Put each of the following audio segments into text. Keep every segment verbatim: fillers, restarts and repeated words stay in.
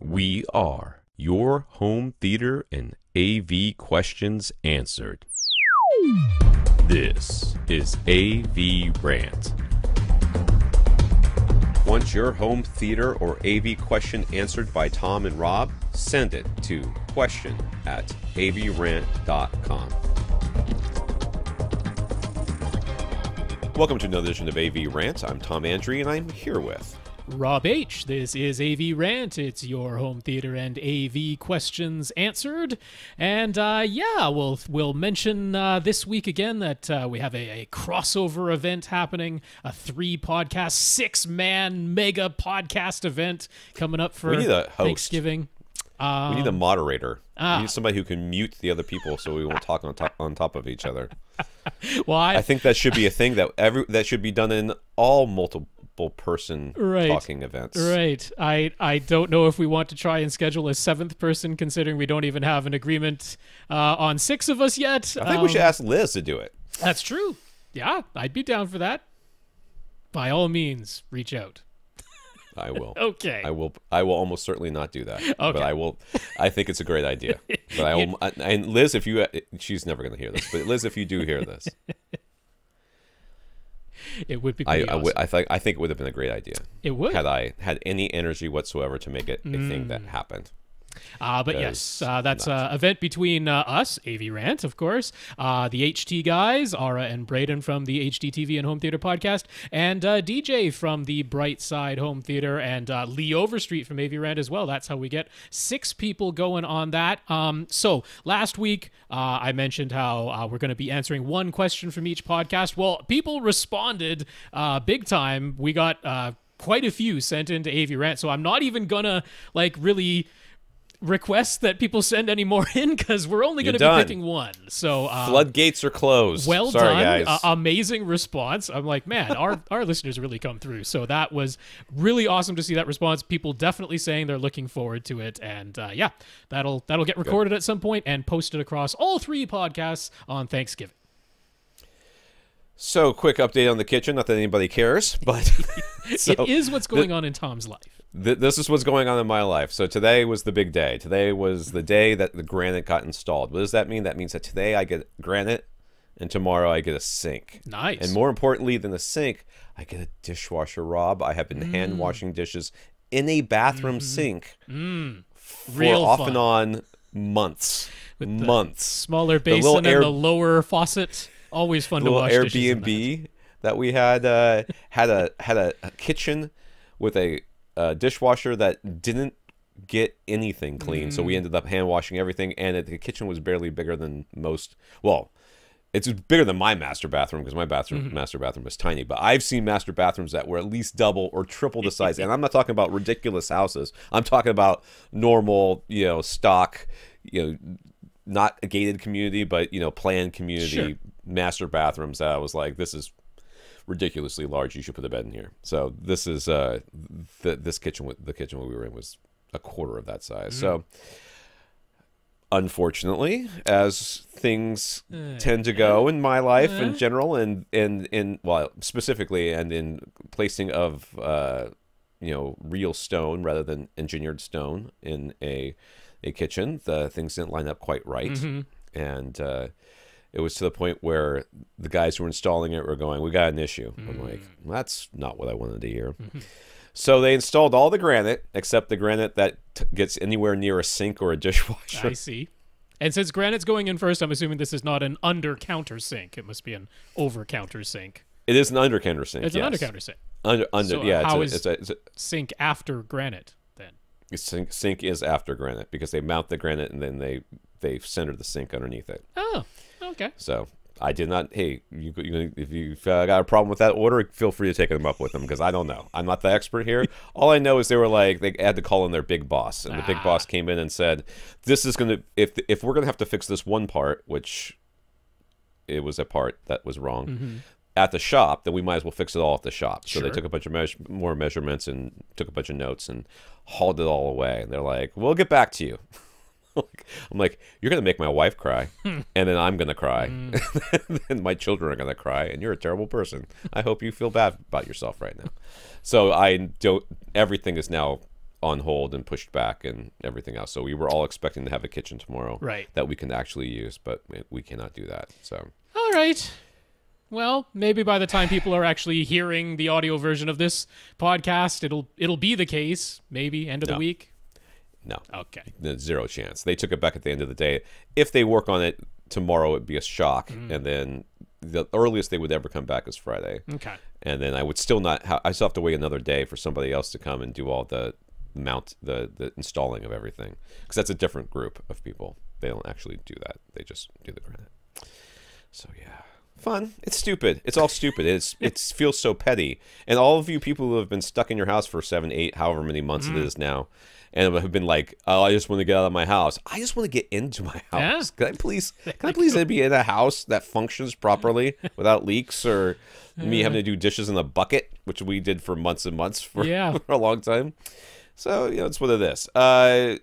We are your home theater and A V questions answered. This is A V Rant. Once your home theater or A V question answered by Tom and Rob, send it to question at avrant.com. Welcome to another edition of A V Rant. I'm Tom Andre, and I'm here with Rob H. This is A V Rant. It's your home theater and A V questions answered. And uh, yeah, we'll we'll mention uh, this week again that uh, we have a, a crossover event happening, a three podcast, six man mega podcast event coming up for we need a host. Thanksgiving. Um, we need a moderator. Ah. We need somebody who can mute the other people so we won't talk on top on top of each other. Well, I, I think that should be a thing that every that should be done in all multiple. person right. talking events. Right. I, I don't know if we want to try and schedule a seventh person, considering we don't even have an agreement uh, on six of us yet. I think um, we should ask Liz to do it. That's true. Yeah, I'd be down for that. By all means, reach out. I will. Okay. I will. I will almost certainly not do that. Okay. But I will. I think it's a great idea. But I will. And Liz, if you, she's never going to hear this. But Liz, if you do hear this. It would be I, awesome. I, would, I, th I think it would have been a great idea. It would. Had I had any energy whatsoever to make it a mm. thing that happened. Uh, but yes, uh, that's an uh, event between uh, us, A V Rant, of course, uh, the H T guys, Ara and Braden from the H D T V and Home Theater podcast, and uh, D J from the Bright Side Home Theater, and uh, Lee Overstreet from A V Rant as well. That's how we get six people going on that. Um, so last week, uh, I mentioned how uh, we're going to be answering one question from each podcast. Well, people responded uh, big time. We got uh, quite a few sent into A V Rant, so I'm not even going to like really... request that people send any more in, because we're only going to be picking one. So um, floodgates are closed. Well Sorry, done, guys. Uh, amazing response. I'm like, man, our our listeners really come through. So that was really awesome to see that response. People definitely saying they're looking forward to it, and uh, yeah, that'll that'll get recorded Good. at some point and posted across all three podcasts on Thanksgiving. So quick update on the kitchen. Not that anybody cares, but so, it is what's going on in Tom's life. Th this is what's going on in my life. So today was the big day. Today was the day that the granite got installed. What does that mean? That means that today I get granite, and tomorrow I get a sink. Nice. And more importantly than a sink, I get a dishwasher, Rob. I have been mm. hand washing dishes in a bathroom mm. sink mm. for Real off fun. and on months. With months. The smaller basin the and the lower faucet. Always fun to wash dishes in that. The little Airbnb that we had uh, had a had a, a kitchen with a. Uh, dishwasher that didn't get anything clean, mm. so we ended up hand washing everything, and it, the kitchen was barely bigger than most. Well, it's bigger than my master bathroom, because my bathroom mm-hmm. master bathroom was tiny, but I've seen master bathrooms that were at least double or triple the size, and I'm not talking about ridiculous houses. I'm talking about normal, you know, stock, you know, not a gated community, but, you know, planned community sure. master bathrooms that I was like, this is ridiculously large. You should put a bed in here. So this is uh th this kitchen, the kitchen we were in, was a quarter of that size. Mm. So unfortunately, as things uh, tend to go uh, in my life uh, in general, and and in well specifically, and in placing of uh you know real stone rather than engineered stone in a a kitchen, the things didn't line up quite right, mm-hmm. and. Uh, It was to the point where the guys who were installing it were going, we got an issue. Mm. I'm like, well, that's not what I wanted to hear. Mm-hmm. So they installed all the granite, except the granite that t gets anywhere near a sink or a dishwasher. I see. And since granite's going in first, I'm assuming this is not an under-counter sink. It must be an over-counter sink. It is an under-counter sink, It's yes. an under-counter sink. Under, under, so yeah, how it's is a, it's a, it's a, sink after granite, then? Sink, sink is after granite, because they mount the granite and then they, they center the sink underneath it. Oh. Okay. So I did not. Hey, you, you, if you've uh, got a problem with that order, feel free to take them up with them, because I don't know. I'm not the expert here. All I know is they were like, they had to call in their big boss, and ah. the big boss came in and said, "This is gonna if if we're gonna have to fix this one part, which it was a part that was wrong mm-hmm. at the shop, then we might as well fix it all at the shop." Sure. So they took a bunch of measure, more measurements and took a bunch of notes and hauled it all away. And they're like, "We'll get back to you." I'm like, you're going to make my wife cry, and then I'm going to cry, mm. and my children are going to cry, and you're a terrible person. I hope you feel bad about yourself right now. So I don't, everything is now on hold and pushed back and everything else. So we were all expecting to have a kitchen tomorrow, right, that we can actually use, but we cannot do that. So all right. Well, maybe by the time people are actually hearing the audio version of this podcast, it'll it'll be the case. Maybe end of no. the week. No. Okay. Zero chance. They took it back at the end of the day. If they work on it tomorrow, it'd be a shock. Mm. And then the earliest they would ever come back is Friday. Okay. And then I would still not. Ha I still have to wait another day for somebody else to come and do all the mount, the the installing of everything, because that's a different group of people. They don't actually do that. They just do the granite. So yeah. Fun. It's stupid. It's all stupid. It's it feels so petty. And all of you people who have been stuck in your house for seven, eight, however many months mm. it is now, and have been like, "Oh, I just want to get out of my house. I just want to get into my house. Yeah. Can I please? Can I please be in a house that functions properly without leaks or me having to do dishes in a bucket, which we did for months and months for, yeah. for a long time." So you know, it's one of this. Uh,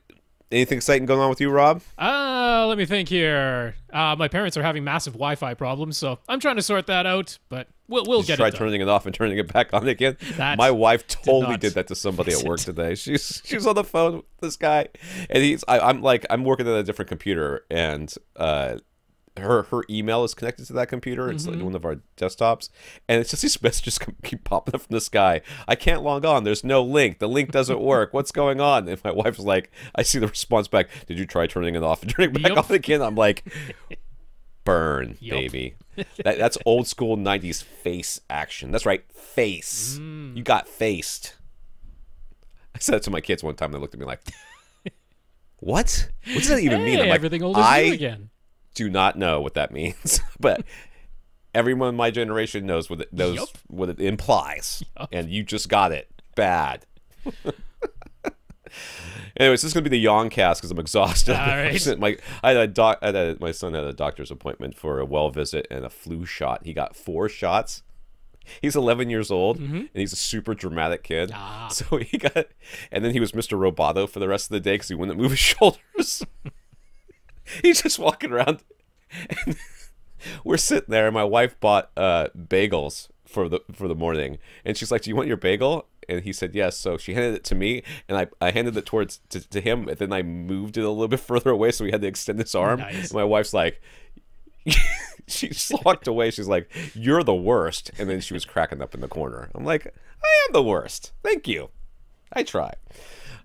Anything exciting going on with you, Rob? Uh, let me think here. Uh, my parents are having massive Wi-Fi problems, so I'm trying to sort that out, but we'll, we'll get it done. Try turning it off and turning it back on again. That my wife totally did, did that to somebody at work today. She's she was on the phone with this guy, and he's I, I'm like, I'm working at a different computer, and uh, her her email is connected to that computer. It's mm-hmm. like one of our desktops, and it's just these messages keep popping up from this guy. I can't log on. There's no link. The link doesn't work. What's going on? And my wife's like, I see the response back. Did you try turning it off and turning it back yep. on again? I'm like, burn, yep. baby. That, that's old school nineties face action. That's right, face. Mm. You got faced. I said it to my kids one time. They looked at me like, what? What does that even hey, mean? I'm like, everything old is new again. Do not know what that means, but everyone in my generation knows what it, knows yep. what it implies, yep. and you just got it bad. Anyways, this is gonna be the yawn cast because I'm exhausted. All right. my I had a doc, I had a, my son had a doctor's appointment for a well visit and a flu shot. He got four shots. He's eleven years old, mm-hmm. and he's a super dramatic kid. Ah. So he got, and then he was Mister Roboto for the rest of the day because he wouldn't move his shoulders. He's just walking around, and we're sitting there, and my wife bought uh, bagels for the for the morning, and she's like, "Do you want your bagel?" And he said, "Yes." So she handed it to me, and I, I handed it towards to, to him, and then I moved it a little bit further away, so he had to extend his arm. Nice. And my wife's like, she just walked away. She's like, "You're the worst," and then she was cracking up in the corner. I'm like, "I am the worst. Thank you. I try."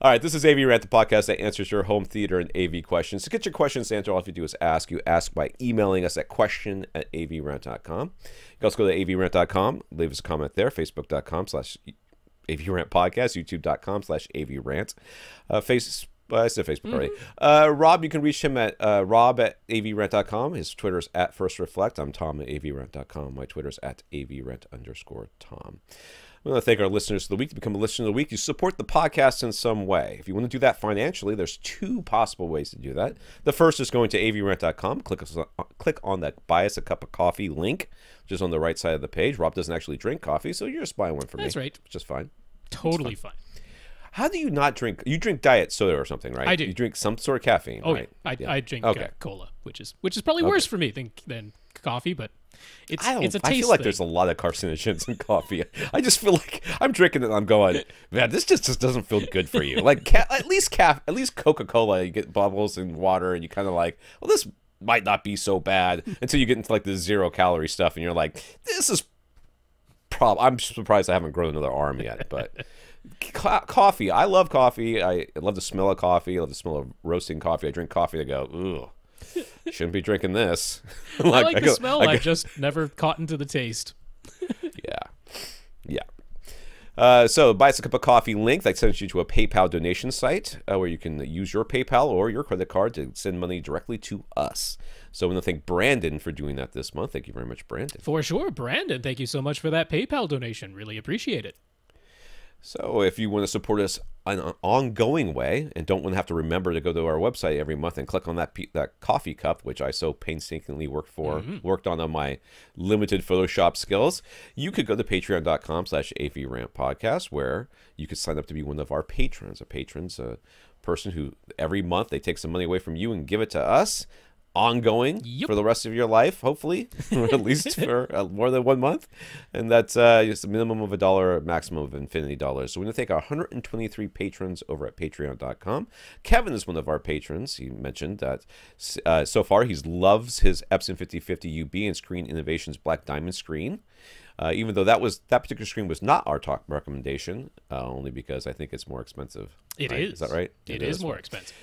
All right, this is A V Rant, the podcast that answers your home theater and A V questions. To get your questions answered, all you have to do is ask. You ask by emailing us at question at A V rant dot com. You can also go to A V rant dot com, leave us a comment there, facebook dot com slash A V rant podcast, youtube dot com slash A V rant. Uh, face, uh, I said Facebook mm-hmm. already. Uh, Rob, you can reach him at uh, rob at A V rant dot com. His Twitter is at firstreflect. I'm Tom at A V rant dot com. My Twitter is at A V rant underscore Tom. I want to thank our listeners of the week. To become a listener of the week, you support the podcast in some way. If you want to do that financially, there's two possible ways to do that. The first is going to A V rant dot com. Click, click on that Buy Us a Cup of Coffee link, which is on the right side of the page. Rob doesn't actually drink coffee, so you're just buying one for me. That's right. Which is fine. Totally fine. fine. How do you not drink? You drink diet soda or something, right? I do. You drink some sort of caffeine, oh, right? I, yeah. I drink okay. uh, cola, which is which is probably okay. worse for me than, than coffee, but... It's, I, it's a taste I feel like thing. There's a lot of carcinogens in coffee. I just feel like I'm drinking it and I'm going, man, this just, just doesn't feel good for you. Like ca at least ca at least Coca-Cola, you get bubbles and water and you kind of like, well, this might not be so bad until you get into like the zero calorie stuff and you're like, this is prob I'm surprised I haven't grown another arm yet, but co coffee, I love coffee. I love the smell of coffee. I love the smell of roasting coffee. I drink coffee, I go, ooh. Shouldn't be drinking this. like, I like the I go, smell. I go, I've just never caught into the taste. yeah. Yeah. Uh, so buy us a cup of coffee link that sends you to a PayPal donation site uh, where you can use your PayPal or your credit card to send money directly to us. So I want to thank Brandon for doing that this month. Thank you very much, Brandon. For sure, Brandon. Thank you so much for that PayPal donation. Really appreciate it. So if you want to support us in an ongoing way and don't want to have to remember to go to our website every month and click on that that coffee cup, which I so painstakingly worked for, mm-hmm. worked on on my limited Photoshop skills, you could go to patreon dot com slash A V rant podcast where you could sign up to be one of our patrons. A patron's a person who every month they take some money away from you and give it to us. ongoing yep. for the rest of your life, hopefully, or at least for uh, more than one month. And that's uh, just a minimum of a dollar, maximum of infinity dollars. So we're going to take our one hundred twenty-three patrons over at patreon dot com. Kevin is one of our patrons. He mentioned that uh, so far he loves his Epson fifty fifty U B and Screen Innovations Black Diamond screen. Uh, even though that was that particular screen was not our top recommendation, uh, only because I think it's more expensive. It right? is. Is that right? It, it is, is more expensive.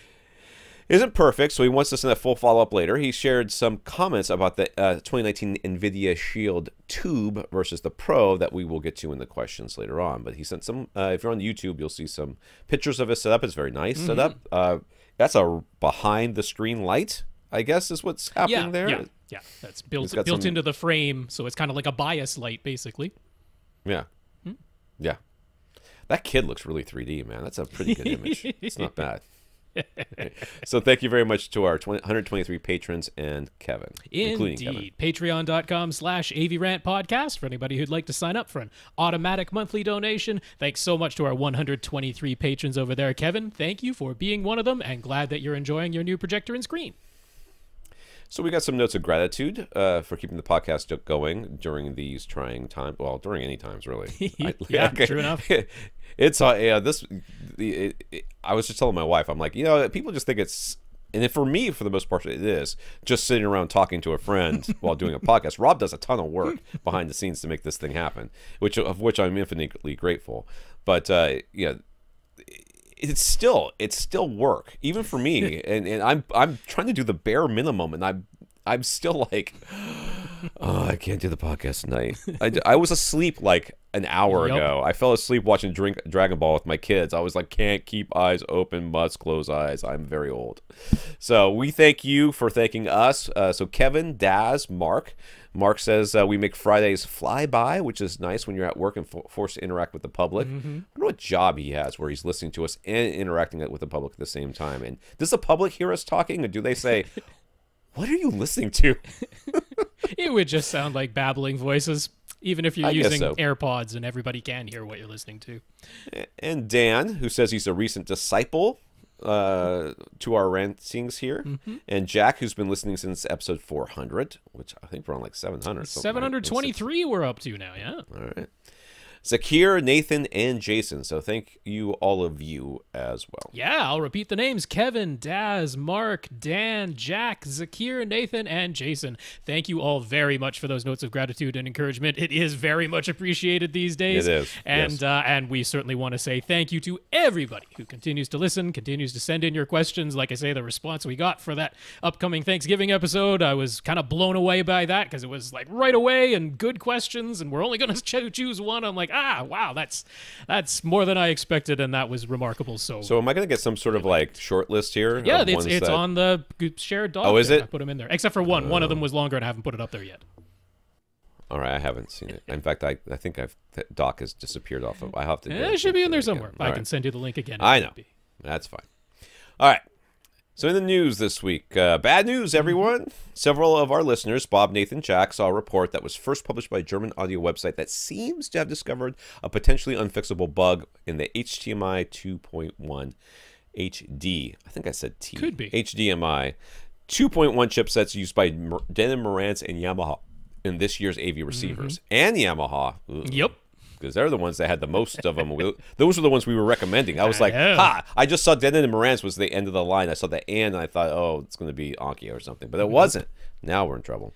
Isn't perfect, so he wants to send a full follow-up later. He shared some comments about the uh, twenty nineteen NVIDIA Shield Tube versus the Pro that we will get to in the questions later on. But he sent some, uh, if you're on YouTube, you'll see some pictures of his setup. It's very nice mm-hmm. setup. Uh, that's a behind-the-screen light, I guess, is what's happening yeah, there. Yeah, yeah. That's built, built some... into the frame, so it's kind of like a bias light, basically. Yeah. Hmm? Yeah. That kid looks really three D, man. That's a pretty good image. It's not bad. So thank you very much to our one hundred twenty-three patrons and Kevin. Indeed. Patreon dot com slash A V Rant Podcast for anybody who'd like to sign up for an automatic monthly donation. Thanks so much to our one hundred twenty-three patrons over there, Kevin. Thank you for being one of them, and glad that you're enjoying your new projector and screen. So we got some notes of gratitude uh, for keeping the podcast going during these trying times. Well, during any times, really. I, yeah, okay. True enough. It's uh, yeah, this. It, it, I was just telling my wife, I'm like, you know, people just think it's, and for me, for the most part, it is just sitting around talking to a friend while doing a podcast. Rob does a ton of work behind the scenes to make this thing happen, which of which I'm infinitely grateful. But uh, yeah. It's still, it's still work, even for me, and and I'm I'm trying to do the bare minimum, and I'm I'm still like, oh, I can't do the podcast tonight. I, I was asleep like an hour yep. ago. I fell asleep watching drink Dragon Ball with my kids. I was like, can't keep eyes open, must close eyes. I'm very old. So we thank you for thanking us. Uh, so Kevin, Daz, Mark. Mark says uh, we make Fridays fly by, which is nice when you're at work and fo forced to interact with the public. Mm-hmm. I don't know what job he has where he's listening to us and interacting with the public at the same time. And does the public hear us talking, or do they say, what are you listening to? It would just sound like babbling voices, even if you're I using so. AirPods and everybody can hear what you're listening to. And Dan, who says he's a recent disciple uh, to our rantings here. Mm-hmm. And Jack, who's been listening since episode four hundred, which I think we're on like seven hundred. seven hundred twenty-three like we're up to now, yeah. All right. Zakir, Nathan, and Jason. So thank you, all of you, as well. Yeah, I'll repeat the names. Kevin, Daz, Mark, Dan, Jack, Zakir, Nathan, and Jason. Thank you all very much for those notes of gratitude and encouragement. It is very much appreciated these days. It is, and, yes. uh, and we certainly want to say thank you to everybody who continues to listen, continues to send in your questions. Like I say, the response we got for that upcoming Thanksgiving episode, I was kind of blown away by that because it was like right away and good questions, and we're only going to cho choose one. I'm like, ah, wow, that's that's more than I expected, and that was remarkable. So, so am I going to get some sort of like short list here? Yeah, it's, it's that... on the shared doc. Oh, is it? I put them in there, except for one. Uh, one of them was longer, and I haven't put it up there yet. All right, I haven't seen it. In fact, I I think I've that doc has disappeared off of. I have to. Yeah, it should be in there somewhere. I right. can send you the link again. I know. That's fine. All right. So in the news this week, uh, bad news, everyone. Several of our listeners, Bob, Nathan, Jack, saw a report that was first published by a German audio website that seems to have discovered a potentially unfixable bug in the H D M I two point one H D. I think I said T. Could be. H D M I two point one chipsets used by Denon Marantz and Yamaha in this year's A V receivers. Mm-hmm. And Yamaha. Ooh. Yep. Because they're the ones that had the most of them. Those were the ones we were recommending. I was I like, know. ha! I just saw Denon and Marantz was the end of the line. I saw the and, and I thought, oh, it's going to be Onkyo or something. But it wasn't. Now we're in trouble.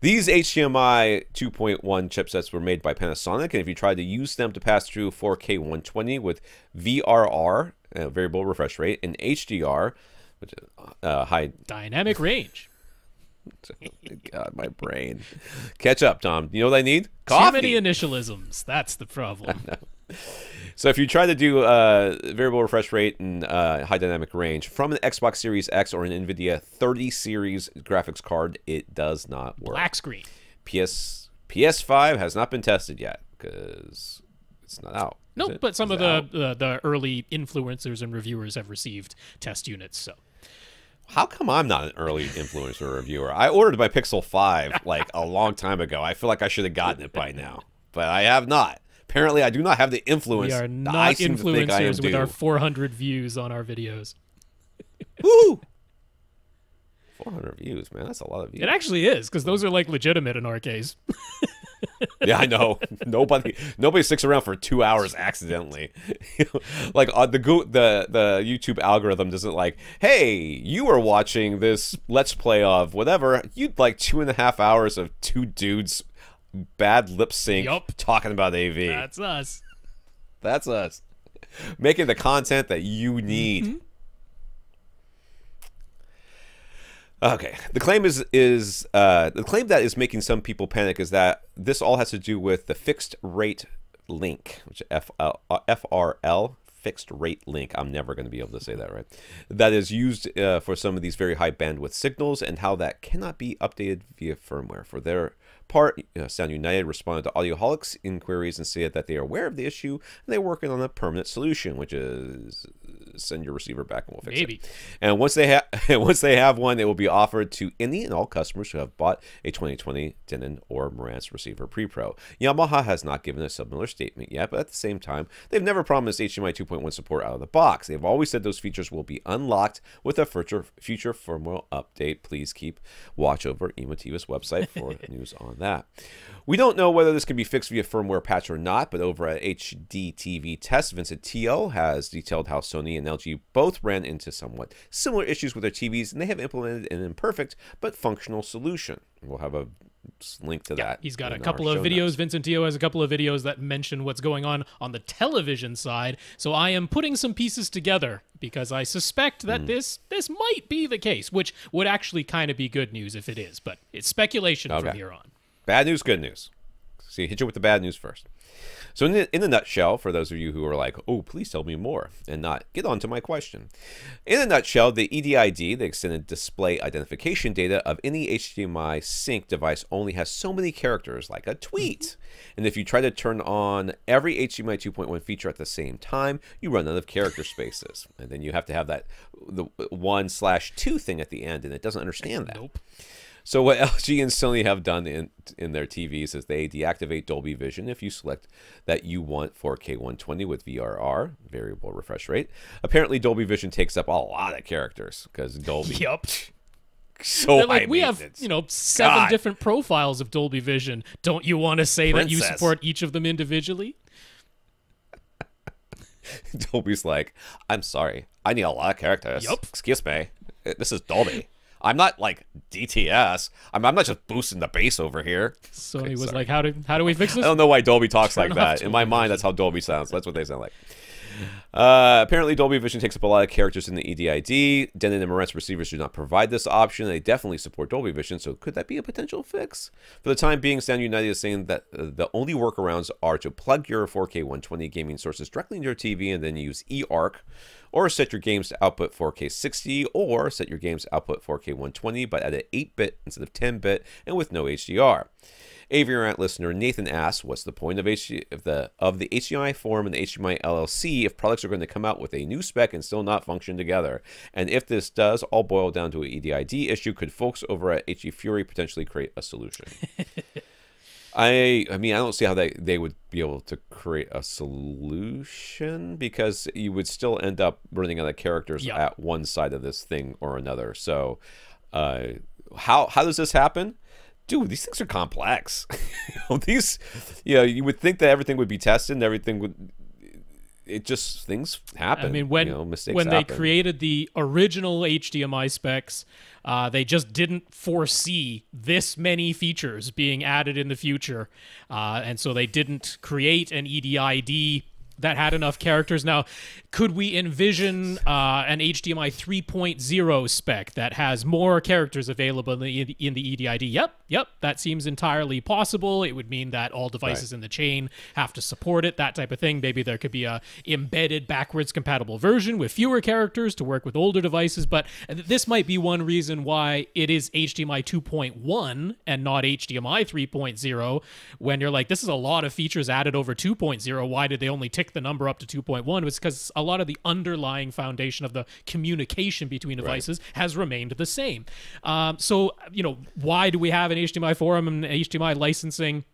These H D M I two point one chipsets were made by Panasonic, and if you tried to use them to pass through four K one twenty with V R R, uh, variable refresh rate, and H D R, which uh, high dynamic range. God, my brain. Catch up, Tom. You know what I need? Coffee. Too many initialisms. That's the problem. So if you try to do uh, variable refresh rate and uh, high dynamic range from an Xbox Series X or an NVIDIA thirty series graphics card, it does not work. Black screen. P S, P S five has not been tested yet because it's not out. No, nope, but some is of the, uh, the early influencers and reviewers have received test units, so. How come I'm not an early influencer reviewer? I ordered my Pixel five like a long time ago. I feel like I should have gotten it by now, but I have not. Apparently, I do not have the influence. We are not I influencers with due. our four hundred views on our videos. Woo! four hundred views, man. That's a lot of views. It actually is, because those are like legitimate in our case. Yeah, I know. Nobody, nobody sticks around for two hours accidentally. Like uh, the the the YouTube algorithm doesn't like, hey, you were watching this Let's Play of whatever. You'd like two and a half hours of two dudes bad lip sync yep. talking about A V. That's us. That's us. Making the content that you need. Mm-hmm. Okay, the claim is is uh, the claim that is making some people panic is that this all has to do with the fixed rate link, which F R L, fixed rate link. I'm never going to be able to say that right. That is used uh, for some of these very high bandwidth signals, and how that cannot be updated via firmware. For their part, you know, Sound United responded to Audioholics inquiries and said that they are aware of the issue and they're working on a permanent solution, which is send your receiver back and we'll fix Maybe. it. And once they have, once they have one, it will be offered to any and all customers who have bought a twenty twenty Denon or Marantz receiver pre-pro. Yamaha has not given a similar statement yet, but at the same time, they've never promised H D M I two point one support out of the box. They've always said those features will be unlocked with a future future firmware update. Please keep watch over Emotiva's website for news on that. We don't know whether this can be fixed via firmware patch or not, but over at H D T V Test, Vincent Teo has detailed how Sony and L G both ran into somewhat similar issues with their T Vs, and they have implemented an imperfect but functional solution. We'll have a link to yeah, that. He's got a couple of videos. Notes. Vincent Teo has a couple of videos that mention what's going on on the television side. So I am putting some pieces together because I suspect that mm. this this might be the case, which would actually kind of be good news if it is, but it's speculation okay. from here on. Bad news, good news. See, hit you with the bad news first. So in a, in a nutshell, for those of you who are like, oh, please tell me more, and not get on to my question. In a nutshell, the E D I D, the Extended Display Identification Data of any H D M I sync device, only has so many characters, like a tweet. And if you try to turn on every H D M I two point one feature at the same time, you run out of character spaces. And then you have to have that the one slash two thing at the end, and it doesn't understand that. Nope. So what L G and Sony have done in, in their T Vs is they deactivate Dolby Vision if you select that you want four K one twenty with V R R, variable refresh rate. Apparently, Dolby Vision takes up a lot of characters because Dolby. Yep. So like, high we have, you know, seven God. different profiles of Dolby Vision. Don't you want to say Princess. that you support each of them individually? Dolby's like, I'm sorry. I need a lot of characters. Yep. Excuse me. This is Dolby. I'm not like D T S. I'm, I'm not just boosting the bass over here. Sony okay, was sorry. like, how do how do we fix this? I don't know why Dolby talks Turn like that. In my Dolby mind, Vision. that's how Dolby sounds. That's what they sound like. Uh, apparently, Dolby Vision takes up a lot of characters in the E D I D. Denon and Marantz receivers do not provide this option. They definitely support Dolby Vision, so could that be a potential fix? For the time being, Sound United is saying that uh, the only workarounds are to plug your four K one twenty gaming sources directly into your T V and then use eARC, or set your games to output four K sixty, or set your games to output four K one twenty, but at an eight bit instead of ten bit, and with no H D R. Aviarant listener Nathan asks, what's the point of, H D, of, the, of the H D M I forum and the H D M I L L C if products are going to come out with a new spec and still not function together? And if this does all boil down to an E D I D issue, could folks over at H D Fury potentially create a solution? I I mean, I don't see how they, they would be able to create a solution because you would still end up running out of characters yep. at one side of this thing or another. So uh, how, how does this happen? Dude, these things are complex. you know, these, you know, you would think that everything would be tested and everything would. It just things happen. I mean, when you know, mistakes when happen. They created the original H D M I specs, uh, they just didn't foresee this many features being added in the future, uh, and so they didn't create an E D I D that had enough characters. Now, could we envision uh, an H D M I three point oh spec that has more characters available in the, in the E D I D? Yep, yep, that seems entirely possible. It would mean that all devices right. in the chain have to support it, that type of thing. Maybe there could be a embedded backwards compatible version with fewer characters to work with older devices, but this might be one reason why it is H D M I two point one and not H D M I three point oh, when you're like, this is a lot of features added over two point oh. Why did they only tick the number up to two point one? Was because a lot of the underlying foundation of the communication between devices right. has remained the same. Um, so, you know, why do we have an H D M I forum and H D M I licensing?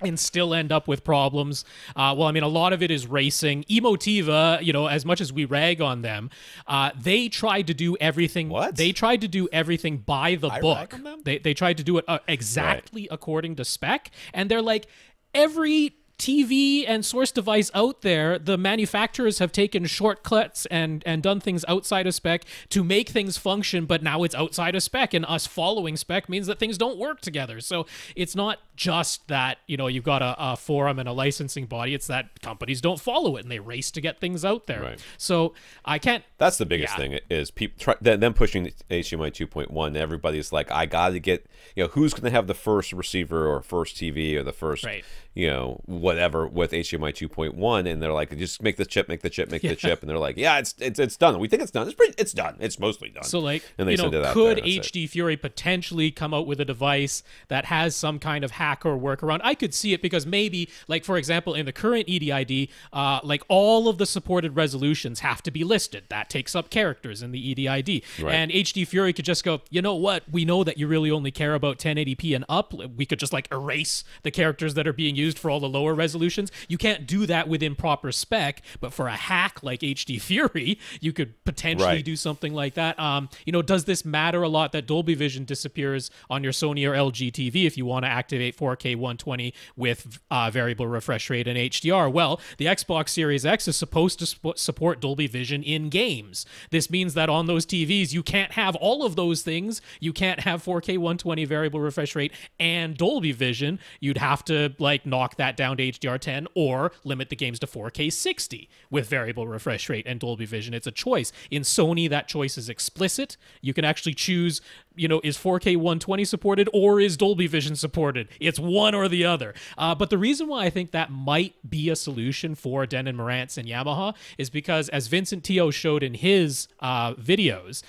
and still end up with problems. Uh, well, I mean, a lot of it is racing. Emotiva, you know, as much as we rag on them, uh, they tried to do everything. What? They tried to do everything by the I book. Rag on them? They, they tried to do it uh, exactly right. according to spec. And they're like, every T V and source device out there, the manufacturers have taken shortcuts and and done things outside of spec to make things function, but now it's outside of spec, and us following spec means that things don't work together. So it's not just that, you know, you've got a, a forum and a licensing body, it's that companies don't follow it and they race to get things out there. Right. So I can't... That's the biggest yeah. thing is people try, them pushing H D M I two point one. Everybody's like, I got to get, you know, who's going to have the first receiver or first T V or the first, right. you know, what whatever with H D M I two point one, and they're like, just make the chip, make the chip, make yeah. the chip, and they're like, yeah, it's it's it's done. We think it's done. It's pretty, it's done. It's mostly done. So like, and they you know, send it could out there, H D it. Fury potentially come out with a device that has some kind of hack or workaround? I could see it, because maybe, like for example, in the current E D I D, uh, like all of the supported resolutions have to be listed. That takes up characters in the E D I D, right. and H D Fury could just go, you know what? We know that you really only care about ten eighty p and up. We could just like erase the characters that are being used for all the lower resolutions. You can't do that within proper spec, but for a hack like H D Fury, you could potentially right. do something like that. Um, you know, does this matter a lot that Dolby Vision disappears on your Sony or L G T V if you want to activate four K one twenty with uh, variable refresh rate and H D R? Well, the Xbox Series X is supposed to sp support Dolby Vision in games. This means that on those T Vs, you can't have all of those things. You can't have four K one twenty variable refresh rate and Dolby Vision. You'd have to like knock that down to H D R ten or limit the games to four K sixty with variable refresh rate and Dolby Vision. It's a choice. In Sony, that choice is explicit. You can actually choose, you know, is four K one twenty supported or is Dolby Vision supported? It's one or the other. Uh, but the reason why I think that might be a solution for Denon Marantz and Yamaha is because, as Vincent Teo showed in his uh, videos,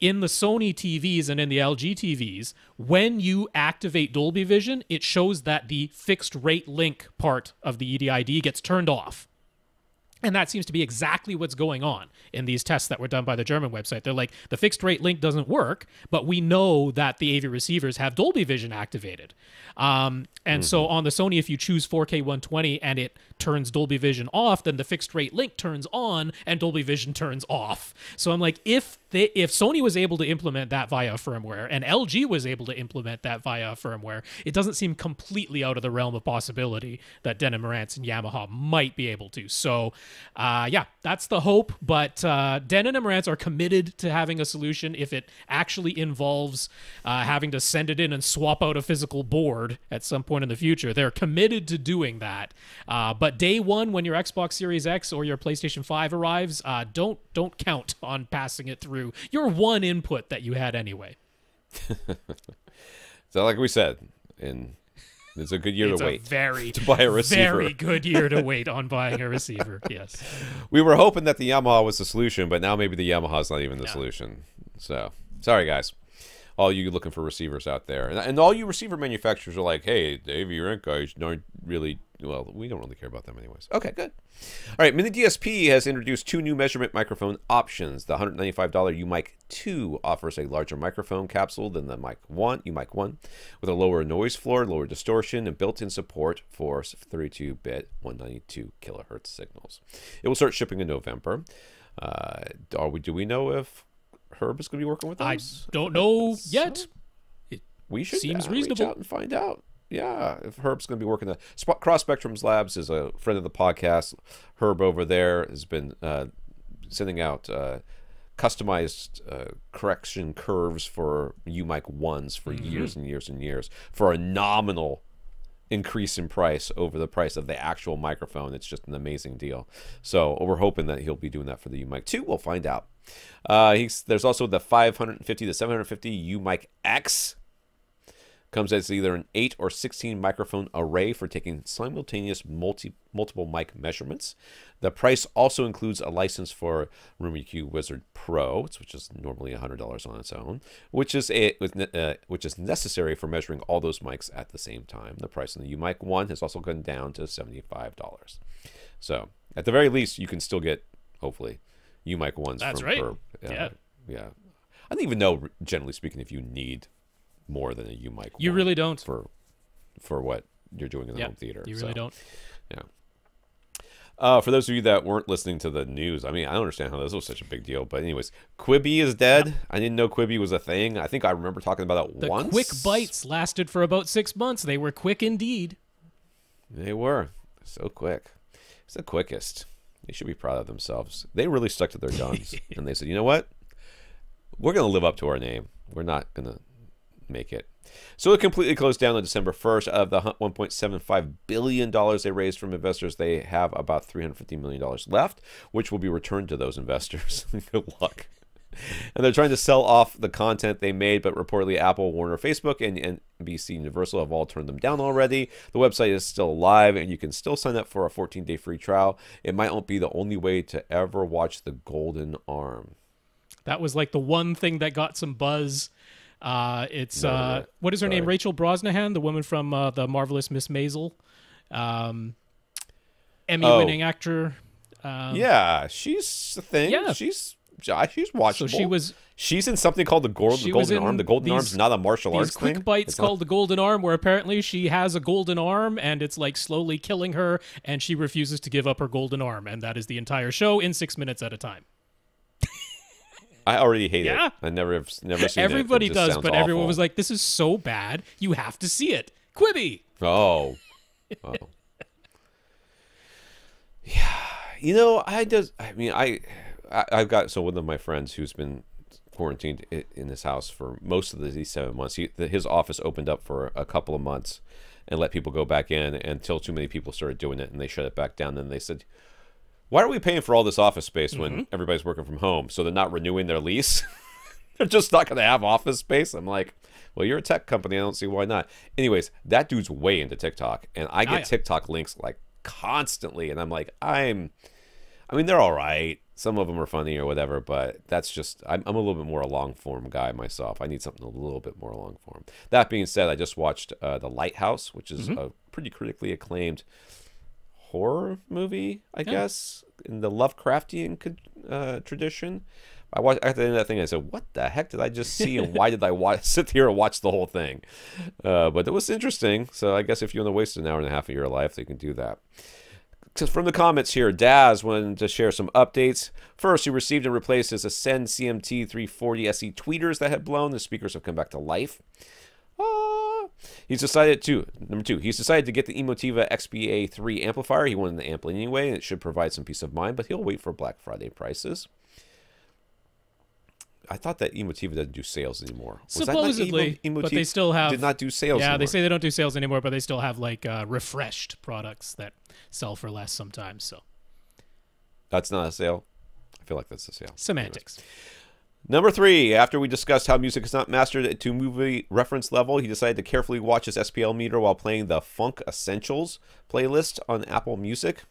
in the Sony T Vs and in the L G T Vs, when you activate Dolby Vision, it shows that the fixed rate link part of the E D I D gets turned off. And that seems to be exactly what's going on in these tests that were done by the German website. They're like, the fixed rate link doesn't work, but we know that the A V receivers have Dolby Vision activated. Um, and mm-hmm. so on the Sony, if you choose four K one twenty and it turns Dolby Vision off, then the fixed rate link turns on and Dolby Vision turns off. So I'm like, if they, if Sony was able to implement that via firmware and L G was able to implement that via firmware, it doesn't seem completely out of the realm of possibility that Denon Marantz and Yamaha might be able to. So... Uh, yeah, that's the hope, but uh, Denon and Marantz are committed to having a solution if it actually involves uh, having to send it in and swap out a physical board at some point in the future. They're committed to doing that, uh, but day one, when your Xbox Series X or your PlayStation five arrives, uh, don't, don't count on passing it through your one input that you had anyway. So like we said, in... It's a good year it's to wait. A very, to buy a receiver. Very good year to wait on buying a receiver. Yes. We were hoping that the Yamaha was the solution, but now maybe the Yamaha's not even the no. solution. So sorry, guys. All you looking for receivers out there, and, and all you receiver manufacturers are like, hey, the A V rent guys don't really. Well, we don't really care about them anyways. Okay, good. All right, Mini D S P has introduced two new measurement microphone options. The one hundred ninety-five dollar U mic two offers a larger microphone capsule than the Mic one, U mic one, with a lower noise floor, lower distortion, and built-in support for thirty-two bit one ninety-two kilohertz signals. It will start shipping in November. Uh, are we? Do we know if Herb is going to be working with us? I don't know so yet. It we should seems uh, reasonable. Reach out and find out. Yeah, if Herb's going to be working at Cross Spectrums Labs, is a friend of the podcast. Herb over there has been uh, sending out uh, customized uh, correction curves for U mic ones for mm-hmm. years and years and years for a nominal increase in price over the price of the actual microphone. It's just an amazing deal. So we're hoping that he'll be doing that for the U mic two. We'll find out. Uh, he's, there's also the five fifty to seven fifty U mic X. Comes as either an eight or sixteen microphone array for taking simultaneous multi, multiple mic measurements. The price also includes a license for RoomEQ Wizard Pro, which is normally one hundred dollars on its own, which is a, uh, which is necessary for measuring all those mics at the same time. The price on the U mic one has also gone down to seventy-five dollars. So at the very least, you can still get, hopefully, U mic ones. That's from, right. Or, uh, yeah. yeah. I don't even know, generally speaking, if you need... more than a U mic. You really don't for for what you're doing in the yep. home theater. You really so, don't. Yeah. Uh, for those of you that weren't listening to the news, I mean, I don't understand how this was such a big deal. But anyways, Quibi is dead. Yep. I didn't know Quibi was a thing. I think I remember talking about it the once. The quick bites lasted for about six months. They were quick indeed. They were. So quick. It's the quickest. They should be proud of themselves. They really stuck to their guns. And they said, you know what? We're going to live up to our name. We're not going to make it. So it completely closed down on December first. Of the one point seven five billion dollars they raised from investors, they have about three hundred fifty million dollars left, which will be returned to those investors. Good luck. And they're trying to sell off the content they made, but reportedly Apple, Warner, Facebook, and N B C Universal have all turned them down already. The website is still live, and you can still sign up for a fourteen day free trial. It might not be the only way to ever watch The Golden Arm. That was like the one thing that got some buzz. Uh, it's, no, uh, no, no. what is her Sorry. name? Rachel Brosnahan, the woman from uh, The Marvelous Miss Maisel. Um, Emmy-winning oh. actor. Um, yeah, she's a thing. Yeah. She's... She's watchable. So she was. She's in something called the, Gold, the Golden Arm. The Golden these, Arm's not a martial arts thing. These quick bites it's called not... the Golden Arm, where apparently she has a golden arm, and it's like slowly killing her, and she refuses to give up her golden arm, and that is the entire show in six minutes at a time. I already hate yeah. it. I never, never seen Everybody it. Everybody does, but awful. Everyone was like, "This is so bad, you have to see it." Quibi. Oh. Oh. Yeah. You know, I just. I mean, I. I've got so one of my friends who's been quarantined in his house for most of these seven months. He, his office opened up for a couple of months and let people go back in until too many people started doing it, and they shut it back down. Then they said, "Why are we paying for all this office space when mm-hmm. everybody's working from home?" So they're not renewing their lease. They're just not going to have office space. I'm like, well, you're a tech company. I don't see why not. Anyways, that dude's way into TikTok, and I get oh, yeah. TikTok links like constantly, and I'm like, I'm. I mean, they're all right. Some of them are funny or whatever, but that's just, I'm, I'm a little bit more a long-form guy myself. I need something a little bit more long-form. That being said, I just watched uh, The Lighthouse, which is mm-hmm. a pretty critically acclaimed horror movie, I yeah. guess, in the Lovecraftian uh, tradition. I watched, at the end of that thing, I said, what the heck did I just see, and why did I watch, sit here and watch the whole thing? Uh, but it was interesting, so I guess if you want to waste an hour and a half of your life, you can do that. From the comments here, Daz wanted to share some updates. First, he received and replaced his Ascend C M T three forty S E tweeters that had blown. The speakers have come back to life. Ah. He's decided to, number two, he's decided to get the Emotiva X B A three amplifier. He wanted the ampli anyway, and it should provide some peace of mind, but he'll wait for Black Friday prices. I thought that Emotiva doesn't do sales anymore. Was Supposedly, that not Emotiva? But they still have... Did not do sales Yeah, anymore. They say they don't do sales anymore, but they still have, like, uh, refreshed products that sell for less sometimes, so... That's not a sale? I feel like that's a sale. Semantics. Anyways. Number three, after we discussed how music is not mastered to movie reference level, he decided to carefully watch his S P L meter while playing the Funk Essentials playlist on Apple Music.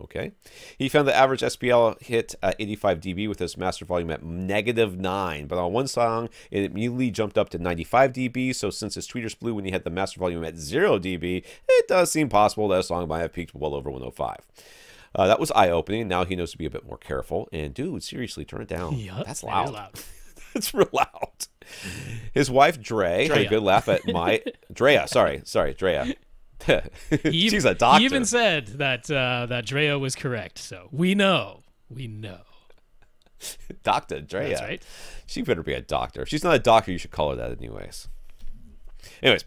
Okay. He found the average S P L hit uh, eighty-five decibels with his master volume at negative nine, but on one song, it immediately jumped up to ninety-five decibels, so since his tweeters blew when he had the master volume at zero decibels, it does seem possible that a song might have peaked well over one oh five. Uh, that was eye-opening. Now he knows to be a bit more careful, and dude, seriously, turn it down. Yep, that's loud. loud. That's real loud. His wife, Dre, Drea. had a good laugh at my... Drea, sorry, sorry, Drea. he, She's a doctor. He even said that uh, that Drea was correct. So we know, we know. Doctor Drea. That's right. She better be a doctor. If she's not a doctor, you should call her that, anyways. Anyways,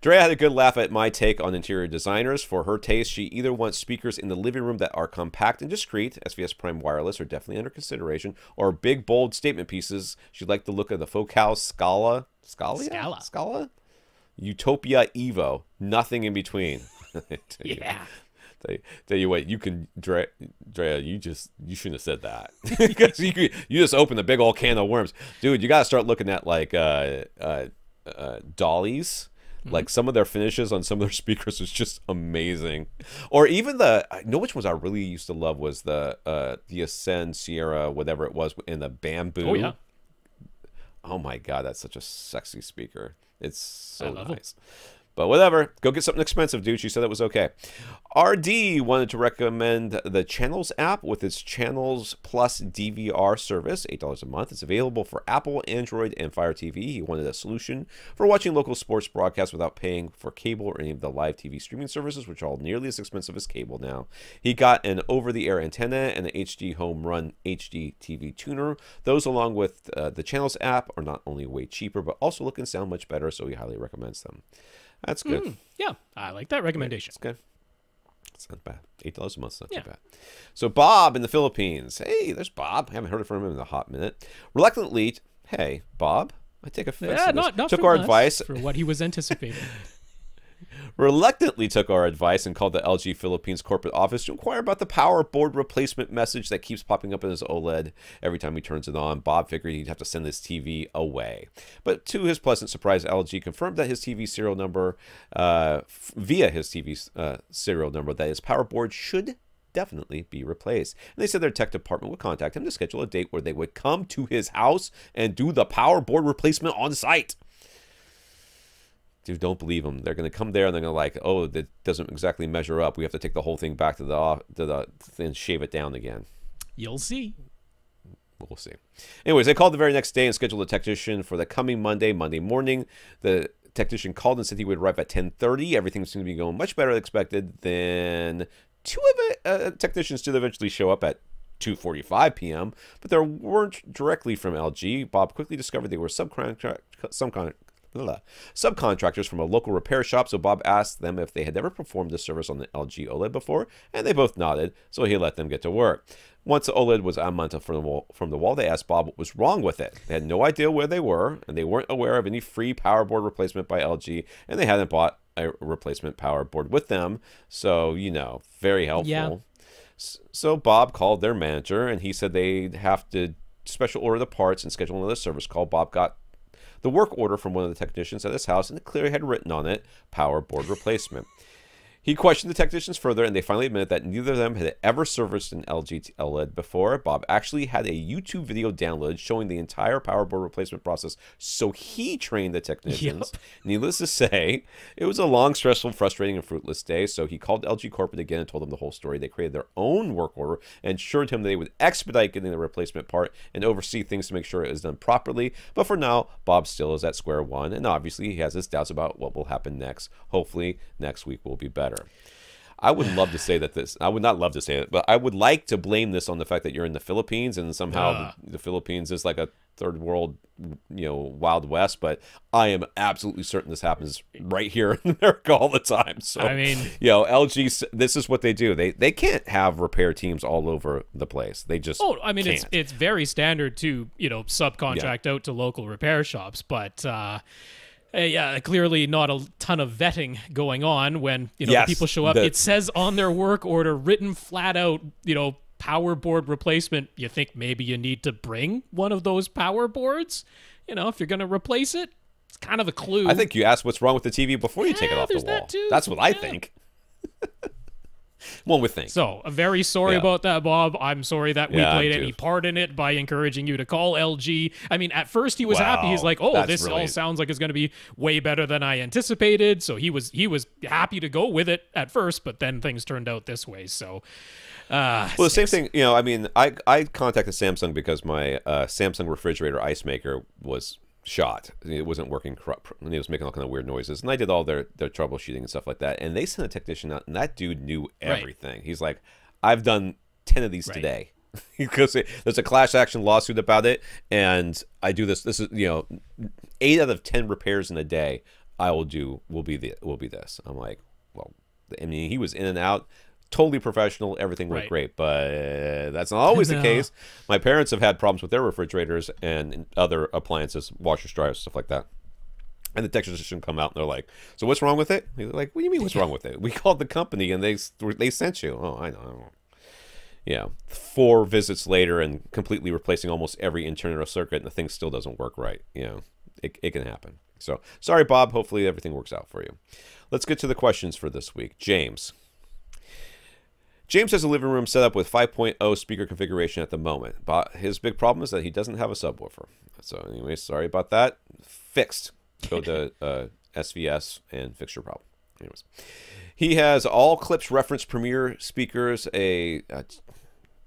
Drea had a good laugh at my take on interior designers. For her taste, she either wants speakers in the living room that are compact and discreet, S V S Prime Wireless are definitely under consideration, or big, bold statement pieces. She liked the look of the Focal Scala, Scalia? Scala, Scala. Utopia Evo, nothing in between. yeah. Tell you, tell you what, you can, Drea, Drea, you just, you shouldn't have said that. you, could, you just opened a big old can of worms. Dude, you got to start looking at like uh, uh, uh, dollies. Mm-hmm. Like some of their finishes on some of their speakers was just amazing. Or even the, I know which ones I really used to love was the, uh, the Ascend Sierra, whatever it was, and the bamboo. Oh, yeah. Oh my God, that's such a sexy speaker. It's so nice. It. But whatever, go get something expensive, dude. She said it was okay. R D wanted to recommend the Channels app with its Channels Plus D V R service, eight dollars a month. It's available for Apple, Android, and Fire T V. He wanted a solution for watching local sports broadcasts without paying for cable or any of the live T V streaming services, which are all nearly as expensive as cable now. He got an over-the-air antenna and an H D Home Run H D T V tuner. Those, along with uh, the Channels app, are not only way cheaper, but also look and sound much better, so he highly recommends them. That's good. Mm, yeah, I like that recommendation. It's good. It's not bad. eight dollars a month is not yeah. too bad. So Bob in the Philippines. Hey, there's Bob. I haven't heard from him in a hot minute. Reluctantly, hey, Bob, I take offense. Yeah, not, not took our us, advice. For what he was anticipating. Reluctantly took our advice and called the L G Philippines corporate office to inquire about the power board replacement message that keeps popping up in his OLED every time he turns it on. Bob figured he'd have to send this T V away. But to his pleasant surprise, L G confirmed that his T V serial number, uh, via his T V uh, serial number, that his power board should definitely be replaced. And they said their tech department would contact him to schedule a date where they would come to his house and do the power board replacement on site. Dude, don't believe them. They're going to come there and they're going to like, oh, that doesn't exactly measure up. We have to take the whole thing back to the, to the and shave it down again. You'll see. We'll see. Anyways, they called the very next day and scheduled a technician for the coming Monday, Monday morning. The technician called and said he would arrive at ten thirty. Everything seemed to be going much better than expected. Then two of the uh, technicians did eventually show up at two forty-five p m, but there weren't directly from L G. Bob quickly discovered they were subcontract some kind of subcontractors from a local repair shop, so Bob asked them if they had ever performed this service on the L G OLED before, and they both nodded, so he let them get to work. Once the OLED was unmounted from the wall, from the wall, they asked Bob what was wrong with it. They had no idea where they were, and they weren't aware of any free power board replacement by L G, and they hadn't bought a replacement power board with them, so, you know, very helpful. Yeah. So Bob called their manager, and he said they'd have to special order the parts and schedule another service call. Bob got the work order from one of the technicians at his house, and it clearly had written on it, power board replacement. He questioned the technicians further, and they finally admitted that neither of them had ever serviced an L G OLED before. Bob actually had a YouTube video download showing the entire power board replacement process, so he trained the technicians. Yep. Needless to say, it was a long, stressful, frustrating, and fruitless day, so he called L G Corporate again and told them the whole story. They created their own work order and assured him they would expedite getting the replacement part and oversee things to make sure it was done properly. But for now, Bob still is at square one, and obviously he has his doubts about what will happen next. Hopefully, next week will be better. I would love to say that this, I would not love to say it, but I would like to blame this on the fact that you're in the Philippines and somehow uh. the, the Philippines is like a third world, you know, Wild West, but I am absolutely certain this happens right here in America all the time. So, I mean, you know, L G, this is what they do. They they can't have repair teams all over the place. They just Oh, I mean, can't. it's it's very standard to, you know, subcontract yeah. out to local repair shops, but uh Uh, yeah, clearly not a ton of vetting going on when, you know, yes, people show up. The... It says on their work order, written flat out, you know, power board replacement. You think maybe you need to bring one of those power boards, you know, if you're going to replace it? It's kind of a clue. I think you ask what's wrong with the T V before you yeah, take it off the wall. That too. That's what yeah. I think. One would think. So, very sorry yeah. about that, Bob. I'm sorry that we yeah, played dude. any part in it by encouraging you to call L G. I mean, at first he was wow, happy. He's like, oh, this brilliant. all sounds like it's going to be way better than I anticipated. So he was he was happy to go with it at first, but then things turned out this way. So, uh, well, the same thing, you know, I mean, I, I contacted Samsung because my uh, Samsung refrigerator ice maker was shot. It wasn't working, and it was making all kind of weird noises, and I did all their their troubleshooting and stuff like that, and they sent a technician out, and that dude knew everything. Right. He's like, I've done ten of these right. today because there's a class action lawsuit about it, and I do this this is, you know, eight out of ten repairs in a day I will do will be the will be this. I'm like, well, I mean, he was in and out, totally professional, everything went right. great, but that's not always no. the case. My parents have had problems with their refrigerators and other appliances, washers, dryers, stuff like that. And the technician come out and they're like, so what's wrong with it? They're like, what do you mean what's wrong with it? We called the company and they they sent you. Oh, I know. I know. Yeah. Four visits later and completely replacing almost every internal circuit, and the thing still doesn't work right. You know, it, it can happen. So, sorry, Bob. Hopefully everything works out for you. Let's get to the questions for this week. James. James has a living room set up with five point oh speaker configuration at the moment, but his big problem is that he doesn't have a subwoofer. So anyway, sorry about that. Fixed. Go to uh, S V S, and fixture problem. Anyways, he has all clips reference Premiere speakers, a, a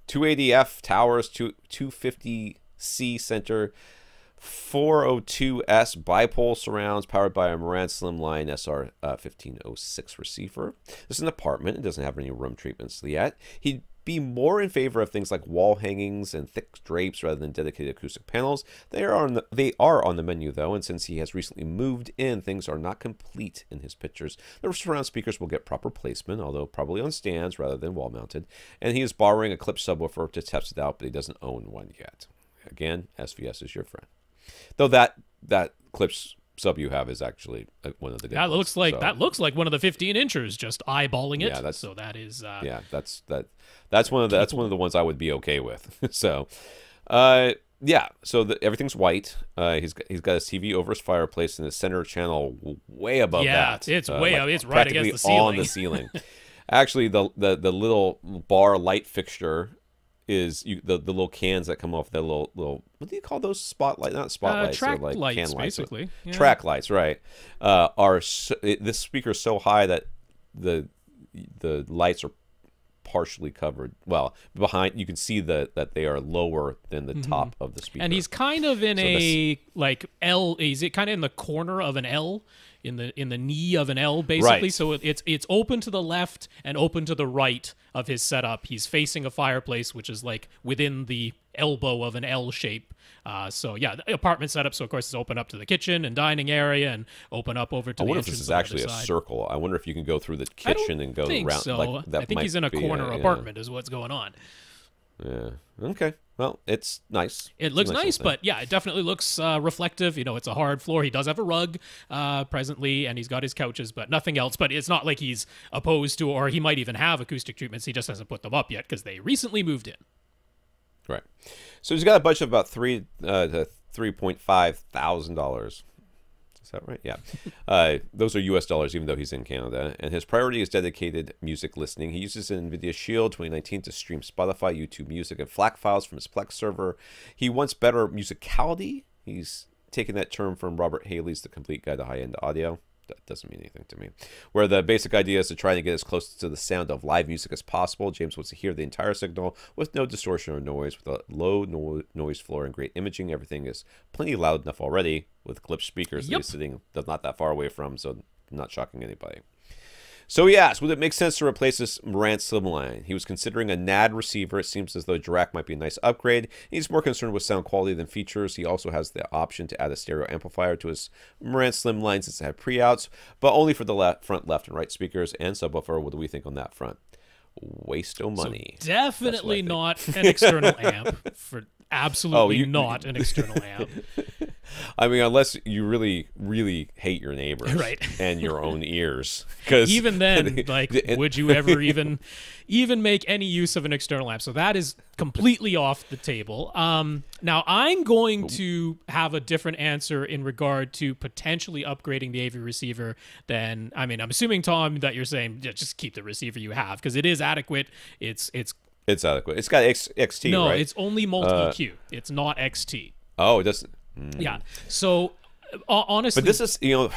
two eighty F towers, two fifty C center, four oh two S bipole surrounds powered by a Marantz Slimline S R fifteen oh six receiver. This is an apartment. It doesn't have any room treatments yet. He'd be more in favor of things like wall hangings and thick drapes rather than dedicated acoustic panels. They are on the, they are on the menu, though, and since he has recently moved in, things are not complete in his pictures. The surround speakers will get proper placement, although probably on stands rather than wall-mounted, and he is borrowing a clip subwoofer to test it out, but he doesn't own one yet. Again, S V S is your friend. Though that that clips sub you have is actually one of the that looks like so. that looks like one of the fifteen inchers. Just eyeballing it, yeah, that's, so that is uh, yeah that's that that's one of the, that's one of the ones I would be okay with. so, uh, yeah, so the, everything's white. Uh, he's got, he's got his T V over his fireplace in the center channel, way above yeah, that. Yeah, it's uh, way up. Like it's right against the ceiling. On the ceiling. Actually, the, the the little bar light fixture. Is you, the the little cans that come off that little little what do you call those spotlight not spotlights uh, track like lights can lights, basically yeah. track lights right uh, are so, it, this speaker is so high that the the lights are partially covered well behind you can see that that they are lower than the mm-hmm. top of the speaker, and he's kind of in so a this, like L is it kind of in the corner of an L. In the in the knee of an L, basically. Right. So it's it's open to the left and open to the right of his setup. He's facing a fireplace, which is like within the elbow of an L shape. Uh, so yeah, the apartment setup. So of course, it's open up to the kitchen and dining area, and open up over to. I the I wonder if this is actually a circle. I wonder if you can go through the kitchen and go think around. So. Like, that I think he's in a corner a, apartment. Yeah. Is what's going on. Yeah. Okay. Well, it's nice. It looks nice, nice but yeah, it definitely looks uh, reflective. You know, it's a hard floor. He does have a rug uh, presently, and he's got his couches, but nothing else. But it's not like he's opposed to, or he might even have acoustic treatments. He just hasn't put them up yet because they recently moved in. Right. So he's got a budget of about three uh, to three point five thousand dollars. Is that right? Yeah. Uh, those are U S dollars, even though he's in Canada. And his priority is dedicated music listening. He uses an NVIDIA Shield twenty nineteen to stream Spotify, YouTube Music, and FLAC files from his Plex server. He wants better musicality. He's taken that term from Robert Haley's The Complete Guide to High-End Audio. That doesn't mean anything to me. Where the basic idea is to try to get as close to the sound of live music as possible. James wants to hear the entire signal with no distortion or noise, with a low no noise floor and great imaging. Everything is plenty loud enough already with clip speakers yep. that he's sitting not that far away from, so not shocking anybody. So he asked, would it make sense to replace this Marantz Slimline? He was considering a N A D receiver. It seems as though Dirac might be a nice upgrade. He's more concerned with sound quality than features. He also has the option to add a stereo amplifier to his Marantz Slimline since it had pre-outs, but only for the left, front, left, and right speakers and subwoofer. What do we think on that front? Waste of money. So definitely not an external amp. For absolutely oh, you, not an external amp. I mean, unless you really, really hate your neighbors right. and your own ears. Even then, like, and, would you ever even even make any use of an external amp? So that is completely off the table. Um, now, I'm going to have a different answer in regard to potentially upgrading the A V receiver than, I mean, I'm assuming, Tom, that you're saying yeah, just keep the receiver you have because it is adequate. It's, it's, it's adequate. It's got X, XT, no, right? No, it's only multi-E Q. Uh, it's not X T. Oh, it doesn't. Mm. Yeah. So, uh, honestly, but this is you know,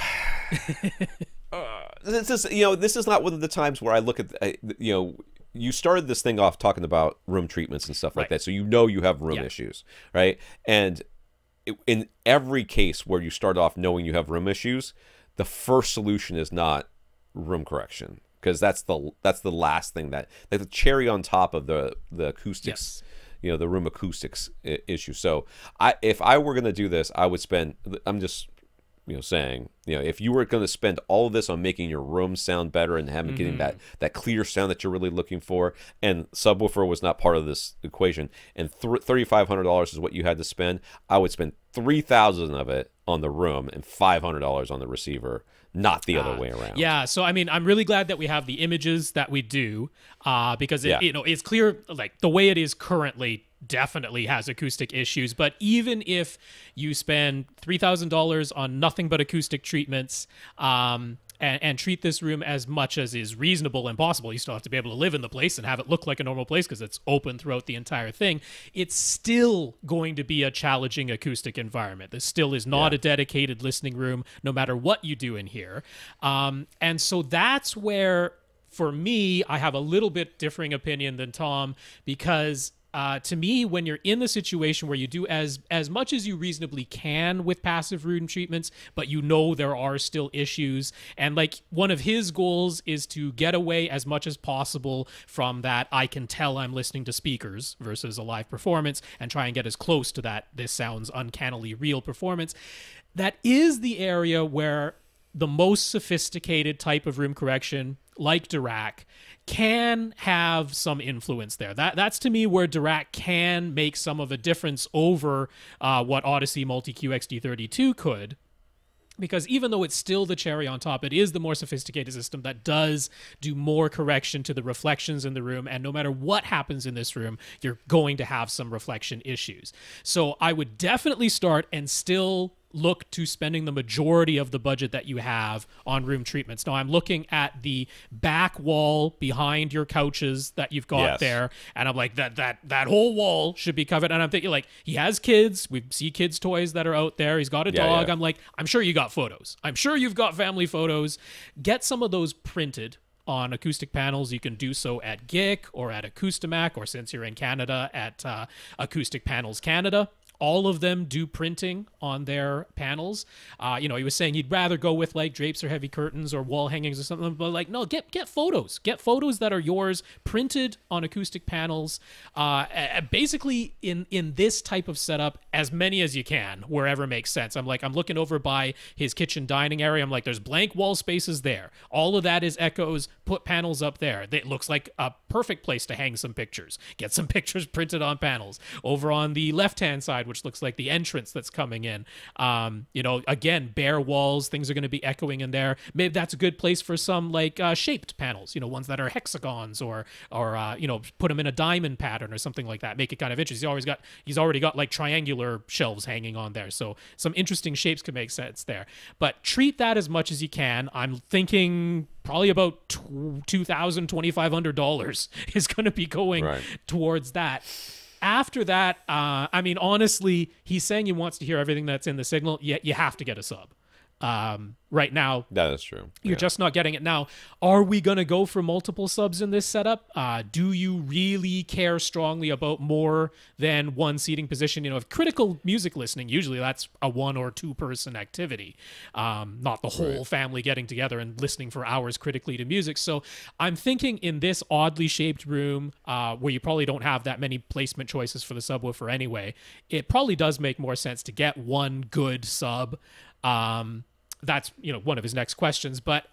uh, this is you know, this is not one of the times where I look at uh, you know, you started this thing off talking about room treatments and stuff like right. that, so you know you have room yeah. issues, right? And it, in every case where you start off knowing you have room issues, the first solution is not room correction because that's the that's the last thing that that's the cherry on top of the the acoustics. Yes. You know, the room acoustics issue. So I, if I were going to do this, I would spend, I'm just, you know, saying, you know, if you were going to spend all of this on making your room sound better and having mm-hmm. getting that, that clear sound that you're really looking for, and subwoofer was not part of this equation, and three thousand five hundred dollars is what you had to spend, I would spend three thousand dollars of it on the room and five hundred dollars on the receiver. Not the other uh, way around. Yeah, so I mean, I'm really glad that we have the images that we do, uh, because it, yeah. you know, it's clear like the way it is currently definitely has acoustic issues. But even if you spend three thousand dollars on nothing but acoustic treatments, um, and, and treat this room as much as is reasonable and possible. You still have to be able to live in the place and have it look like a normal place because it's open throughout the entire thing. It's still going to be a challenging acoustic environment. This still is not yeah. a dedicated listening room, no matter what you do in here. Um, and so that's where, for me, I have a little bit differing opinion than Tom, because Uh, to me, when you're in the situation where you do as as much as you reasonably can with passive room treatments, but you know there are still issues, and like one of his goals is to get away as much as possible from that I can tell I'm listening to speakers versus a live performance, and try and get as close to that this sounds uncannily real performance. That is the area where the most sophisticated type of room correction, like Dirac, can have some influence there. That that's to me where Dirac can make some of a difference over uh, what Odyssey Multi-Q X D thirty-two could, because even though it's still the cherry on top, it is the more sophisticated system that does do more correction to the reflections in the room, and no matter what happens in this room, you're going to have some reflection issues. So I would definitely start and still look to spending the majority of the budget that you have on room treatments. Now, I'm looking at the back wall behind your couches that you've got yes. there, and I'm like, that that that whole wall should be covered. And I'm thinking, like, he has kids. We see kids' toys that are out there. He's got a yeah, dog. Yeah. I'm like, I'm sure you got photos. I'm sure you've got family photos. Get some of those printed on acoustic panels. You can do so at G I C or at Acoustimac, or since you're in Canada, at uh, Acoustic Panels Canada. All of them do printing on their panels. Uh, you know, he was saying he'd rather go with like drapes or heavy curtains or wall hangings or something, but like, no, get get photos. Get photos that are yours, printed on acoustic panels. Uh, basically, in, in this type of setup, as many as you can, wherever makes sense. I'm like, I'm looking over by his kitchen dining area. I'm like, there's blank wall spaces there. All of that is echoes. Put panels up there. It looks like a perfect place to hang some pictures. Get some pictures printed on panels. Over on the left-hand side, which looks like the entrance that's coming in. Um, you know, again, bare walls, things are going to be echoing in there. Maybe that's a good place for some like uh, shaped panels, you know, ones that are hexagons or, or uh, you know, put them in a diamond pattern or something like that. Make it kind of interesting. He's always got, he's already got like triangular shelves hanging on there. So some interesting shapes can make sense there. But treat that as much as you can. I'm thinking probably about two thousand, twenty-five hundred dollars is going to be going right towards that. After that, uh, I mean, honestly, he's saying he wants to hear everything that's in the signal, yet you have to get a sub. Um, right now, that is true. You're yeah. just not getting it. Now, are we going to go for multiple subs in this setup? Uh, do you really care strongly about more than one seating position? You know, if critical music listening, usually that's a one or two person activity, um, not the whole right. family getting together and listening for hours critically to music. So I'm thinking in this oddly shaped room, uh, where you probably don't have that many placement choices for the subwoofer anyway, it probably does make more sense to get one good sub. Um, that's, you know, one of his next questions, but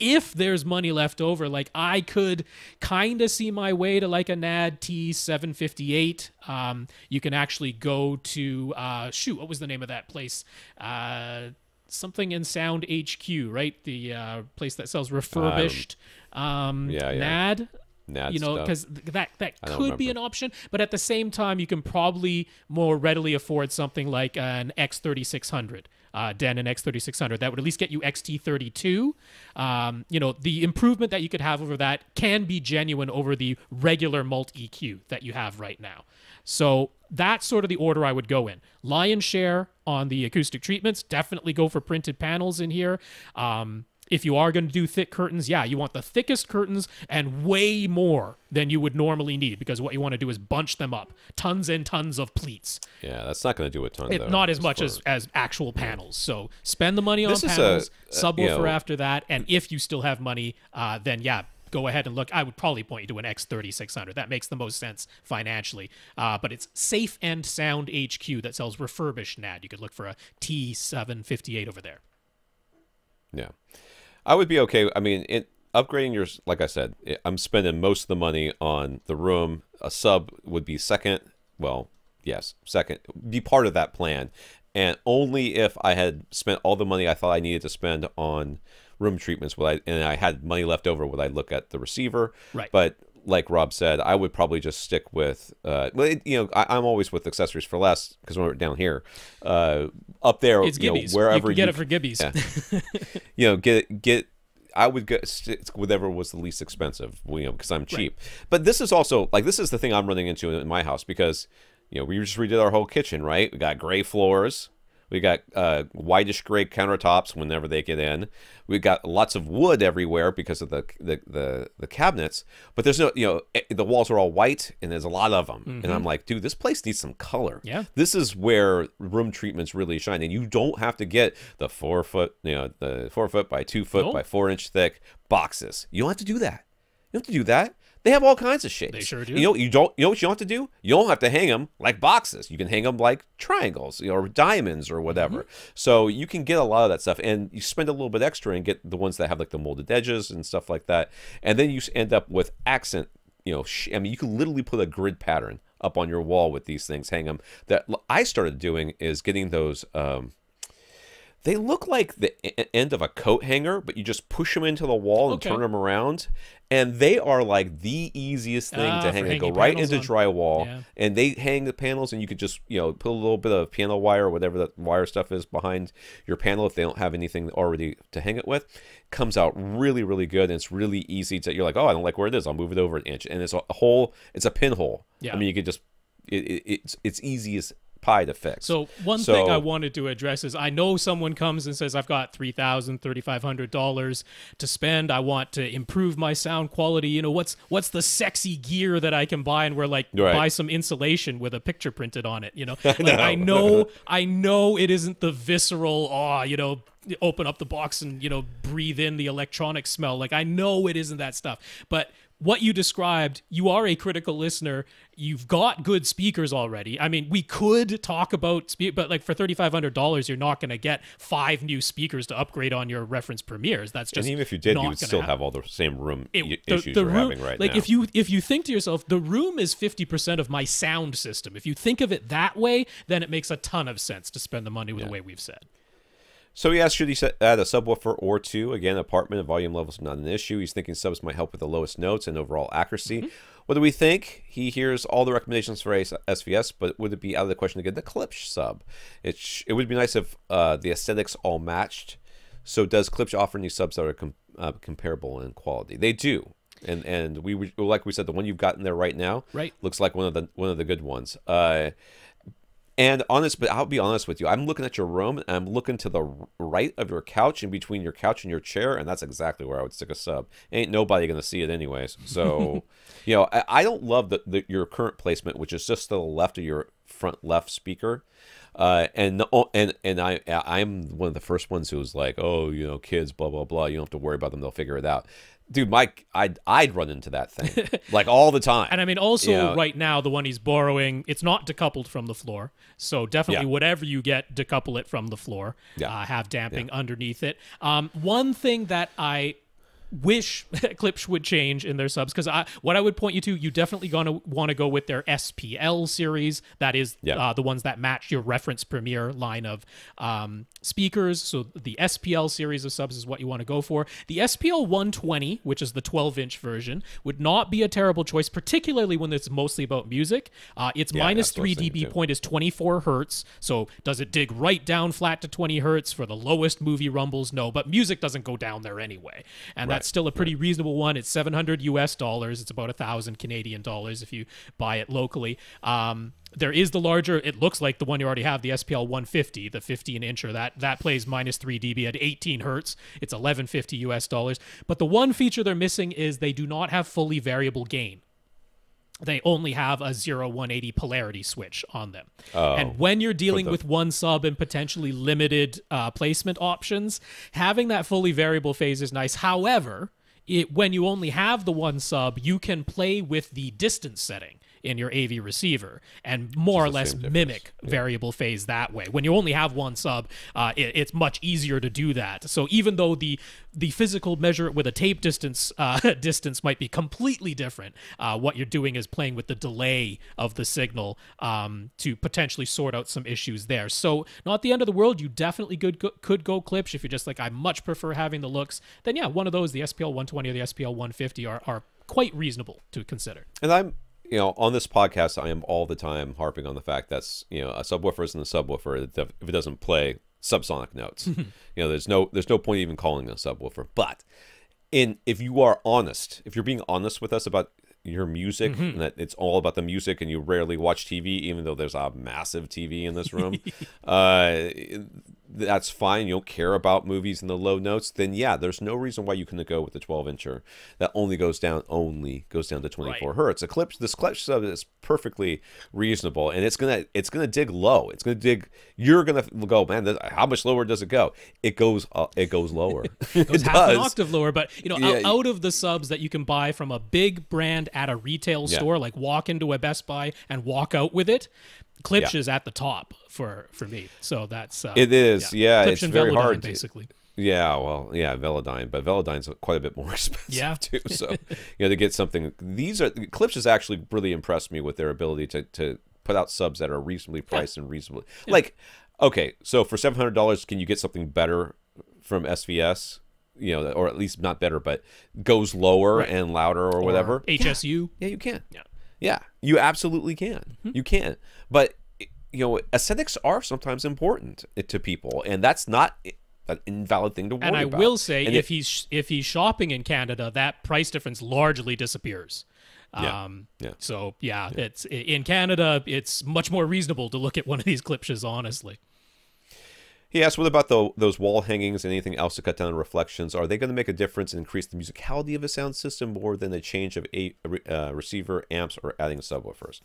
if there's money left over, like I could kind of see my way to like a N A D T seven fifty-eight. Um, you can actually go to, uh, shoot, what was the name of that place? Uh, something in Sound H Q, right? The, uh, place that sells refurbished, um, um yeah, yeah. N A D. Nad you know, because that that could be an option, but at the same time, you can probably more readily afford something like an X thirty-six hundred, uh, Denon X thirty-six hundred. That would at least get you X T thirty-two. Um, you know, the improvement that you could have over that can be genuine over the regular Mult E Q that you have right now. So that's sort of the order I would go in. Lion's share on the acoustic treatments. Definitely go for printed panels in here. Um, If you are going to do thick curtains, yeah, you want the thickest curtains and way more than you would normally need, because what you want to do is bunch them up. Tons and tons of pleats. Yeah, that's not going to do a ton, it, though. Not as much as, as actual panels. So spend the money on panels, a, subwoofer you know, after that, and if you still have money, uh, then yeah, go ahead and look. I would probably point you to an X thirty-six hundred. That makes the most sense financially. Uh, but it's Safe and Sound H Q that sells refurbished N A D. You could look for a T seven fifty-eight over there. Yeah. I would be okay. I mean, it, upgrading your, like I said, it, I'm spending most of the money on the room. A sub would be second. Well, yes, second. Be part of that plan. And only if I had spent all the money I thought I needed to spend on room treatments would I, and I had money left over, would I look at the receiver. Right. But like Rob said, I would probably just stick with, uh, you know, I, I'm always with accessories for less, because when we're down here, uh, up there, it's you know, wherever you can get you, it for Gibbies, yeah. you know, get get I would get whatever was the least expensive, you know, because I'm cheap. Right. But this is also, like, this is the thing I'm running into in my house because, you know, we just redid our whole kitchen, right? We got gray floors. We got uh, whitish gray countertops whenever they get in. We got lots of wood everywhere because of the the, the the cabinets. But there's no, you know, the walls are all white, and there's a lot of them. Mm-hmm. And I'm like, dude, this place needs some color. Yeah. This is where room treatments really shine, and you don't have to get the four foot, you know, the four foot by two foot oh. by four inch thick boxes. You don't have to do that. You don't have to do that. They have all kinds of shapes. They sure do. You know, you don't. You know what you don't have to do? You don't have to hang them like boxes. You can hang them like triangles, you know, or diamonds or whatever. Mm-hmm. So you can get a lot of that stuff, and you spend a little bit extra and get the ones that have like the molded edges and stuff like that, and then you end up with accent. You know, sh I mean, you can literally put a grid pattern up on your wall with these things. Hang them. That I started doing is getting those. Um, They look like the end of a coat hanger, but you just push them into the wall and okay. turn them around. And they are like the easiest thing ah, to hang. They go right into on. drywall, yeah. and they hang the panels, and you could just, you know, put a little bit of piano wire or whatever that wire stuff is behind your panel if they don't have anything already to hang it with. It comes out really, really good, and it's really easy to, you're like, oh, I don't like where it is. I'll move it over an inch. And it's a whole, it's a pinhole. Yeah. I mean, you could just, it, it, it's, it's easy as pie to fix. So one so, thing I wanted to address is I know someone comes and says, I've got three thousand dollars, thirty-five hundred dollars to spend. I want to improve my sound quality. You know, what's what's the sexy gear that I can buy? And we're like, right. buy some insulation with a picture printed on it. You know, like, no. I know, I know it isn't the visceral, aw, you know, open up the box and, you know, breathe in the electronic smell. Like, I know it isn't that stuff, but what you described, you are a critical listener. You've got good speakers already. I mean, we could talk about, but like for thirty-five hundred dollars, you're not going to get five new speakers to upgrade on your reference premieres. That's just, and even if you did, you would still happen. have all the same room it, the, issues the you're room, having right like now. Like if you, if you think to yourself, the room is fifty percent of my sound system. If you think of it that way, then it makes a ton of sense to spend the money with yeah. the way we've said. So he asked, should he add a subwoofer or two? Again, apartment and volume levels not an issue. He's thinking subs might help with the lowest notes and overall accuracy. Mm-hmm. What do we think? He hears all the recommendations for S V S, but would it be out of the question to get the Klipsch sub? It, sh it would be nice if uh, the aesthetics all matched. So does Klipsch offer any subs that are com uh, comparable in quality? They do. And and we like we said, the one you've got in there right now right. looks like one of the one of the good ones. Uh And honest, but I'll be honest with you. I'm looking at your room, and I'm looking to the right of your couch, and between your couch and your chair, and that's exactly where I would stick a sub. Ain't nobody gonna see it anyways. So, you know, I, I don't love the, the your current placement, which is just to the left of your front left speaker. Uh, and and and I I'm one of the first ones who was like, oh, you know, kids, blah blah blah. You don't have to worry about them; they'll figure it out. Dude, Mike, I'd, I'd run into that thing, like, all the time. And I mean, also, you know, right now, the one he's borrowing, it's not decoupled from the floor. So definitely yeah. whatever you get, decouple it from the floor. Yeah. Uh, have damping yeah. underneath it. Um, one thing that I wish Klipsch would change in their subs, because I what I would point you to, you definitely gonna want to go with their S P L series. That is yeah. uh, the ones that match your reference premiere line of um, speakers. So the S P L series of subs is what you want to go for. The S P L one twenty, which is the twelve inch version, would not be a terrible choice, particularly when it's mostly about music. Uh, it's yeah, minus three dB point is twenty-four hertz. So does it dig right down flat to twenty hertz for the lowest movie rumbles? No, but music doesn't go down there anyway, and right. that's still a pretty right. reasonable one. It's seven hundred U S dollars. It's about a thousand Canadian dollars if you buy it locally. Um, there is the larger, it looks like the one you already have, the S P L one fifty, the fifteen incher. That that plays minus three dB at eighteen hertz. It's eleven fifty U S dollars. But the one feature they're missing is they do not have fully variable gain. They only have a zero one eighty polarity switch on them. Oh, and when you're dealing the... with one sub and potentially limited uh, placement options, having that fully variable phase is nice. However, it, when you only have the one sub, you can play with the distance setting in your A V receiver and more or less mimic yeah. variable phase that way. When you only have one sub, uh, it, it's much easier to do that. So even though the the physical measure with a tape distance uh, distance might be completely different, uh, what you're doing is playing with the delay of the signal um, to potentially sort out some issues there. So not the end of the world. You definitely could go, could go Klipsch if you're just like, I much prefer having the looks. Then yeah, one of those, the S P L one twenty or the S P L one fifty are, are quite reasonable to consider. And I'm You know, on this podcast, I am all the time harping on the fact that's, you know, a subwoofer isn't a subwoofer if it doesn't play subsonic notes. You know, there's no there's no point even calling it a subwoofer. But And if you are honest, if you're being honest with us about your music, mm-hmm. and that it's all about the music and you rarely watch T V, even though there's a massive T V in this room, uh, that's fine. You'll care about movies and the low notes. Then, yeah, there's no reason why you couldn't go with the twelve incher that only goes down only goes down to twenty-four right. hertz. Eclipse, this clutch sub is perfectly reasonable, and it's gonna it's gonna dig low. It's gonna dig. You're gonna go, man. This, how much lower does it go? It goes. Uh, it goes lower. it goes it half does. an octave lower. But you know, yeah. out, out of the subs that you can buy from a big brand at a retail yeah. store, like walk into a Best Buy and walk out with it. Klipsch yeah. is at the top for for me, so that's uh, it is yeah, yeah it's and very Velodyne, hard to, basically yeah well yeah Velodyne, but Velodyne's quite a bit more expensive yeah too, so you know, to get something, these are Klipsch has actually really impressed me with their ability to to put out subs that are reasonably priced yeah. and reasonably yeah. like okay, so for seven hundred dollars can you get something better from S V S, you know, or at least not better but goes lower right. and louder or, or whatever H S U yeah, yeah you can yeah Yeah, you absolutely can. Mm-hmm. You can. But, you know, aesthetics are sometimes important to people, and that's not an invalid thing to worry about. And I about. will say, and if it, he's if he's shopping in Canada, that price difference largely disappears. Yeah. Um, yeah. So, yeah, yeah, it's in Canada, it's much more reasonable to look at one of these Klipsch's, honestly. He asked, what about the, those wall hangings and anything else to cut down reflections? Are they going to make a difference and increase the musicality of a sound system more than the change of a, uh, receiver, amps, or adding subwoofers?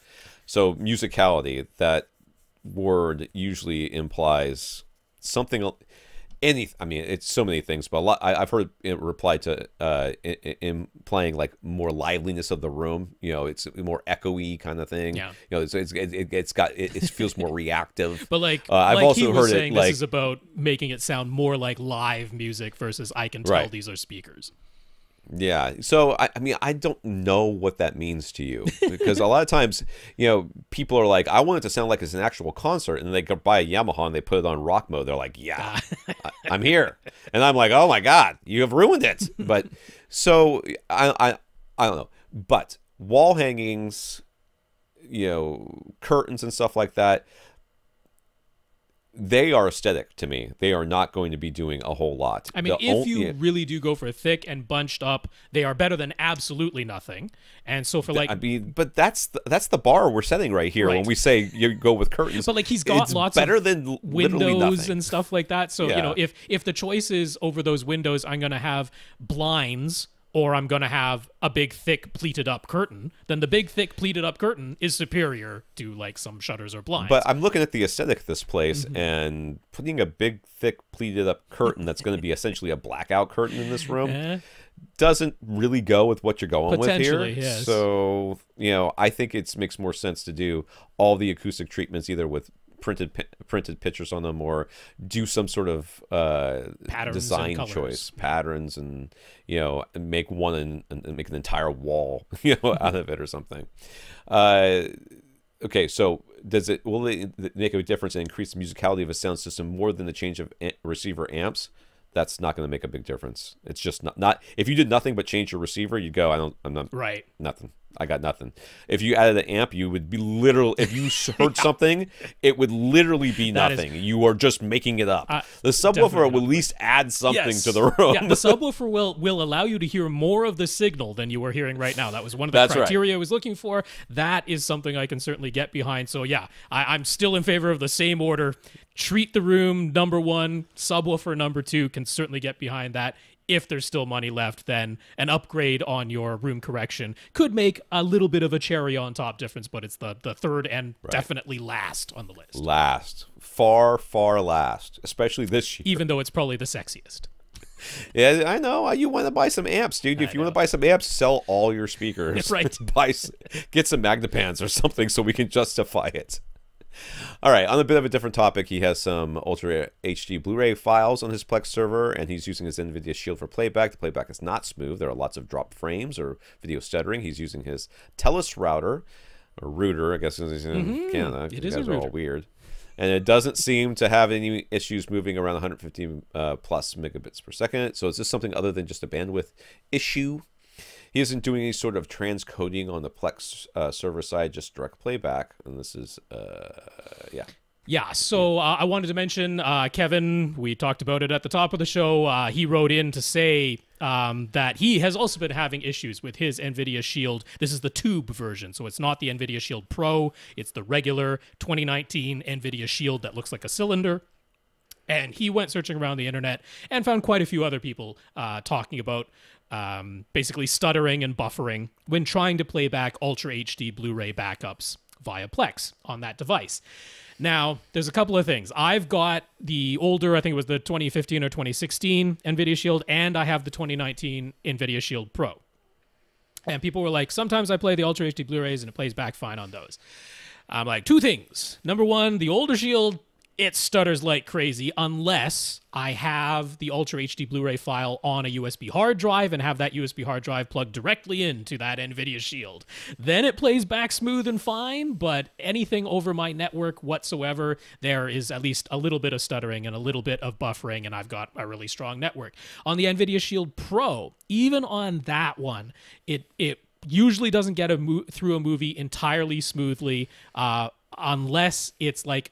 So musicality, that word usually implies something, any, I mean, it's so many things, but a lot, I, I've heard it replied to uh, implying like more liveliness of the room. You know, it's more echoey kind of thing. Yeah. You know, it's, it's, it, it's got, it, it feels more reactive. But like, uh, I've like also he was heard saying it, this like, is about making it sound more like live music versus I can tell right. these are speakers. Yeah. So, I, I mean, I don't know what that means to you, because a lot of times, you know, people are like, I want it to sound like it's an actual concert, and they go buy a Yamaha and they put it on rock mode. They're like, yeah, I, I'm here. And I'm like, oh my God, you have ruined it. But so I, I, I don't know, but wall hangings, you know, curtains and stuff like that, they are aesthetic to me. They are not going to be doing a whole lot. I mean, the if you yeah. really do go for thick and bunched up, they are better than absolutely nothing. And so for like... I mean, but that's the, that's the bar we're setting right here right. when we say you go with curtains. But like he's got it's lots better of than windows and stuff like that. So, yeah. you know, if, if the choice is over those windows, I'm going to have blinds or I'm going to have a big, thick, pleated up curtain, then the big, thick, pleated up curtain is superior to like some shutters or blinds. But I'm looking at the aesthetic of this place mm-hmm. and putting a big, thick, pleated up curtain that's going to be essentially a blackout curtain in this room eh. doesn't really go with what you're going with here. Yes. So, you know, I think it makes more sense to do all the acoustic treatments either with printed printed pictures on them or do some sort of uh patterns design choice patterns and you know make one and, and make an entire wall you know out of it or something. Uh okay, so does it will it make a difference and increase the musicality of a sound system more than the change of receiver amps? That's not going to make a big difference. It's just not not if you did nothing but change your receiver, you'd go, I don't I'm not right nothing. I got nothing. If you added an amp, you would be literal. If you heard yeah. something, it would literally be that nothing. Is, you are just making it up. Uh, the subwoofer will at least add something yes. to the room. Yeah, the subwoofer will will allow you to hear more of the signal than you are hearing right now. That was one of the That's criteria right. I was looking for. That is something I can certainly get behind. So yeah, I, I'm still in favor of the same order. Treat the room number one, subwoofer number two. Can certainly get behind that. If there's still money left, then an upgrade on your room correction could make a little bit of a cherry on top difference, but it's the, the third and right. definitely last on the list. Last. Far, far last, especially this year. Even though it's probably the sexiest. Yeah, I know. You want to buy some amps, dude. If I you know. want to buy some amps, sell all your speakers. Right. buy, get some MagnaPans or something so we can justify it. All right, on a bit of a different topic, he has some Ultra H D Blu-ray files on his Plex server, and he's using his NVIDIA Shield for playback. The playback is not smooth. There are lots of drop frames or video stuttering. He's using his TELUS router, or router, I guess he's in mm-hmm. Canada. It is a router. All weird. And it doesn't seem to have any issues moving around one hundred fifty uh, plus megabits per second. So is this something other than just a bandwidth issue? He isn't doing any sort of transcoding on the Plex uh, server side, just direct playback. And this is, uh, yeah. Yeah, so uh, I wanted to mention, uh, Kevin, we talked about it at the top of the show. Uh, he wrote in to say, um, that he has also been having issues with his NVIDIA Shield. This is the tube version, so it's not the NVIDIA Shield Pro. It's the regular twenty nineteen NVIDIA Shield that looks like a cylinder. And he went searching around the internet and found quite a few other people uh, talking about um, basically stuttering and buffering when trying to play back Ultra H D Blu-ray backups via Plex on that device. Now, there's a couple of things. I've got the older, I think it was the twenty fifteen or twenty sixteen NVIDIA Shield, and I have the twenty nineteen NVIDIA Shield Pro. And people were like, sometimes I play the Ultra H D Blu-rays and it plays back fine on those. I'm like, two things. Number one, the older Shield, it stutters like crazy unless I have the Ultra H D Blu-ray file on a U S B hard drive and have that U S B hard drive plugged directly into that NVIDIA Shield. Then it plays back smooth and fine, but anything over my network whatsoever, there is at least a little bit of stuttering and a little bit of buffering, and I've got a really strong network. On the NVIDIA Shield Pro, even on that one, it it usually doesn't get a mo- through a movie entirely smoothly uh, unless it's like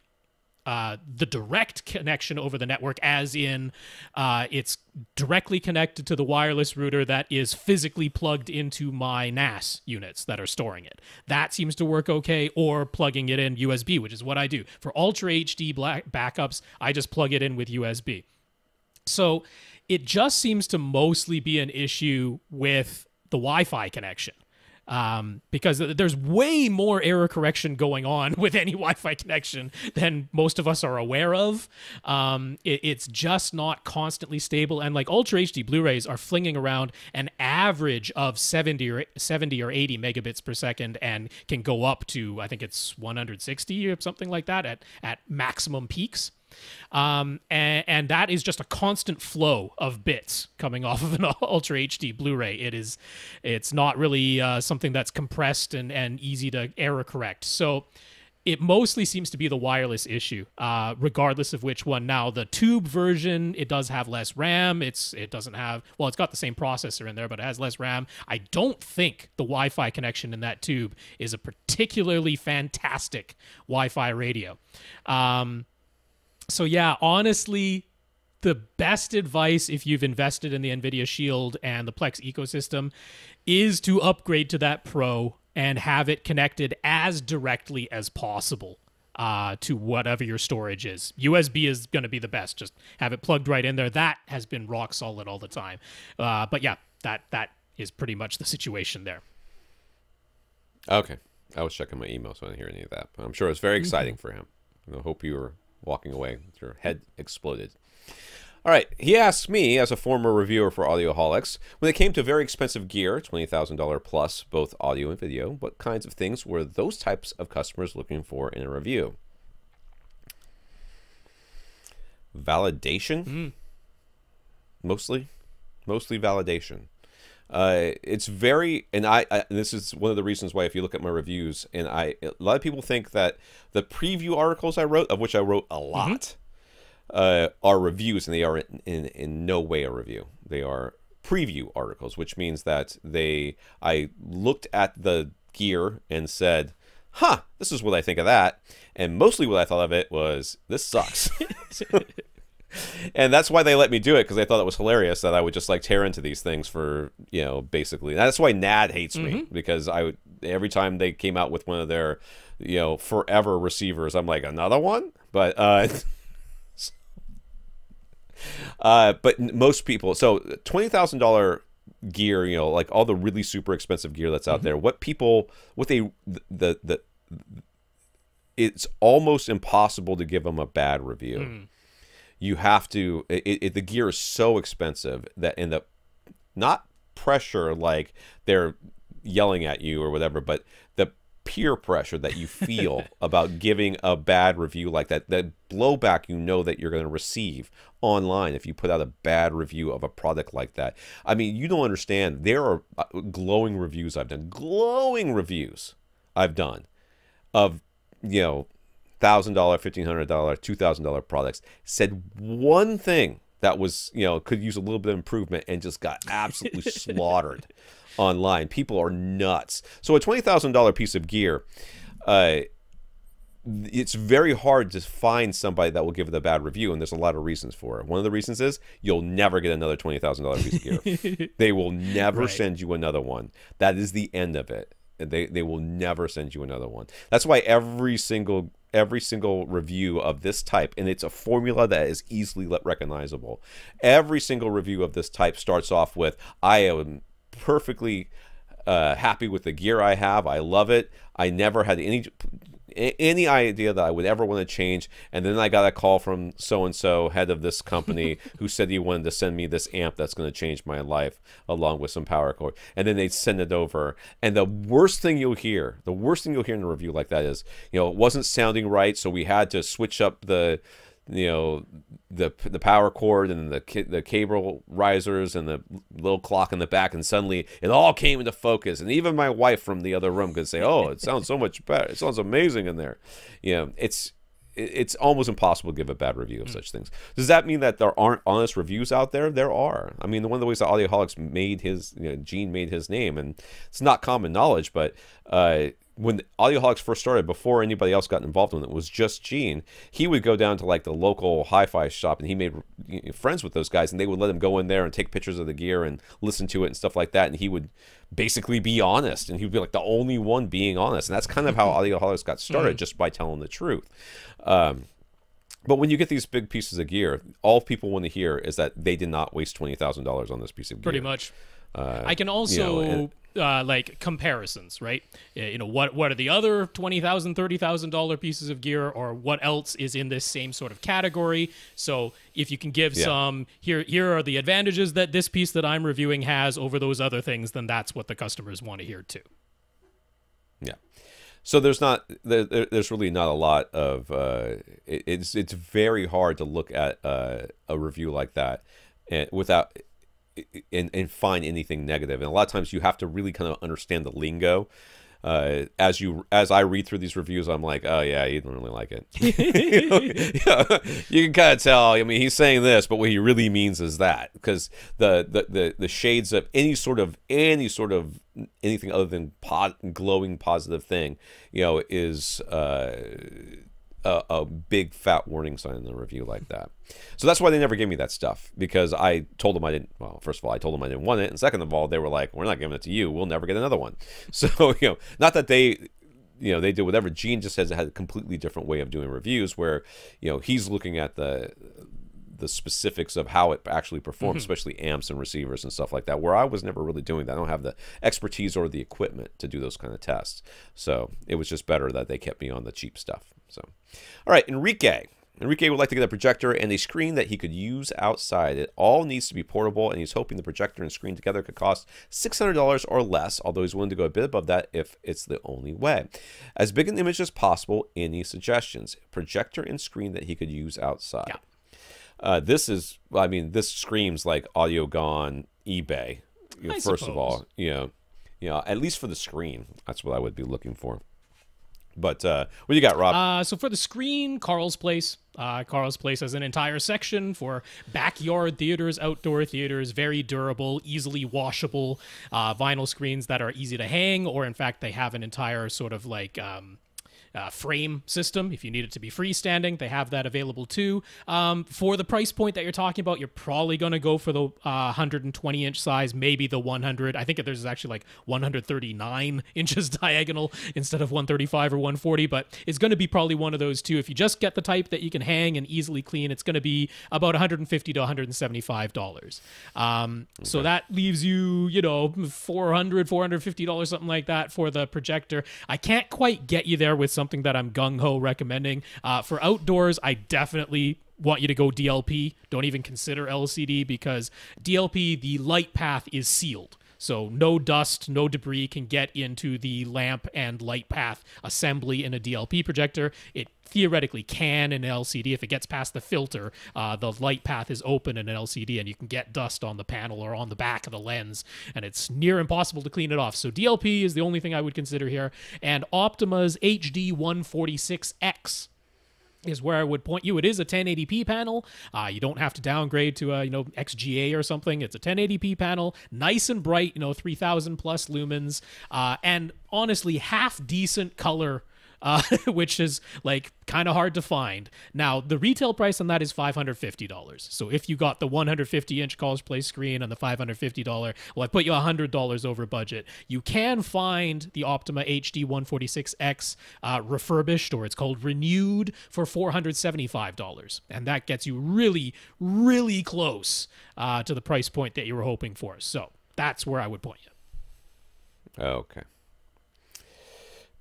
Uh, the direct connection over the network, as in uh, it's directly connected to the wireless router that is physically plugged into my N A S units that are storing it. That seems to work okay, or plugging it in U S B, which is what I do. For Ultra H D black backups, I just plug it in with U S B. So it just seems to mostly be an issue with the Wi-Fi connection. Um, because there's way more error correction going on with any Wi-Fi connection than most of us are aware of. Um, it, it's just not constantly stable. And like Ultra H D Blu-rays are flinging around an average of seventy or eighty megabits per second and can go up to, I think it's one hundred sixty or something like that at, at maximum peaks. Um, and, and that is just a constant flow of bits coming off of an Ultra H D Blu-ray. It is, it's not really uh, something that's compressed and, and easy to error correct. So it mostly seems to be the wireless issue, uh, regardless of which one. Now, the tube version, it does have less RAM. It's It doesn't have... Well, it's got the same processor in there, but it has less RAM. I don't think the Wi-Fi connection in that tube is a particularly fantastic Wi-Fi radio. Um... So yeah, honestly, the best advice if you've invested in the NVIDIA Shield and the Plex ecosystem is to upgrade to that Pro and have it connected as directly as possible uh, to whatever your storage is. U S B is going to be the best. Just have it plugged right in there. That has been rock solid all the time. Uh, but yeah, that that is pretty much the situation there. Okay. I was checking my email, so I didn't hear any of that. But I'm sure it's very exciting mm-hmm. for him. I hope you were... walking away with your head exploded. All right. He asks me, as a former reviewer for Audioholics, when it came to very expensive gear, twenty thousand dollars plus, both audio and video, what kinds of things were those types of customers looking for in a review? Validation? Mm. Mostly. Mostly validation. Uh, it's very, and I, I, this is one of the reasons why if you look at my reviews, and I, a lot of people think that the preview articles I wrote, of which I wrote a lot, mm-hmm. uh, are reviews, and they are in, in, in no way a review. They are preview articles, which means that they, I looked at the gear and said, huh, this is what I think of that. And mostly what I thought of it was, this sucks. And that's why they let me do it, because they thought it was hilarious that I would just like tear into these things for, you know, basically. And that's why Nad hates mm-hmm. me, because I would, every time they came out with one of their, you know, forever receivers, I'm like, another one? But uh, uh, but most people, so twenty thousand dollars gear, you know, like all the really super expensive gear that's out mm-hmm. there, what people, what they, the, the, the, it's almost impossible to give them a bad review. Mm. You have to, it, it, the gear is so expensive that in the, not pressure like they're yelling at you or whatever, but the peer pressure that you feel about giving a bad review like that, that blowback you know that you're going to receive online if you put out a bad review of a product like that. I mean, you don't understand. There are glowing reviews I've done, glowing reviews I've done of, you know, one thousand dollars, fifteen hundred dollars, two thousand dollars products, said one thing that was, you know, could use a little bit of improvement and just got absolutely slaughtered online. People are nuts. So a twenty thousand dollars piece of gear, uh, it's very hard to find somebody that will give it a bad review, and there's a lot of reasons for it. One of the reasons is you'll never get another twenty thousand dollars piece of gear. They will never right. send you another one. That is the end of it. They they will never send you another one. That's why every single every single review of this type, and it's a formula that is easily recognizable. Every single review of this type starts off with, I am perfectly uh, happy with the gear I have. I love it. I never had any... any idea that I would ever want to change, and then I got a call from so-and-so, head of this company, who said he wanted to send me this amp that's going to change my life along with some power cord, and then they'd send it over, and the worst thing you'll hear, the worst thing you'll hear in a review like that is, you know, it wasn't sounding right, so we had to switch up the, you know, the the power cord and the the cable risers and the little clock in the back, and suddenly it all came into focus. And even my wife from the other room could say, "Oh, it sounds so much better. It sounds amazing in there." You know, it's it's almost impossible to give a bad review of mm. such things. Does that mean that there aren't honest reviews out there? There are. I mean, one of the ways that Audioholics made his, you know, Gene made his name, and it's not common knowledge, but uh, when Audioholics first started, before anybody else got involved in it, was just Gene. He would go down to like the local hi-fi shop, and he made friends with those guys, and they would let him go in there and take pictures of the gear and listen to it and stuff like that. And he would basically be honest, and he'd be like the only one being honest. And that's kind of how Audioholics got started, just by telling the truth. Um, But when you get these big pieces of gear, all people want to hear is that they did not waste twenty thousand dollars on this piece of gear. Pretty much. Uh, I can also... You know, and, Uh, like comparisons, right? You know, what what are the other twenty thousand dollars, thirty thousand dollars pieces of gear, or what else is in this same sort of category? So if you can give yeah. some, here here are the advantages that this piece that I'm reviewing has over those other things, then that's what the customers want to hear too. Yeah. So there's not there, there's really not a lot of uh, it, it's it's very hard to look at uh, a review like that and without. And, and find anything negative. And a lot of times you have to really kind of understand the lingo. Uh, as you as I read through these reviews, I'm like, oh yeah, he didn't really like it. you, know, you, know, you can kind of tell. I mean, he's saying this, but what he really means is that, because the, the the the shades of any sort of any sort of anything other than po glowing positive thing, you know, is uh, a, a big fat warning sign in a review like that. So that's why they never gave me that stuff, because I told them I didn't, well, first of all, I told them I didn't want it, and second of all, they were like, we're not giving it to you, we'll never get another one. So, you know, not that they, you know, they did whatever. Gene just has had a completely different way of doing reviews, where, you know, he's looking at the the specifics of how it actually performs, mm-hmm. especially amps and receivers and stuff like that, where I was never really doing that. I don't have the expertise or the equipment to do those kind of tests. So it was just better that they kept me on the cheap stuff. So, all right, Enrique. Enrique would like to get a projector and a screen that he could use outside. It all needs to be portable, and he's hoping the projector and screen together could cost six hundred dollars or less, although he's willing to go a bit above that if it's the only way. As big an image as possible, any suggestions? Projector and screen that he could use outside. Yeah. Uh, this is, I mean, this screams like Audio Gone, eBay, you know, first suppose. of all. You know, you know, at least for the screen, that's what I would be looking for. But uh, what do you got, Rob? Uh, so for the screen, Carl's Place. Uh, Carl's Place has an entire section for backyard theaters, outdoor theaters, very durable, easily washable uh, vinyl screens that are easy to hang, or in fact, they have an entire sort of like... Um, Uh, frame system. If you need it to be freestanding, they have that available too. Um, for the price point that you're talking about, you're probably going to go for the uh, one hundred twenty inch size, maybe the one hundred. I think there's actually like one hundred thirty-nine inches diagonal instead of one thirty-five or one forty, but it's going to be probably one of those two. If you just get the type that you can hang and easily clean, it's going to be about one hundred fifty to one hundred seventy-five dollars. Um, okay. So that leaves you, you know, four hundred, four hundred fifty dollars, something like that for the projector. I can't quite get you there with some something that I'm gung-ho recommending. Uh, for outdoors, I definitely want you to go D L P. Don't even consider L C D, because D L P, the light path is sealed. So no dust, no debris can get into the lamp and light path assembly in a D L P projector. It theoretically can in L C D. If it gets past the filter, uh, the light path is open in an L C D, and you can get dust on the panel or on the back of the lens, and it's near impossible to clean it off. So D L P is the only thing I would consider here, and Optima's H D one forty-six X is where I would point you. It is a ten eighty p panel. Uh, you don't have to downgrade to a, you know, X G A or something. It's a ten eighty p panel, nice and bright, you know, three thousand plus lumens, uh, and honestly, half decent color uh, which is like kind of hard to find. Now, the retail price on that is five hundred fifty dollars. So if you got the one hundred fifty inch College Play screen and the five hundred fifty dollars, well, I put you one hundred dollars over budget. You can find the Optima H D one forty-six X uh, refurbished, or it's called renewed, for four hundred seventy-five dollars. And that gets you really, really close uh, to the price point that you were hoping for. So that's where I would point you. Okay.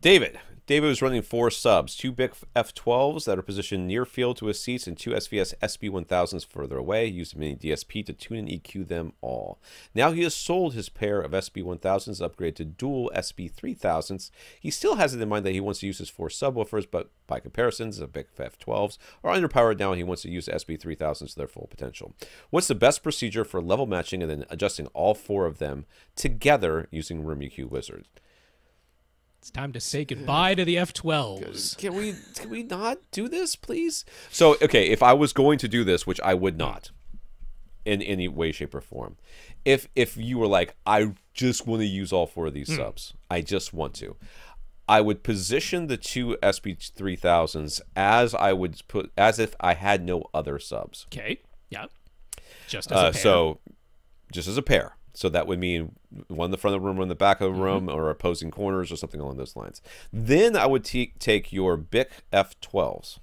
David. David was running four subs, two big F twelves that are positioned near field to his seats, and two S V S S B one thousands further away. He used a mini D S P to tune and E Q them all. Now he has sold his pair of S B one thousands, upgraded to dual S B three thousands. He still has it in mind that he wants to use his four subwoofers, but by comparison, the big F twelves are underpowered now, and he wants to use S B three thousands to their full potential. What's the best procedure for level matching and then adjusting all four of them together using Room E Q Wizard? It's time to say goodbye to the F twelves. Can we can we not do this, please? So, okay, if I was going to do this, which I would not in any way, shape, or form, if if you were like, I just want to use all four of these mm. subs, I just want to, I would position the two S B three thousands as I would put as if I had no other subs. Okay, yeah, just as uh, a pair. So, just as a pair. So that would mean one in the front of the room, one in the back of the room, mm-hmm. or opposing corners or something along those lines. Then I would take your B I C F twelves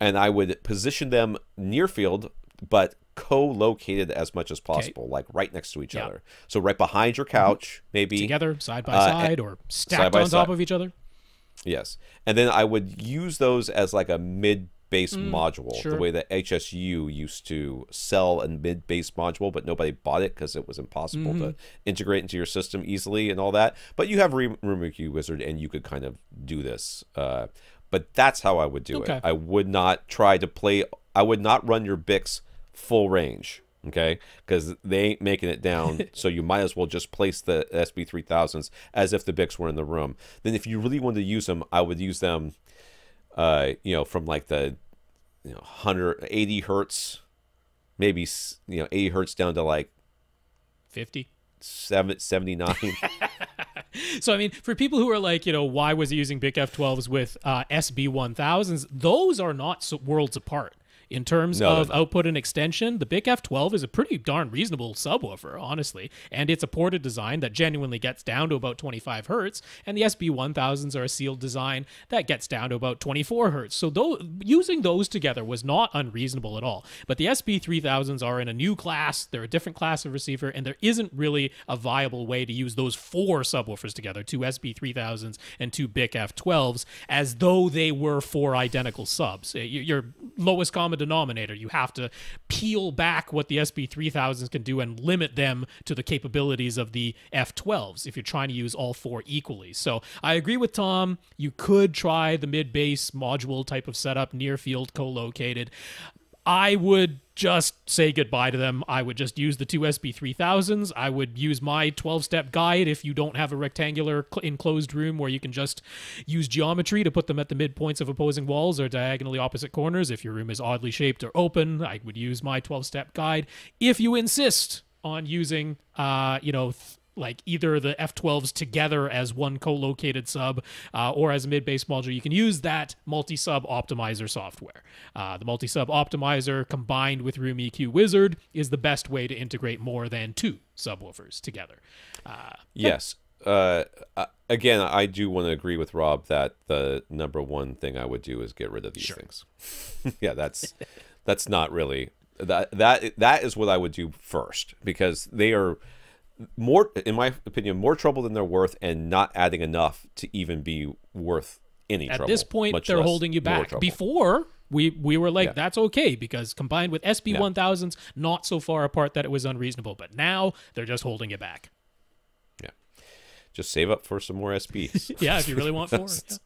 and I would position them near field but co-located as much as possible, okay. like right next to each yeah. other. So right behind your couch, mm-hmm. maybe. Together, side by uh, side, or stacked on top of each other. Yes. And then I would use those as like a mid base mm, module, sure. the way that H S U used to sell a mid-base module, but nobody bought it because it was impossible mm-hmm. to integrate into your system easily and all that. But you have Room E Q Wizard, and you could kind of do this. Uh, but that's how I would do okay. it. I would not try to play. I would not run your B I Cs full range, okay? Because they ain't making it down. So you might as well just place the S B three thousands as if the B I Cs were in the room. Then, if you really wanted to use them, I would use them. Uh, you know, from like the you know one hundred eighty hertz, maybe you know eighty hertz down to like fifty, seventy-nine. So I mean, for people who are like, you know, why was he using big F twelves with uh, S B one thousands? Those are not so worlds apart in terms no, of output and extension. The B I C F twelve is a pretty darn reasonable subwoofer, honestly, and it's a ported design that genuinely gets down to about twenty-five hertz, and the S B one thousands are a sealed design that gets down to about twenty-four hertz. So though, using those together was not unreasonable at all. But the S B three thousands are in a new class, they're a different class of receiver, and there isn't really a viable way to use those four subwoofers together, two S B three thousands and two B I C F twelves, as though they were four identical subs. Your lowest common denominator. You have to peel back what the S B three thousands can do and limit them to the capabilities of the F twelves if you're trying to use all four equally. So I agree with Tom. You could try the mid-base module type of setup, near field, co-located. I would just say goodbye to them. I would just use the two S B three thousands. I would use my twelve-step guide if you don't have a rectangular enclosed room where you can just use geometry to put them at the midpoints of opposing walls or diagonally opposite corners. If your room is oddly shaped or open, I would use my twelve-step guide. If you insist on using, uh, you know, th like either the F twelves together as one co-located sub uh, or as a mid-base module, you can use that multi-sub optimizer software. Uh, the multi-sub optimizer combined with Room E Q Wizard is the best way to integrate more than two subwoofers together. Uh, yes. Uh, again, I do want to agree with Rob that the number one thing I would do is get rid of these sure. things. Yeah, that's that's not really... That, that, that is what I would do first, because they are... more, in my opinion, more trouble than they're worth, and not adding enough to even be worth any trouble. At this point, they're holding you back. Before, we we were like, yeah. that's okay, because combined with S B one thousands, yeah. not so far apart that it was unreasonable. But now, they're just holding you back. Yeah. Just save up for some more S Bs. Yeah, if you really want four. Yeah.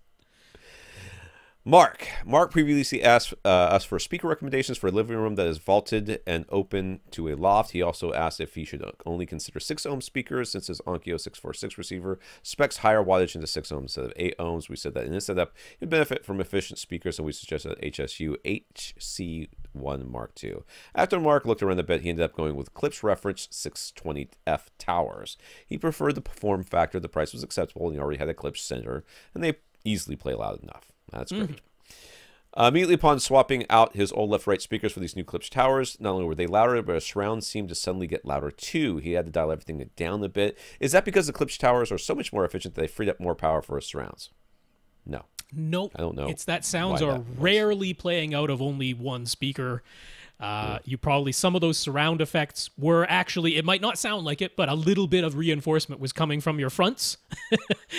Mark. Mark previously asked uh, us for speaker recommendations for a living room that is vaulted and open to a loft. He also asked if he should only consider six ohm speakers, since his Onkyo six forty-six receiver specs higher wattage into six ohms instead of eight ohms. We said that in this setup, you'd benefit from efficient speakers, and we suggested H S U H C one Mark two. After Mark looked around a bit, he ended up going with Clips Reference six twenty F Towers. He preferred the form factor, the price was acceptable, and he already had a Clips Center, and they easily play loud enough. That's great. Mm-hmm. Uh, immediately upon swapping out his old left-right speakers for these new Klipsch towers, not only were they louder, but his surround seemed to suddenly get louder too. He had to dial everything down a bit. Is that because the Klipsch towers are so much more efficient that they freed up more power for his surrounds? No. Nope. I don't know. It's that sounds are that rarely playing out of only one speaker. Uh, yeah. You probably, some of those surround effects were actually, it might not sound like it, but a little bit of reinforcement was coming from your fronts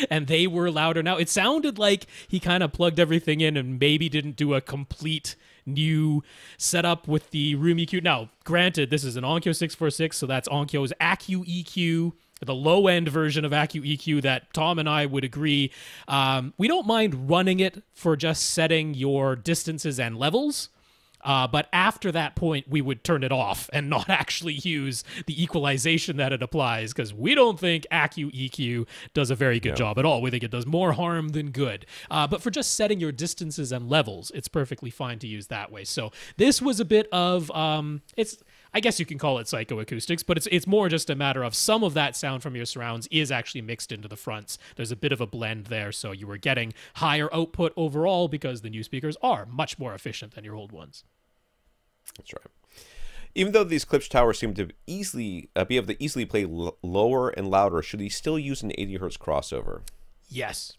and they were louder now. It sounded like he kind of plugged everything in and maybe didn't do a complete new setup with the room E Q. Now, granted, this is an Onkyo six four six, so that's Onkyo's Accu E Q, the low-end version of Accu E Q that Tom and I would agree. Um, we don't mind running it for just setting your distances and levels. Uh, but after that point, we would turn it off and not actually use the equalization that it applies, because we don't think Accu E Q does a very good no. job at all. We think it does more harm than good. Uh, but for just setting your distances and levels, it's perfectly fine to use that way. So this was a bit of, um, it's, I guess you can call it psychoacoustics, but it's it's more just a matter of some of that sound from your surrounds is actually mixed into the fronts. There's a bit of a blend there, so you were getting higher output overall because the new speakers are much more efficient than your old ones. That's right. Even though these Klipsch towers seem to easily uh, be able to easily play l lower and louder, should he still use an eighty hertz crossover? Yes.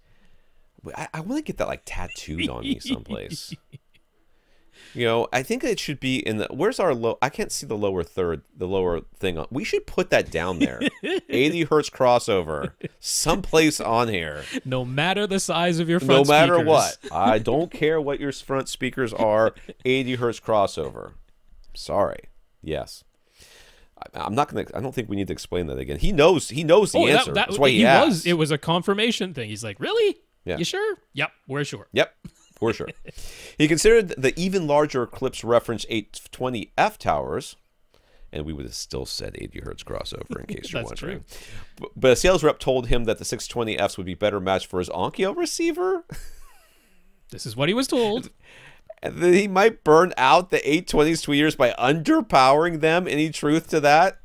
I, I want to get that like tattooed on me someplace. You know, I think it should be in the, where's our low, I can't see the lower third, the lower thing on. We should put that down there. eighty hertz crossover, someplace on here. No matter the size of your front speakers. No matter speakers. What. I don't care what your front speakers are, eighty hertz crossover. Sorry. Yes. I'm not gonna. I don't think we need to explain that again. He knows. He knows the oh, answer. That, that, That's why he, he asked. Was, it was a confirmation thing. He's like, really? Yeah. You sure? Yep. We're sure. Yep. For sure. He considered the even larger Klipsch reference eight twenty F towers, and we would have still said eighty hertz crossover in case you're wondering. True. But a sales rep told him that the six twenty Fs would be better matched for his Onkyo receiver. This is what he was told. And that he might burn out the eight twenties tweeters by underpowering them. Any truth to that?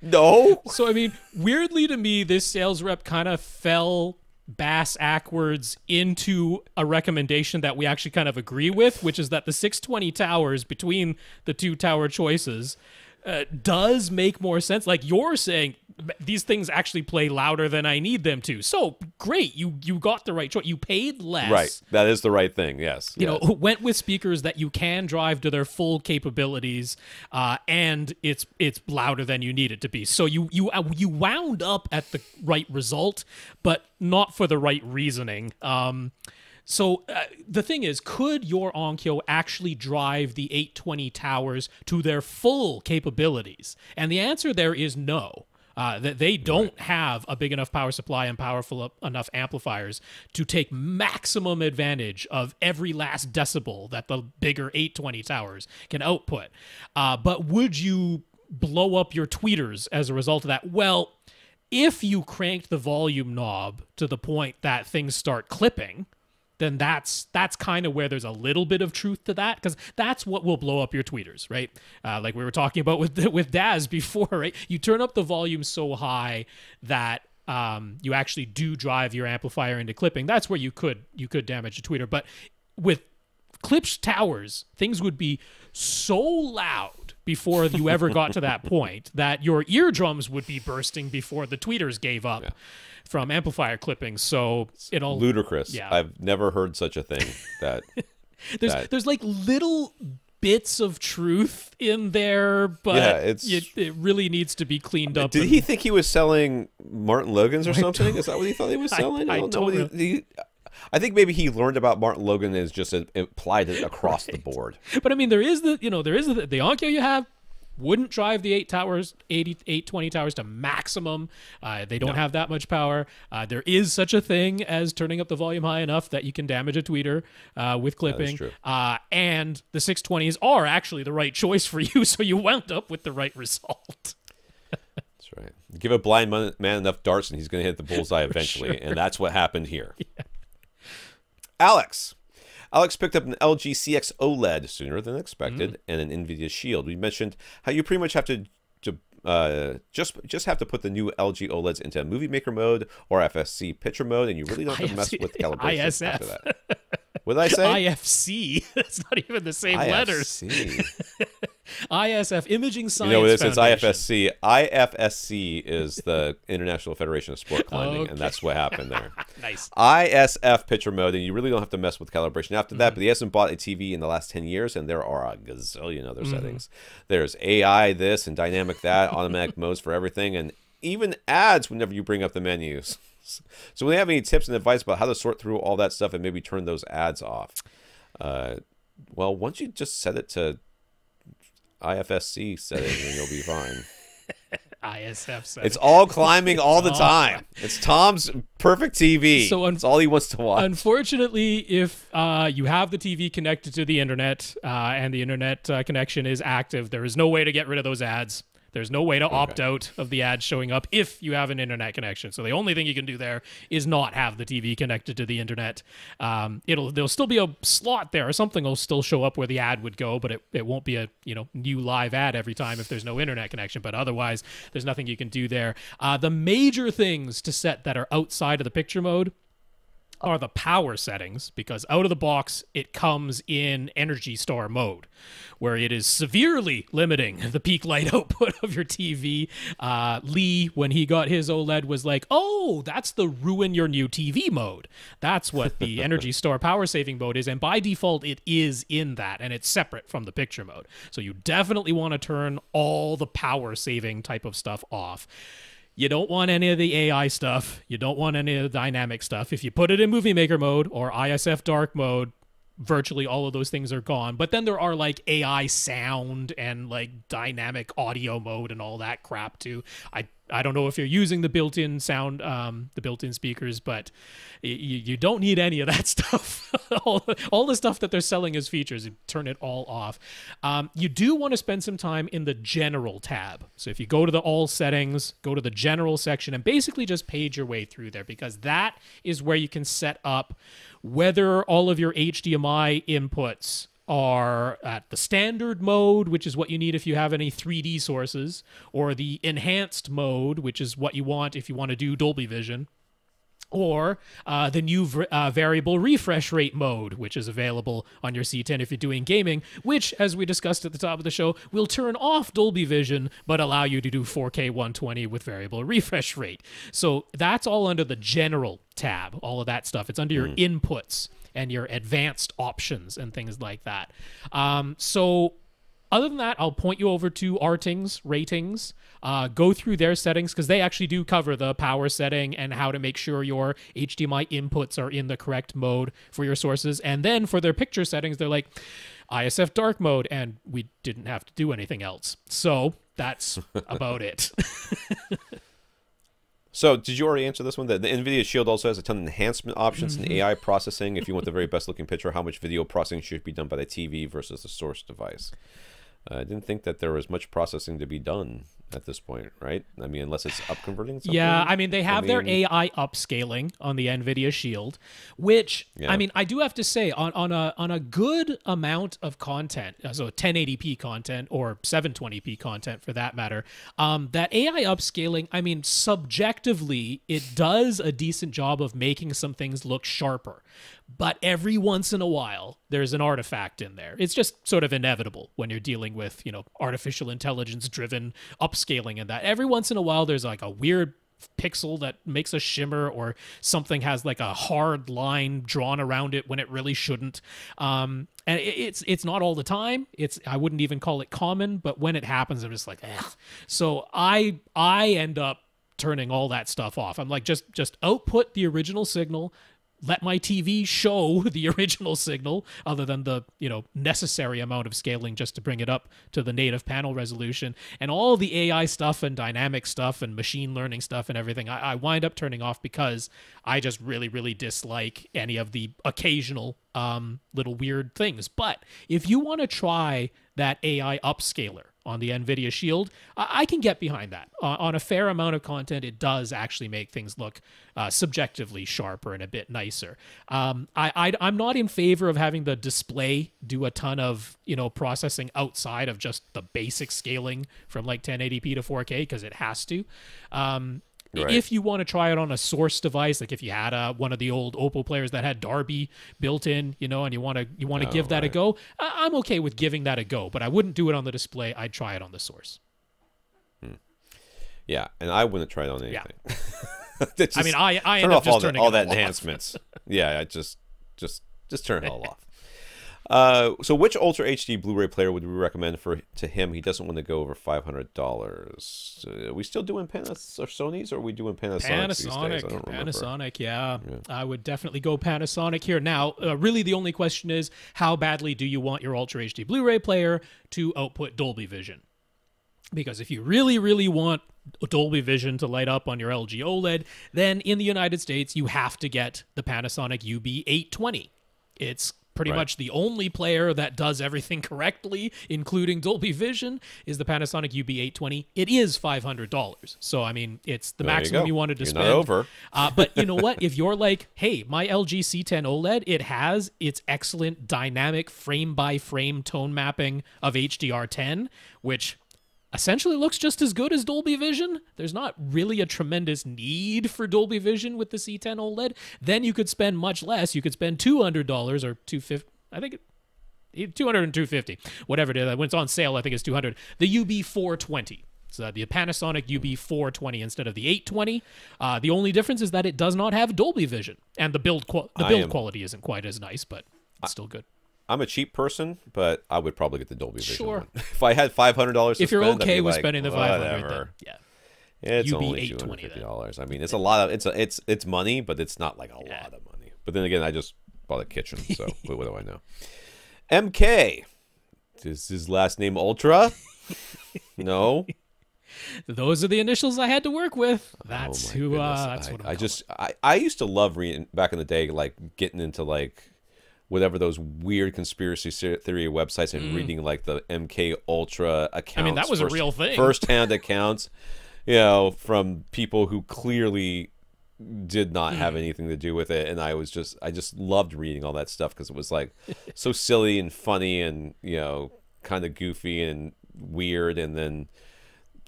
No. So, I mean, weirdly to me, this sales rep kind of fell bass-ackwards into a recommendation that we actually kind of agree with, which is that the six twenty towers between the two tower choices uh, does make more sense. Like you're saying, these things actually play louder than I need them to. So great, you you got the right choice. You paid less. Right, that is the right thing. Yes, you yes. know, went with speakers that you can drive to their full capabilities, uh, and it's it's louder than you need it to be. So you you you wound up at the right result, but not for the right reasoning. Um, so uh, the thing is, could your Onkyo actually drive the eight twenty towers to their full capabilities? And the answer there is no. Uh, that they don't right. have a big enough power supply and powerful enough amplifiers to take maximum advantage of every last decibel that the bigger eight twenty towers can output. Uh, but would you blow up your tweeters as a result of that? Well, if you cranked the volume knob to the point that things start clipping, then that's that's kind of where there's a little bit of truth to that, because that's what will blow up your tweeters, right? Uh, like we were talking about with with Daz before, right? You turn up the volume so high that um, you actually do drive your amplifier into clipping. That's where you could you could damage a tweeter. But with Klipsch towers, things would be so loud before you ever got to that point that your eardrums would be bursting before the tweeters gave up. Yeah. From amplifier clippings, so it all ludicrous. Yeah, I've never heard such a thing. That there's that. There's like little bits of truth in there, but yeah, it's, it, it really needs to be cleaned up. Did and, he think he was selling Martin Logans or I something? Is that what he thought he was selling? I, I, I don't know. Really. He, he, I think maybe he learned about Martin Logan and just applied it across right. the board. But I mean, there is the you know there is the, the Onkyo you have. Wouldn't drive the eight towers, eighty, eight twenty towers to maximum. Uh, they don't no. have that much power. Uh, there is such a thing as turning up the volume high enough that you can damage a tweeter uh, with clipping. That is true. Uh, and the six twenties are actually the right choice for you, so you wound up with the right result. That's right. Give a blind man enough darts and he's going to hit the bullseye eventually, sure. and that's what happened here. Yeah. Alex. Alex picked up an L G C X OLED sooner than expected mm. and an NVIDIA Shield. We mentioned how you pretty much have to, to uh, just just have to put the new L G OLEDs into Movie Maker mode or F S C picture mode, and you really don't have to mess with calibration I S F. After that. What did I say? I F C. That's not even the same I F C. Letters. I S F, Imaging Science Foundation. You know what it is? It's I F S C. I F S C is the International Federation of Sport Climbing, okay. And that's what happened there. Nice. I S F picture mode, and you really don't have to mess with calibration after that, mm-hmm. but he hasn't bought a T V in the last ten years, and there are a gazillion other mm-hmm. settings. There's A I this and dynamic that, automatic modes for everything, and even ads whenever you bring up the menus. So do you have any tips and advice about how to sort through all that stuff and maybe turn those ads off? Uh, well, once you just set it to I F S C settings, and you'll be fine. I S F settings. It's all climbing all the time. It's Tom's perfect T V. So it's all he wants to watch. Unfortunately, if uh, you have the T V connected to the internet uh, and the internet uh, connection is active, there is no way to get rid of those ads. There's no way to okay. opt out of the ads showing up if you have an internet connection. So the only thing you can do there is not have the T V connected to the internet. Um, it'll there'll still be a slot there, or something will still show up where the ad would go, but it, it won't be a you know new live ad every time if there's no internet connection. But otherwise, there's nothing you can do there. Uh, the major things to set that are outside of the picture mode are the power settings, because out of the box it comes in Energy Star mode, where it is severely limiting the peak light output of your T V. Uh, Lee, when he got his OLED, was like, oh, that's the ruin your new T V mode. That's what the Energy Star power saving mode is, and by default it is in that, and it's separate from the picture mode. So you definitely want to turn all the power saving type of stuff off. You don't want any of the A I stuff. You don't want any of the dynamic stuff. If you put it in Movie Maker mode or I S F dark mode, virtually all of those things are gone. But then there are like A I sound and like dynamic audio mode and all that crap too. I I don't know if you're using the built-in sound, um, the built-in speakers, but you, you don't need any of that stuff. all, all the stuff that they're selling as features, you turn it all off. Um, you do want to spend some time in the general tab. So if you go to the all settings, go to the general section and basically just page your way through there, because that is where you can set up whether all of your H D M I inputs are at the standard mode, which is what you need if you have any three D sources, or the enhanced mode, which is what you want if you want to do Dolby Vision, or uh, the new uh, variable refresh rate mode, which is available on your C ten if you're doing gaming, which, as we discussed at the top of the show, will turn off Dolby Vision, but allow you to do four K one twenty with variable refresh rate. So that's all under the general tab, all of that stuff. It's under your mm. inputs and your advanced options and things like that. Um, so other than that, I'll point you over to Artings, Ratings, uh, go through their settings, because they actually do cover the power setting and how to make sure your H D M I inputs are in the correct mode for your sources. And then for their picture settings, they're like I S F dark mode, and we didn't have to do anything else. So that's about it. So did you already answer this one? The, the NVIDIA Shield also has a ton of enhancement options mm-hmm. and A I processing. If you want the very best looking picture, how much video processing should be done by the T V versus the source device? Uh, I didn't think that there was much processing to be done at this point, right? I mean, unless it's upconverting something. Yeah, I mean, they have I mean, their A I upscaling on the NVIDIA Shield, which, yeah. I mean, I do have to say, on, on, a, on a good amount of content, so ten eighty p content or seven twenty p content for that matter, um, that A I upscaling, I mean, subjectively, it does a decent job of making some things look sharper. But every once in a while, there's an artifact in there. It's just sort of inevitable when you're dealing with, you know, artificial intelligence-driven upscaling and that. Every once in a while, there's like a weird pixel that makes a shimmer, or something has like a hard line drawn around it when it really shouldn't. Um, and it's it's not all the time. It's I wouldn't even call it common, but when it happens, I'm just like, eh. So I I end up turning all that stuff off. I'm like, just just output the original signal. Let my T V show the original signal, other than the, you know, necessary amount of scaling just to bring it up to the native panel resolution. And all the A I stuff and dynamic stuff and machine learning stuff and everything, I, I wind up turning off, because I just really, really dislike any of the occasional um, little weird things. But if you want to try that A I upscaler on the NVIDIA Shield, I can get behind that. Uh, on a fair amount of content, it does actually make things look uh, subjectively sharper and a bit nicer. Um, I, I, I'm not in favor of having the display do a ton of, you know, processing outside of just the basic scaling from like ten eighty p to four K, because it has to. Um, Right. If you want to try it on a source device, like if you had a, one of the old Oppo players that had Dolby built in, you know, and you want to you want to oh, give that right. a go, I'm okay with giving that a go, but I wouldn't do it on the display. I'd try it on the source. Hmm. Yeah, and I wouldn't try it on anything. Yeah. just, I mean, I I end up just all turning that, all that enhancements. yeah, I just just just turn it all off. Uh, so which Ultra H D Blu-ray player would we recommend for to him? He doesn't want to go over five hundred dollars. Are we still doing Panas or Sony's, or are we doing Panasonic? Panasonic, these days? I don't Panasonic, yeah. yeah. I would definitely go Panasonic here. Now, uh, really the only question is, how badly do you want your Ultra H D Blu-ray player to output Dolby Vision? Because if you really, really want Dolby Vision to light up on your L G OLED, then in the United States, you have to get the Panasonic U B eight twenty. It's pretty right. much the only player that does everything correctly, including Dolby Vision, is the Panasonic U B eight twenty. It is five hundred dollars. So, I mean, it's the there maximum you, you wanted to You're spend. Not over. uh, but you know what? If you're like, hey, my L G C ten OLED, it has its excellent dynamic frame-by-frame tone mapping of H D R ten, which essentially looks just as good as Dolby Vision. There's not really a tremendous need for Dolby Vision with the C ten OLED. Then you could spend much less. You could spend two hundred dollars or two hundred fifty dollars. I think it, two hundred dollars and two hundred fifty dollars, whatever it is. When it's on sale, I think it's two hundred dollars. The U B four twenty. So the Panasonic U B four twenty instead of the eight twenty. Uh, the only difference is that it does not have Dolby Vision. And the build, qual the build am, quality isn't quite as nice, but it's still good. I'm a cheap person, but I would probably get the Dolby Vision. Sure. One. If I had five hundred dollars to If you're spend, okay I'd be with like, spending the five hundred dollars, yeah. It's only two hundred fifty dollars. I mean, it's a lot of it's a, it's it's money, but it's not like a yeah. lot of money. But then again, I just bought a kitchen, so what do I know? M K. Is his last name Ultra? No. Those are the initials I had to work with. That's oh who uh, that's I, what I'm I just I, I used to love reading back in the day, like getting into like whatever those weird conspiracy theory websites and mm. reading like the M K Ultra accounts. I mean, that was first, a real thing. First-hand accounts, you know, from people who clearly did not mm. have anything to do with it. And I was just, I just loved reading all that stuff because it was like so silly and funny and, you know, kind of goofy and weird. And then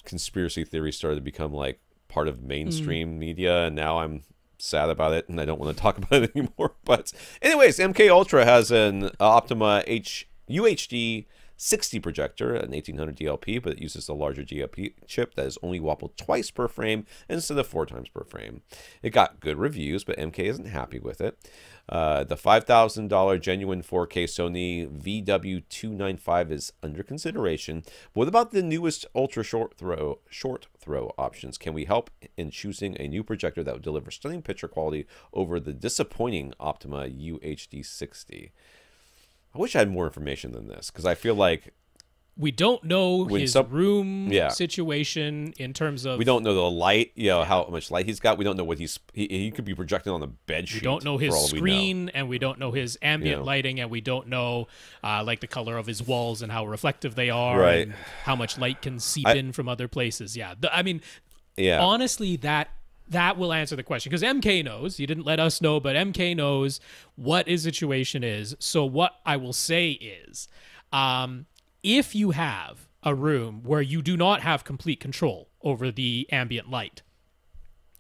conspiracy theory started to become like part of mainstream mm. media. And now I'm sad about it, and I don't want to talk about it anymore. But anyways, M K Ultra has an Optima H U H D sixty projector, an eighteen hundred D L P, but it uses a larger D L P chip that is only wobbled twice per frame instead of four times per frame. It got good reviews, but M K isn't happy with it. Uh, the five thousand dollar genuine four K Sony V W two ninety-five is under consideration. But what about the newest ultra short throw short throw options? Can we help in choosing a new projector that would deliver stunning picture quality over the disappointing Optima U H D sixty? I wish I had more information than this because I feel like we don't know his some, room yeah. situation in terms of we don't know the light, you know, how much light he's got. We don't know what he's he, he could be projected on the bed sheet. We don't know his screen, know. and we don't know his ambient yeah. lighting, and we don't know uh, like the color of his walls and how reflective they are, right? And how much light can seep I, in from other places. Yeah, the, I mean, yeah, honestly, that. That will answer the question because M K knows. You didn't let us know, but M K knows what his situation is. So what I will say is um, if you have a room where you do not have complete control over the ambient light,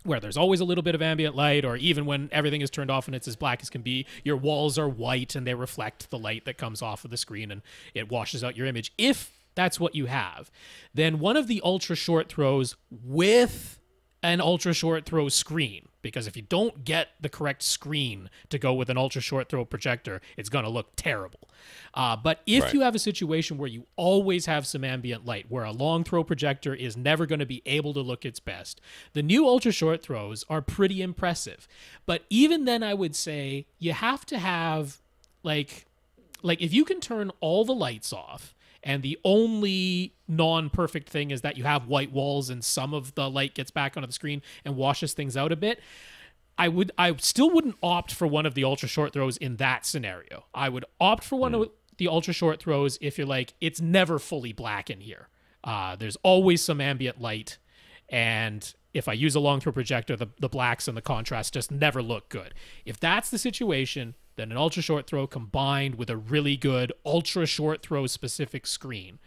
where there's always a little bit of ambient light, or even when everything is turned off and it's as black as can be, your walls are white and they reflect the light that comes off of the screen and it washes out your image. If that's what you have, then one of the ultra short throws with an ultra short throw screen, because if you don't get the correct screen to go with an ultra short throw projector, it's going to look terrible. Uh, but if right. you have a situation where you always have some ambient light, where a long throw projector is never going to be able to look its best, the new ultra short throws are pretty impressive. But even then, I would say you have to have like, like if you can turn all the lights off, and the only non-perfect thing is that you have white walls and some of the light gets back onto the screen and washes things out a bit, I would, I still wouldn't opt for one of the ultra short throws in that scenario. I would opt for one mm. of the ultra short throws if you're like, it's never fully black in here. Uh, there's always some ambient light, and if I use a long throw projector, the, the blacks and the contrast just never look good. If that's the situation, then an ultra short throw combined with a really good ultra short throw specific screen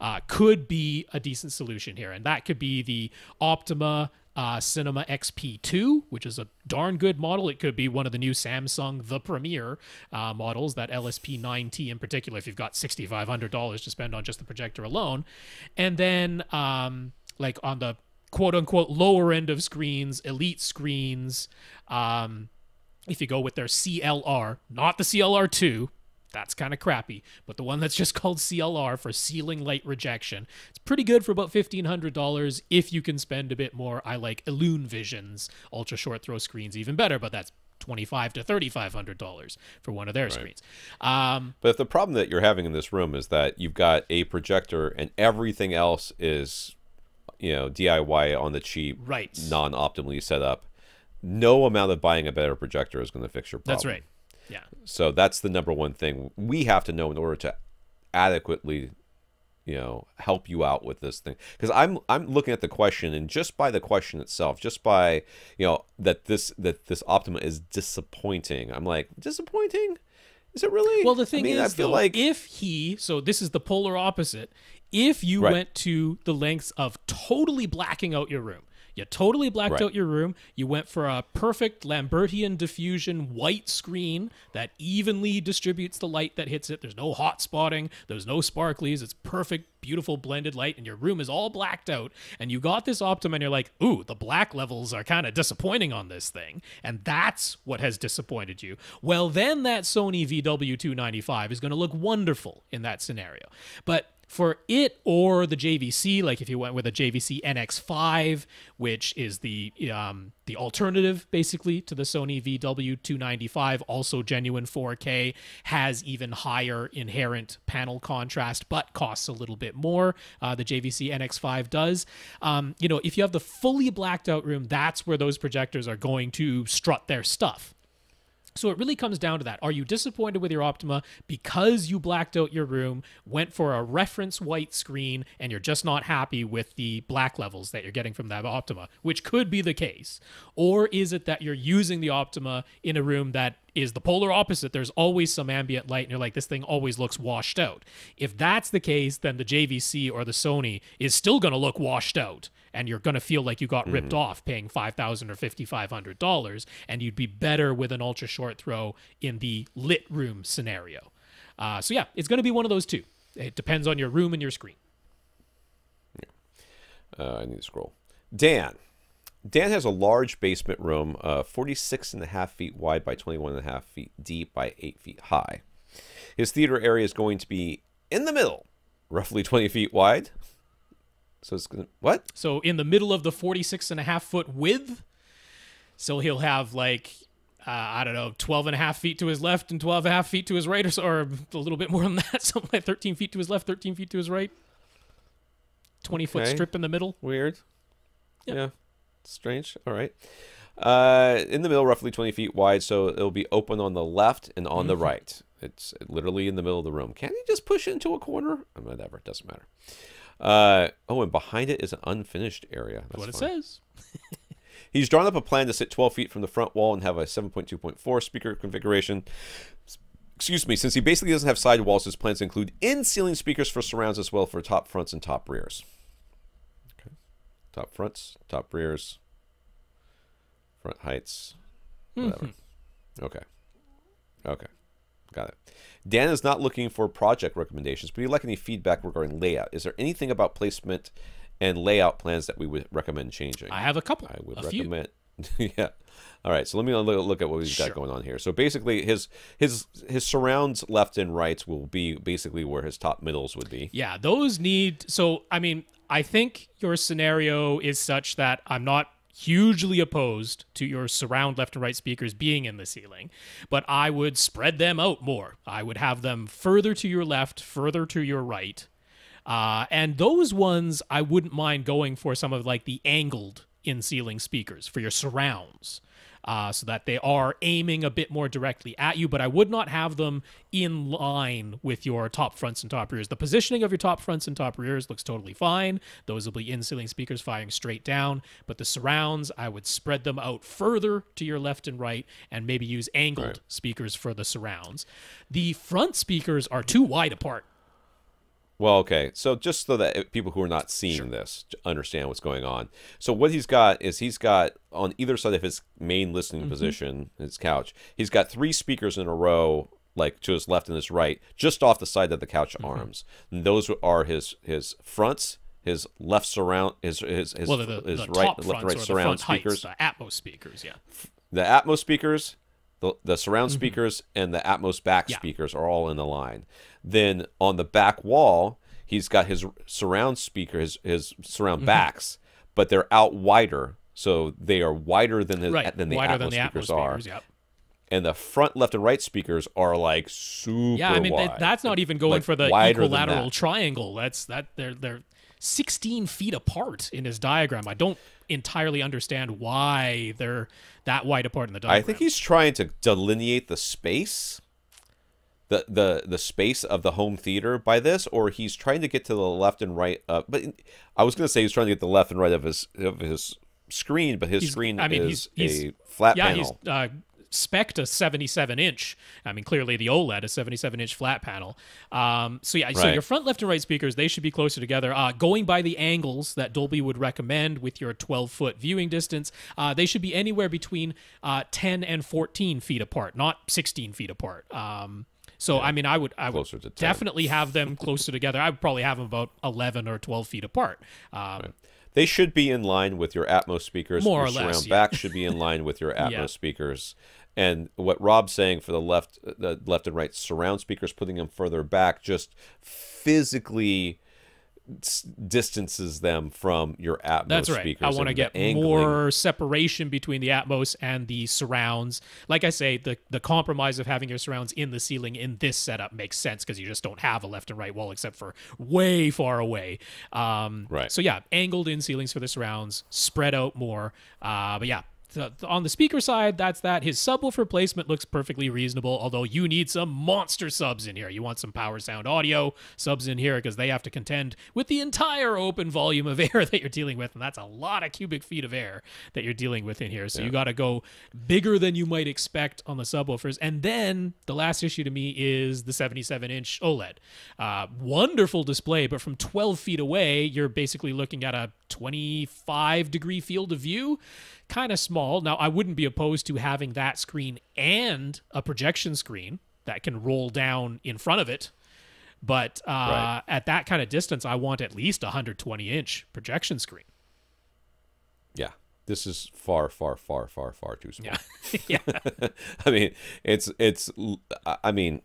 uh, could be a decent solution here. And that could be the Optima uh, Cinema X P two, which is a darn good model. It could be one of the new Samsung The Premier uh, models, that L S P nine T in particular, if you've got six thousand five hundred dollars to spend on just the projector alone. And then um, like on the quote unquote lower end of screens, elite screens, um, if you go with their C L R, not the C L R two, that's kind of crappy, but the one that's just called C L R for ceiling light rejection, it's pretty good for about fifteen hundred dollars if you can spend a bit more. I like IlluneVision's ultra short throw screens even better, but that's twenty-five to thirty-five hundred dollars for one of their right. screens. Um, but if the problem that you're having in this room is that you've got a projector and everything else is, you know, D I Y on the cheap, right. non-optimally set up, no amount of buying a better projector is going to fix your problem. That's right. Yeah. So that's the number one thing we have to know in order to adequately, you know, help you out with this thing. Because I'm I'm looking at the question, and just by the question itself, just by, you know, that this that this Optima is disappointing. I'm like, disappointing? Is it really? Well, the thing I mean, is, I feel though, like if he, so this is the polar opposite. If you right. went to the lengths of totally blacking out your room. You totally blacked right. out your room. You went for a perfect Lambertian diffusion white screen that evenly distributes the light that hits it. There's no hot spotting. There's no sparklies. It's perfect, beautiful blended light, and your room is all blacked out. And you got this Optima, and you're like, ooh, the black levels are kind of disappointing on this thing. And that's what has disappointed you. Well, then that Sony V W two ninety-five is going to look wonderful in that scenario. But for it or the J V C, like if you went with a J V C N X five, which is the um, the alternative basically to the Sony V W two ninety-five, also genuine four K, has even higher inherent panel contrast, but costs a little bit more. Uh, the J V C N X five does. Um, you know, if you have the fully blacked out room, that's where those projectors are going to strut their stuff. So it really comes down to that. Are you disappointed with your Optima because you blacked out your room, went for a reference white screen, and you're just not happy with the black levels that you're getting from that Optima, which could be the case? Or is it that you're using the Optima in a room that is the polar opposite? There's always some ambient light, and you're like, this thing always looks washed out. If that's the case, then the J V C or the Sony is still going to look washed out, and you're going to feel like you got ripped mm-hmm. off paying five thousand dollars or fifty-five hundred dollars, and you'd be better with an ultra short throw in the lit room scenario. Uh, so yeah, it's going to be one of those two. It depends on your room and your screen. Yeah. Uh, I need to scroll. Dan. Dan has a large basement room, uh, forty-six and a half feet wide by twenty-one and a half feet deep by eight feet high. His theater area is going to be in the middle, roughly twenty feet wide. So it's gonna, what? So in the middle of the forty-six and a half foot width, so he'll have like, uh, I don't know, twelve and a half feet to his left and twelve and a half feet to his right, or, so, or a little bit more than that, something like thirteen feet to his left, thirteen feet to his right. twenty foot okay. strip in the middle. Weird. Yeah. yeah. Strange. All right. Uh, in the middle, roughly twenty feet wide, so it'll be open on the left and on mm-hmm. the right. It's literally in the middle of the room. Can't he just push it into a corner? Whatever. It doesn't matter. Uh, oh, and behind it is an unfinished area. That's what fun. It says. He's drawn up a plan to sit twelve feet from the front wall and have a seven point two point four speaker configuration. Excuse me. Since he basically doesn't have side walls, his plans include in-ceiling speakers for surrounds as well for top fronts and top rears. Okay. Top fronts, top rears, front heights, whatever. Mm-hmm. Okay. Okay. Got it. Dan is not looking for project recommendations, but he'd like any feedback regarding layout. Is there anything about placement and layout plans that we would recommend changing? I have a couple. I would a recommend. yeah. All right. So let me look at what we've sure. got going on here. So basically, his his his surrounds left and rights will be basically where his top middles would be. Yeah, those need. So I mean, I think your scenario is such that I'm not hugely opposed to your surround left and right speakers being in the ceiling, but I would spread them out more. I would have them further to your left, further to your right. Uh, and those ones, I wouldn't mind going for some of like the angled in-ceiling speakers for your surrounds. uh, so that they are aiming a bit more directly at you, but I would not have them in line with your top fronts and top rears. The positioning of your top fronts and top rears looks totally fine. Those will be in-ceiling speakers firing straight down, but the surrounds, I would spread them out further to your left and right and maybe use angled right. speakers for the surrounds. The front speakers are too wide apart. Well, okay. So just so that people who are not seeing sure. this understand what's going on. So what he's got is he's got on either side of his main listening mm-hmm. position, his couch, he's got three speakers in a row, like to his left and his right, just off the side of the couch mm-hmm. arms. And those are his his fronts, his left surround, his his his, well, the, his the right top left right surround the speakers, heights, the Atmos speakers, yeah, the Atmos speakers. The, the surround speakers mm-hmm. and the Atmos back yeah. speakers are all in the line. Then on the back wall, he's got his surround speaker, his, his surround mm-hmm. backs, but they're out wider, so they are wider than the right. than the wider Atmos than the speakers, Atmos speakers are. Yep. And the front left and right speakers are like super yeah, I mean wide. That's not even going like for the equilateral that. triangle. That's that they're they're sixteen feet apart in his diagram. I don't entirely understand why they're that wide apart in the diagram. I think he's trying to delineate the space, the the the space of the home theater by this, or he's trying to get to the left and right. Uh, but I was going to say he's trying to get the left and right of his of his screen, but his he's, screen I mean, is he's, he's, a flat yeah, panel. He's, uh, spec'd a seventy-seven inch. I mean, clearly the OLED, a seventy-seven inch flat panel. Um, so yeah, right. so your front, left, and right speakers, they should be closer together. Uh, going by the angles that Dolby would recommend with your twelve foot viewing distance, uh, they should be anywhere between uh, ten and fourteen feet apart, not sixteen feet apart. Um, so yeah. I mean, I would, I would definitely have them closer together. I would probably have them about eleven or twelve feet apart. Um, right. They should be in line with your Atmos speakers. More or less, surround yeah. back should be in line with your Atmos yeah. speakers. And what Rob's saying for the left, the left and right surround speakers, putting them further back just physically distances them from your Atmos That's right. speakers. I want to get more separation between the Atmos and the surrounds. Like I say, the, the compromise of having your surrounds in the ceiling in this setup makes sense because you just don't have a left and right wall except for way far away. Um, right. So yeah, angled in ceilings for the surrounds, spread out more. Uh, but yeah. On the speaker side, that's that. His subwoofer placement looks perfectly reasonable, although you need some monster subs in here. You want some Power Sound Audio subs in here because they have to contend with the entire open volume of air that you're dealing with, and that's a lot of cubic feet of air that you're dealing with in here. So yeah. you got to go bigger than you might expect on the subwoofers. And then the last issue to me is the seventy-seven inch OLED. Uh, wonderful display, but from twelve feet away, you're basically looking at a twenty-five degree field of view. Kind of small. Now, I wouldn't be opposed to having that screen and a projection screen that can roll down in front of it. But uh, right. at that kind of distance, I want at least a one hundred twenty inch projection screen. Yeah. This is far, far, far, far, far too small. Yeah. yeah. I mean, it's, it's, I mean,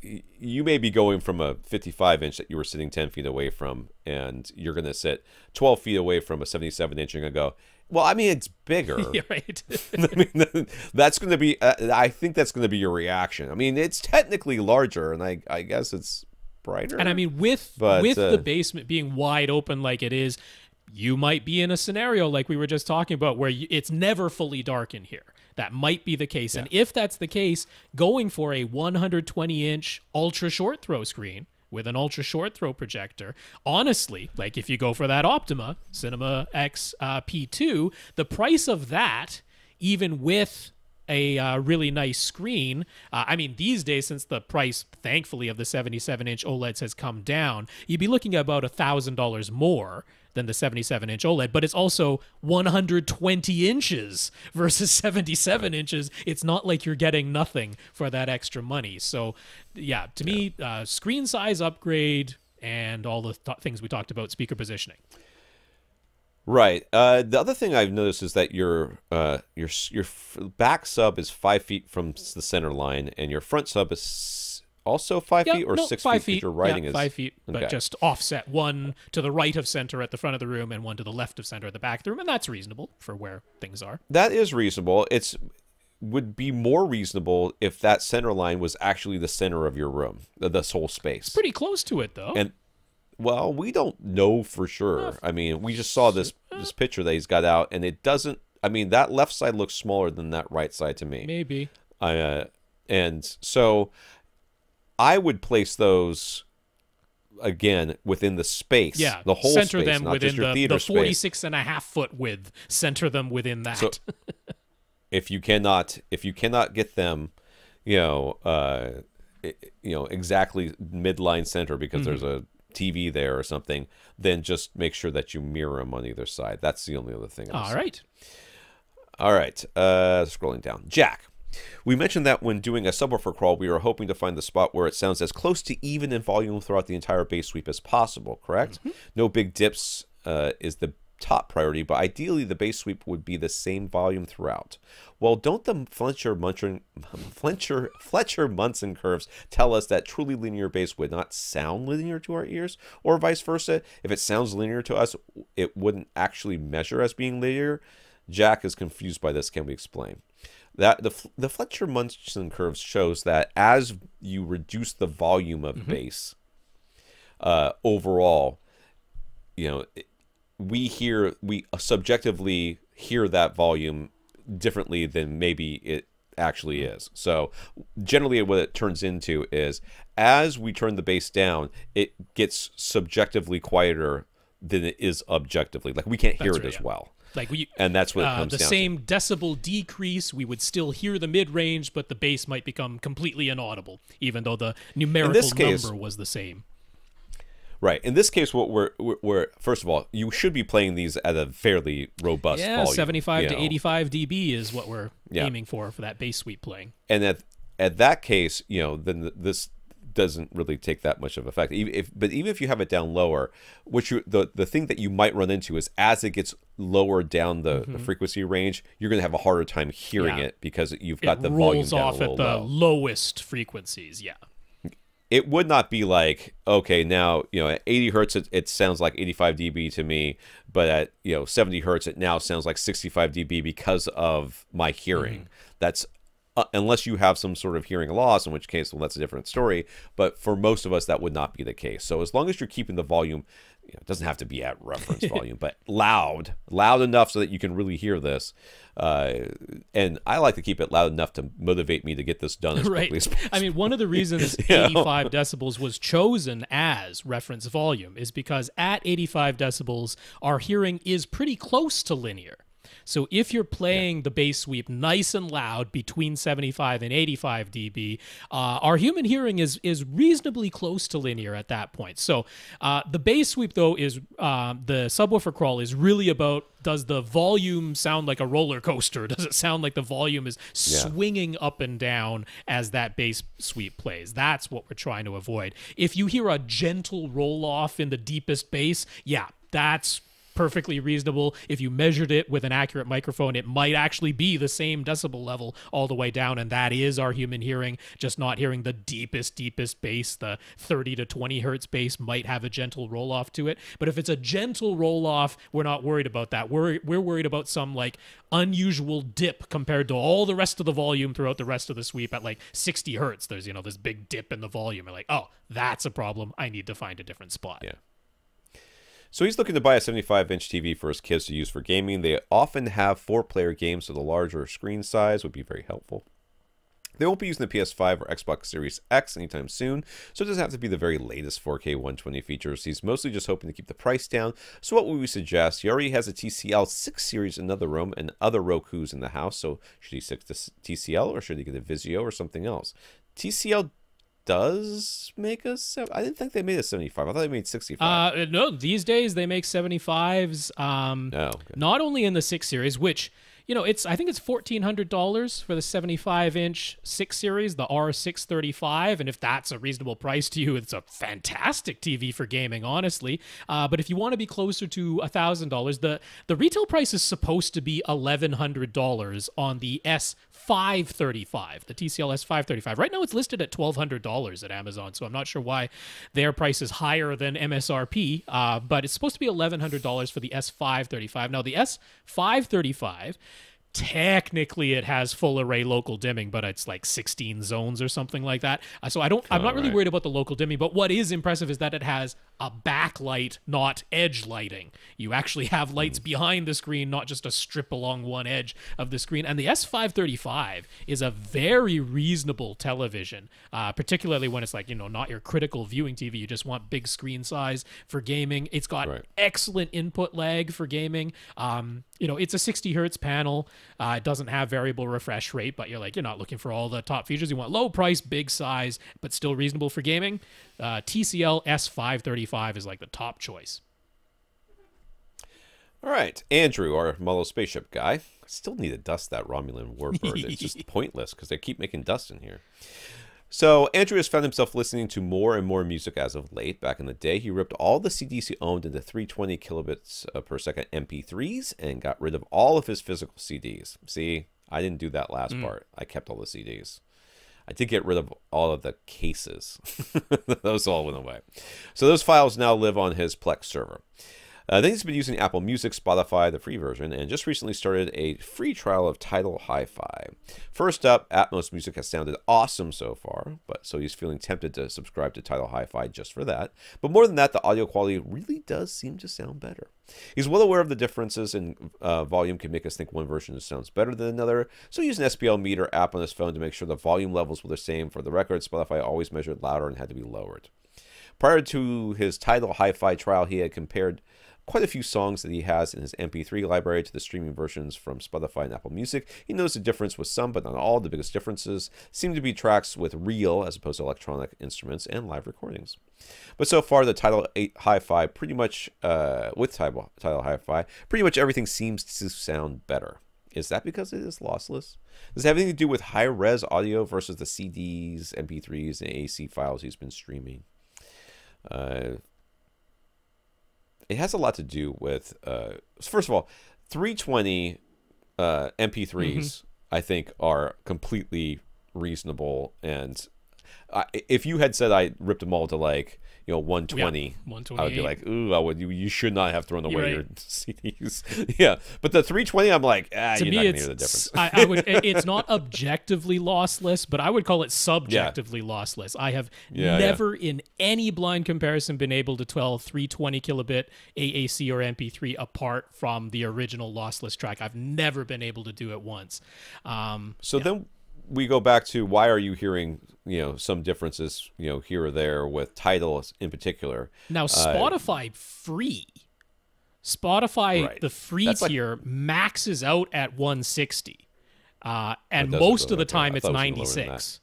you may be going from a fifty-five inch that you were sitting ten feet away from, and you're going to sit twelve feet away from a seventy-seven inch. You're going to go, well, I mean, it's bigger. You're right. I mean, that's going to be, uh, I think that's going to be your reaction. I mean, it's technically larger, and I, I guess it's brighter. And I mean, with, but, with uh, the basement being wide open like it is, you might be in a scenario like we were just talking about where you, it's never fully dark in here. That might be the case. Yeah. And if that's the case, going for a one hundred twenty inch ultra short throw screen with an ultra short throw projector, honestly, like if you go for that Optima Cinema X uh, P two, the price of that, even with a uh, really nice screen, uh, I mean, these days, since the price, thankfully, of the seventy-seven inch OLEDs has come down, you'd be looking at about one thousand dollars more than the seventy-seven inch OLED, but it's also one hundred twenty inches versus seventy-seven inches. It's not like you're getting nothing for that extra money. So yeah, to yeah. me, uh, screen size upgrade and all the th things we talked about, speaker positioning. Right. Uh, the other thing I've noticed is that your uh, your your back sub is five feet from the center line, and your front sub is also five yeah, feet or no, six five feet. feet. Your writing yeah, is five feet, okay. but just offset one to the right of center at the front of the room, and one to the left of center at the back of the room, and that's reasonable for where things are. That is reasonable. It's would be more reasonable if that center line was actually the center of your room, this whole space. It's pretty close to it, though. And well, we don't know for sure. I mean, we just saw this this picture that he's got out, and it doesn't. I mean, that left side looks smaller than that right side to me. Maybe. Uh, and so I would place those, again, within the space. Yeah. The whole center space, them not within just your the, theater the forty-six space. And a half foot width. Center them within that. So if you cannot, if you cannot get them, you know, uh, you know, exactly midline center because mm-hmm. there's a T V there or something, then just make sure that you mirror them on either side. That's the only other thing. All right. All right. Uh, scrolling down. Jack, we mentioned that when doing a subwoofer crawl, we were hoping to find the spot where it sounds as close to even in volume throughout the entire bass sweep as possible, correct? Mm-hmm. No big dips uh, is the top priority, but ideally the bass sweep would be the same volume throughout. Well, don't the Fletcher Munson, Fletcher, Fletcher Munson curves tell us that truly linear bass would not sound linear to our ears, or vice versa? If it sounds linear to us, it wouldn't actually measure as being linear. Jack is confused by this. Can we explain? That the the Fletcher Munson curves shows that as you reduce the volume of mm-hmm. bass, uh, overall, you know. It, we hear, we subjectively hear that volume differently than maybe it actually is. So generally what it turns into is as we turn the bass down, it gets subjectively quieter than it is objectively. Like we can't hear that's it right, as yeah. well. Like we, and that's what it comes uh, the down same to. Decibel decrease, we would still hear the mid-range, but the bass might become completely inaudible, even though the numerical number case, was the same. Right. In this case, what we're, we're, we're first of all, you should be playing these at a fairly robust yeah, volume. Yeah, seventy-five you know. to eighty-five dB is what we're yeah. aiming for for that bass sweep playing. And at at that case, you know, then this doesn't really take that much of effect. Even if, but even if you have it down lower, which you, the the thing that you might run into is as it gets lower down the, mm-hmm. the frequency range, you're going to have a harder time hearing yeah. it because you've got it the volume down rolls off at the low. lowest frequencies. Yeah. It would not be like, okay, now, you know, at eighty hertz, it, it sounds like eighty-five dB to me, but at, you know, seventy hertz, it now sounds like sixty-five dB because of my hearing. Mm-hmm. That's, uh, unless you have some sort of hearing loss, in which case, well, that's a different story. But for most of us, that would not be the case. So as long as you're keeping the volume, you know, it doesn't have to be at reference volume, but loud, loud enough so that you can really hear this. Uh, and I like to keep it loud enough to motivate me to get this done as right. quickly as possible. I mean, one of the reasons eighty-five decibels was chosen as reference volume is because at eighty-five decibels, our hearing is pretty close to linear. So if you're playing yeah. the bass sweep nice and loud between seventy-five and eighty-five dB, uh, our human hearing is is reasonably close to linear at that point. So uh, the bass sweep, though, is uh, the subwoofer crawl is really about, does the volume sound like a roller coaster? Does it sound like the volume is yeah. swinging up and down as that bass sweep plays? That's what we're trying to avoid. If you hear a gentle roll-off in the deepest bass, yeah, that's perfectly reasonable. If you measured it with an accurate microphone, it might actually be the same decibel level all the way down, and that is our human hearing, just not hearing the deepest, deepest bass. The thirty to twenty hertz bass might have a gentle roll-off to it, but if it's a gentle roll-off, we're not worried about that. We're, we're worried about some, like, unusual dip compared to all the rest of the volume throughout the rest of the sweep at, like, sixty hertz. There's, you know, this big dip in the volume. You're like, oh, that's a problem. I need to find a different spot. Yeah. So he's looking to buy a seventy-five inch T V for his kids to use for gaming. They often have four-player games, so the larger screen size would be very helpful. They won't be using the P S five or Xbox Series X anytime soon, so it doesn't have to be the very latest four K one twenty features. He's mostly just hoping to keep the price down. So what would we suggest? He already has a T C L six series in another room and other Rokus in the house, so should he stick to T C L or should he get a Vizio or something else? T C L does make a seven. I didn't think they made a seventy-five. I thought they made sixty-five. Uh, no, these days they make seventy-fives. Um, oh, okay. Not only in the six series, which, you know, it's, I think it's fourteen hundred dollars for the seventy-five inch six series, the R six thirty-five. And if that's a reasonable price to you, it's a fantastic T V for gaming, honestly. Uh, but if you want to be closer to one thousand dollars, the, the retail price is supposed to be eleven hundred dollars on the S five thirty-five, the T C L S five thirty-five. Right now it's listed at twelve hundred dollars at Amazon, so I'm not sure why their price is higher than M S R P, uh, but it's supposed to be eleven hundred dollars for the S five thirty-five. Now, the S five thirty-five... technically it has full array local dimming, but it's like sixteen zones or something like that. So I don't, I'm not really worried about the local dimming, but what is impressive is that it has a backlight, not edge lighting. You actually have lights behind the screen, not just a strip along one edge of the screen. And the S five thirty-five is a very reasonable television, uh, particularly when it's like, you know, not your critical viewing T V. You just want big screen size for gaming. It's got right. excellent input lag for gaming. Um, you know, it's a sixty hertz panel. Uh, it doesn't have variable refresh rate, but you're like, you're not looking for all the top features. You want low price, big size, but still reasonable for gaming. Uh, T C L S five thirty-five is like the top choice. All right, Andrew, our Mullow Spaceship guy. I still need to dust that Romulan warbird. It's just pointless because they keep making dust in here. So Andrew has found himself listening to more and more music as of late. Back in the day, he ripped all the C Ds he owned into three twenty kilobits per second M P threes and got rid of all of his physical C Ds. See, I didn't do that last mm. part. I kept all the C Ds. I did get rid of all of the cases. Those all went away. So those files now live on his Plex server. Uh, then he's been using Apple Music, Spotify, the free version, and just recently started a free trial of Tidal Hi-Fi. First up, Atmos Music has sounded awesome so far, but so he's feeling tempted to subscribe to Tidal Hi-Fi just for that. But more than that, the audio quality really does seem to sound better. He's well aware of the differences in uh, volume can make us think one version sounds better than another, so use an S P L meter app on his phone to make sure the volume levels were the same. For the record, Spotify always measured louder and had to be lowered. Prior to his Tidal Hi-Fi trial, he had compared quite a few songs that he has in his M P three library to the streaming versions from Spotify and Apple Music. He noticed a difference with some, but not all. The biggest differences seem to be tracks with real, as opposed to electronic instruments, and live recordings. But so far, the Tidal Hi-Fi pretty much, uh, with Tidal, Tidal Hi-Fi, pretty much everything seems to sound better. Is that because it is lossless? Does it have anything to do with high-res audio versus the C Ds, M P threes, and A A C files he's been streaming? Uh... It has a lot to do with, uh, first of all, three twenty uh, M P threes, mm-hmm. I think, are completely reasonable. And I, if you had said I ripped them all to, like, you know, one twenty, yeah, I would be like, ooh, I would, you, you should not have thrown away right. your C Ds. Yeah. But the three twenty, I'm like, ah, to you're me, not going to hear the difference. I, I would, it's not objectively lossless, but I would call it subjectively yeah. lossless. I have yeah, never yeah. in any blind comparison been able to tell three twenty kilobit A A C or M P three apart from the original lossless track. I've never been able to do it once. Um, so yeah. then... we go back to, why are you hearing, you know, some differences, you know, here or there with Tidal in particular? Now, Spotify uh, free. Spotify, right. the free That's tier, like, maxes out at one sixty. Uh, and most of the time, that. it's ninety-six.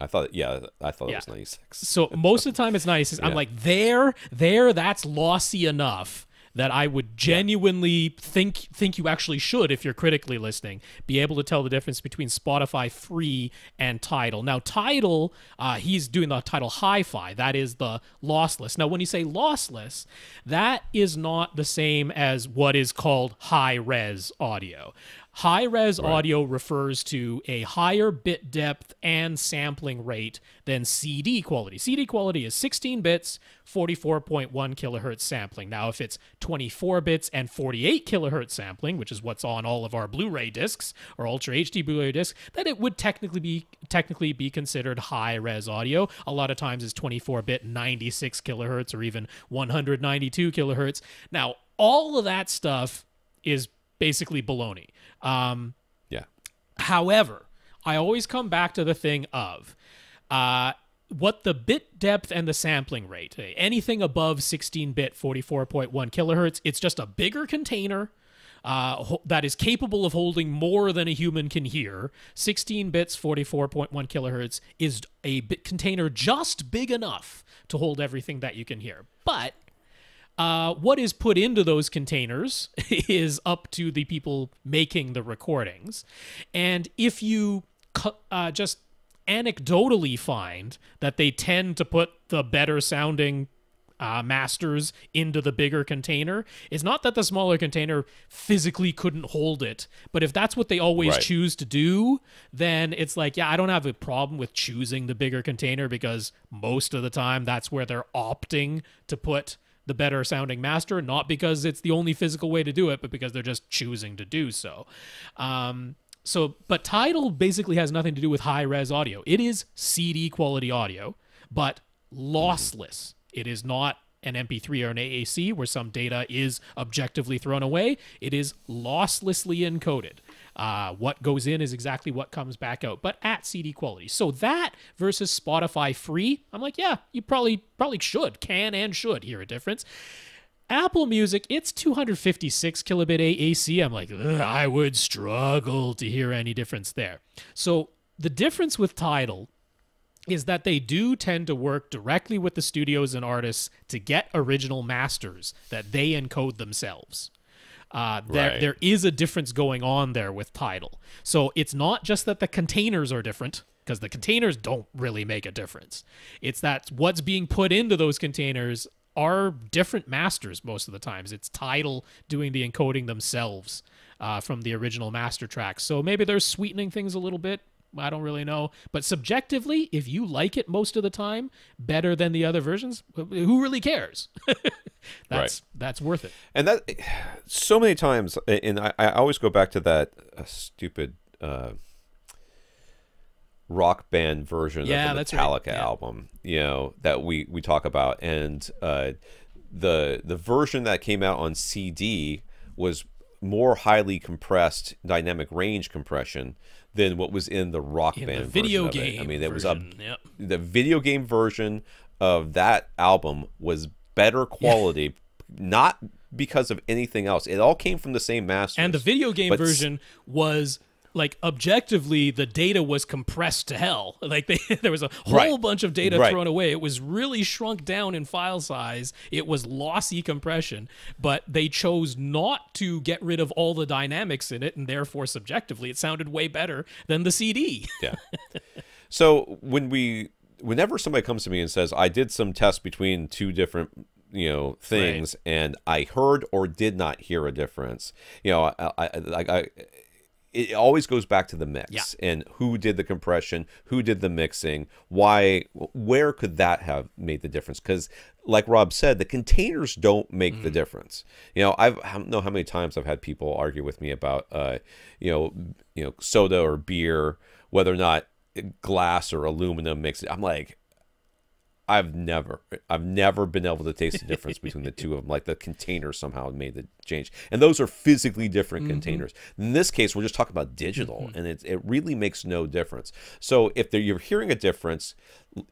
I thought, yeah, I thought yeah. it was ninety-six. So most of the time, it's ninety-six. Yeah. I'm like, there, there, that's lossy enough that I would genuinely think think you actually should, if you're critically listening, be able to tell the difference between Spotify free and Tidal. Now, Tidal, uh, he's doing the Tidal Hi-Fi. That is the lossless. Now, when you say lossless, that is not the same as what is called high-res audio. High-res right. audio refers to a higher bit depth and sampling rate than C D quality. C D quality is sixteen bits, forty-four point one kilohertz sampling. Now, if it's twenty-four bits and forty-eight kilohertz sampling, which is what's on all of our Blu-ray discs or Ultra H D Blu-ray discs, then it would technically be technically be considered high-res audio. A lot of times it's twenty-four bit, ninety-six kilohertz, or even one hundred ninety-two kilohertz. Now, all of that stuff is basically baloney. Um, yeah. However, I always come back to the thing of uh, what the bit depth and the sampling rate. Anything above sixteen bit, forty-four point one kilohertz, it's just a bigger container uh, that is capable of holding more than a human can hear. sixteen bits, forty-four point one kilohertz is a bit container just big enough to hold everything that you can hear. But Uh, what is put into those containers is up to the people making the recordings. And if you uh, just anecdotally find that they tend to put the better sounding uh, masters into the bigger container, it's not that the smaller container physically couldn't hold it, but if that's what they always right. choose to do, then it's like, yeah, I don't have a problem with choosing the bigger container, because most of the time that's where they're opting to put the better sounding master, not because it's the only physical way to do it, but because they're just choosing to do so. Um, so, but Tidal basically has nothing to do with high res audio. It is C D quality audio, but lossless. It is not an M P three or an A A C where some data is objectively thrown away, it is losslessly encoded. Uh, what goes in is exactly what comes back out, but at C D quality. So that versus Spotify free, I'm like, yeah, you probably probably should, can and should hear a difference. Apple Music, it's two hundred fifty-six kilobit A A C. I'm like, I would struggle to hear any difference there. So the difference with Tidal is that they do tend to work directly with the studios and artists to get original masters that they encode themselves. Uh, there, right. there is a difference going on there with Tidal. So it's not just that the containers are different, because the containers don't really make a difference. It's that what's being put into those containers are different masters most of the times. It's Tidal doing the encoding themselves uh, from the original master tracks. So maybe they're sweetening things a little bit. I don't really know. But subjectively, if you like it most of the time better than the other versions, who really cares? that's right. That's worth it. And that so many times, and I, I always go back to that uh, stupid uh, rock band version yeah, of the Metallica right. yeah. album, you know, that we we talk about, and uh, the the version that came out on C D was more highly compressed, dynamic range compression than what was in the rock in band the video version game. Of it. I mean, there was a yep. the video game version of that album was better quality, yeah. not because of anything else. It all came from the same master. And the video game version was like objectively the data was compressed to hell. Like they, there was a whole right. bunch of data right. thrown away. It was really shrunk down in file size. It was lossy compression, but they chose not to get rid of all the dynamics in it, and therefore subjectively it sounded way better than the C D. Yeah. So when we whenever somebody comes to me and says, I did some tests between two different you know things right. and I heard or did not hear a difference, you know, I I, I, I it always goes back to the mix yeah. and who did the compression, who did the mixing, why, where could that have made the difference? Because like Rob said, the containers don't make mm. the difference. You know, I've, I don't know how many times I've had people argue with me about, uh, you know, you know, soda or beer, whether or not glass or aluminum makes it. I'm like, I've never, I've never been able to taste the difference between the two of them. Like the container somehow made the change, and those are physically different mm-hmm. containers. In this case, we're just talking about digital, mm-hmm. and it it really makes no difference. So if you're hearing a difference,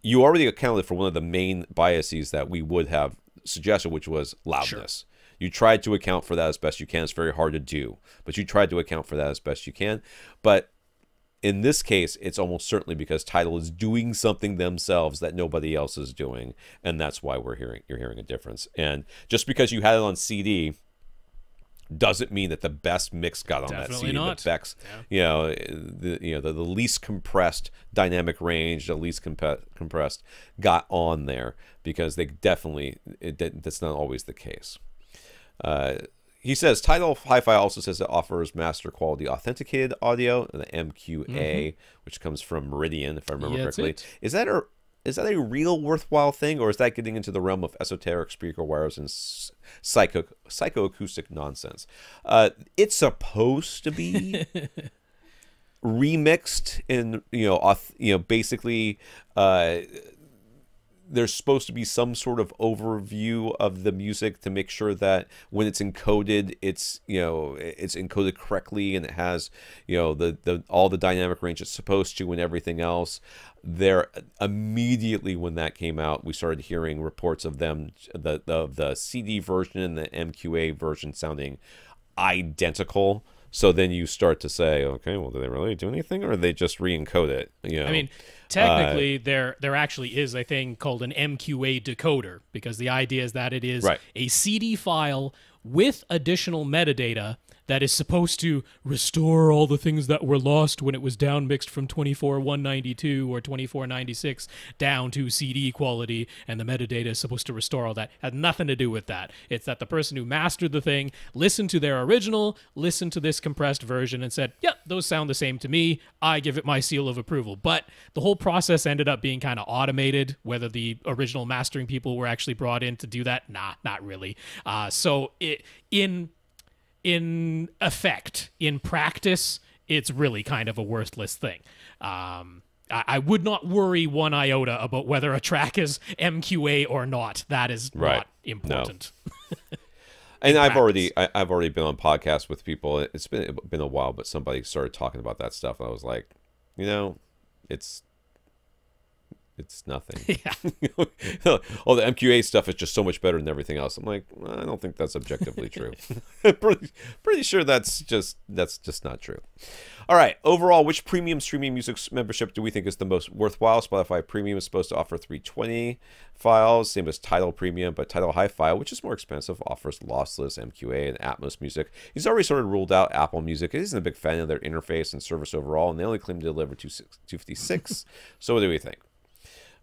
you already accounted for one of the main biases that we would have suggested, which was loudness. Sure. You tried to account for that as best you can. It's very hard to do, but you tried to account for that as best you can. But in this case, it's almost certainly because Tidal is doing something themselves that nobody else is doing, and that's why we're hearing you're hearing a difference. And just because you had it on C D doesn't mean that the best mix got on Definitely that C D. Not. The best, yeah. you know, the you know the, the least compressed dynamic range, the least comp compressed got on there, because they definitely it, that's not always the case. Uh, He says, Tidal Hi-Fi also says it offers master quality authenticated audio, the M Q A, mm-hmm. which comes from Meridian, if I remember yeah, correctly. Is that, a, is that a real worthwhile thing, or is that getting into the realm of esoteric speaker wires and psycho, psychoacoustic nonsense? Uh, it's supposed to be remixed and, you know, auth, you know, basically... Uh, there's supposed to be some sort of overview of the music to make sure that when it's encoded, it's, you know, it's encoded correctly and it has, you know, the, the, all the dynamic range it's supposed to and everything else. There immediately when that came out, we started hearing reports of them, the, of the C D version and the M Q A version sounding identical. So then you start to say, okay, well, do they really do anything, or do they just re-encode it? You know? I mean, technically, uh, there there actually is a thing called an M Q A decoder, because the idea is that it is right. a C D file with additional metadata that is supposed to restore all the things that were lost when it was downmixed from twenty-four one ninety-two or twenty-four ninety-six down to C D quality, and the metadata is supposed to restore all that. It had nothing to do with that. It's that the person who mastered the thing listened to their original, listened to this compressed version, and said, yep, those sound the same to me. I give it my seal of approval. But the whole process ended up being kind of automated, whether the original mastering people were actually brought in to do that. Nah, not really. Uh, so it, in... in effect, in practice, it's really kind of a worthless thing. Um, I would not worry one iota about whether a track is M Q A or not. That is right. not important. No. And I've already I, I've already been on podcasts with people. It's been been a while, but somebody started talking about that stuff, and I was like, you know, it's it's nothing. Yeah. All the M Q A stuff is just so much better than everything else. I'm like, well, I don't think that's objectively true. pretty, pretty sure that's just that's just not true. All right. Overall, which premium streaming music membership do we think is the most worthwhile? Spotify Premium is supposed to offer three twenty files, same as Tidal Premium, but Tidal Hi-Fi, which is more expensive, offers lossless M Q A and Atmos music. He's already sort of ruled out Apple Music. He isn't a big fan of their interface and service overall, and they only claim to deliver two fifty-six. So what do we think?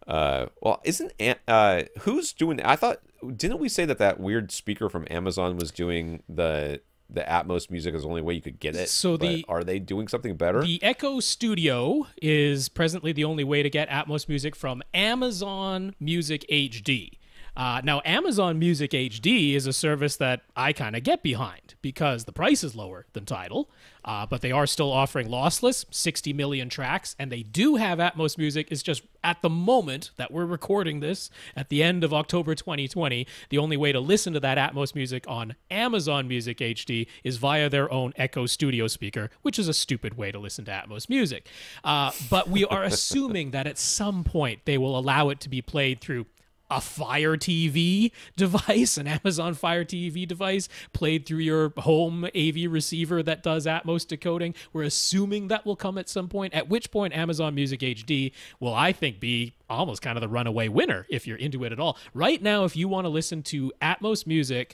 Uh, well, isn't uh, who's doing? I thought didn't we say that that weird speaker from Amazon was doing the. The Atmos music is the only way you could get it. So the, are they doing something better? The Echo Studio is presently the only way to get Atmos music from Amazon Music H D. Uh, now, Amazon Music H D is a service that I kind of get behind because the price is lower than Tidal, uh, but they are still offering lossless, sixty million tracks, and they do have Atmos music. It's just at the moment that we're recording this, at the end of October twenty twenty, the only way to listen to that Atmos music on Amazon Music H D is via their own Echo Studio speaker, which is a stupid way to listen to Atmos music. Uh, but we are assuming that at some point they will allow it to be played through a Fire T V device, an Amazon Fire T V device played through your home A V receiver that does Atmos decoding. We're assuming that will come at some point, at which point Amazon Music H D will, I think, be almost kind of the runaway winner if you're into it at all. Right now, if you want to listen to Atmos music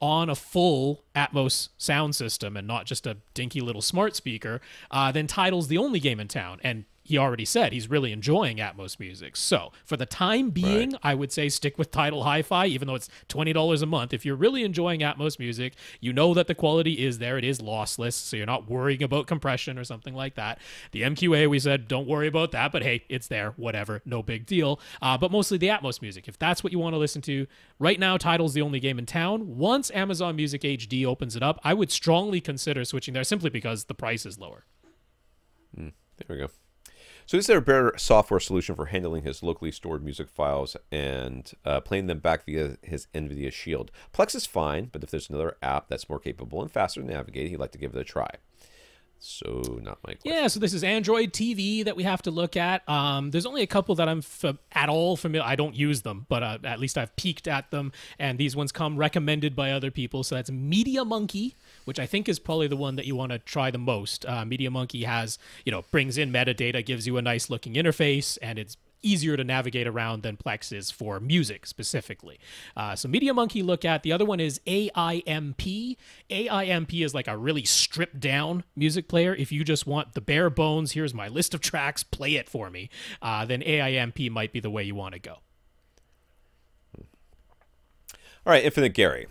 on a full Atmos sound system and not just a dinky little smart speaker, uh, then Tidal's the only game in town. And he already said he's really enjoying Atmos music. So for the time being, right. I would say stick with Tidal Hi-Fi, even though it's twenty dollars a month. If you're really enjoying Atmos music, you know that the quality is there. It is lossless, so you're not worrying about compression or something like that. The M Q A, we said, don't worry about that, but hey, it's there, whatever, no big deal. Uh, but mostly the Atmos music, if that's what you want to listen to. Right now, Tidal's the only game in town. Once Amazon Music H D opens it up, I would strongly consider switching there simply because the price is lower. Mm, there we go. So is there a better software solution for handling his locally stored music files and uh, playing them back via his NVIDIA Shield? Plex is fine, but if there's another app that's more capable and faster to navigate, he'd like to give it a try. So not my question. Yeah, so this is Android T V that we have to look at. Um, there's only a couple that I'm f at all familiar. I don't use them, but uh, at least I've peeked at them. And these ones come recommended by other people. So that's MediaMonkey, which I think is probably the one that you want to try the most. Uh, MediaMonkey has, you know, brings in metadata, gives you a nice looking interface, and it's easier to navigate around than Plex is for music specifically. Uh, so MediaMonkey look at. The other one is A I M P. A I M P is like a really stripped down music player. If you just want the bare bones, here's my list of tracks, play it for me, uh, then A I M P might be the way you want to go. All right, Infinite Gary.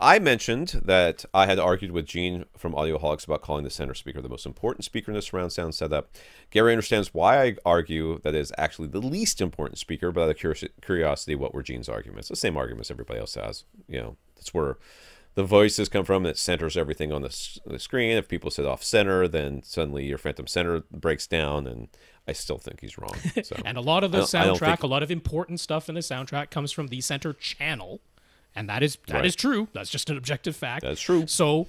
I mentioned that I had argued with Gene from Audioholics about calling the center speaker the most important speaker in the surround sound setup. Gary understands why I argue that it is actually the least important speaker, but out of curiosity, what were Gene's arguments? The same arguments everybody else has. You know, that's where the voices come from, and it centers everything on the, the screen. If people sit off center, then suddenly your phantom center breaks down, and I still think he's wrong. So. And a lot of the soundtrack, think... a lot of important stuff in the soundtrack comes from the center channel. And that is that right. is true. That's just an objective fact. That's true. So,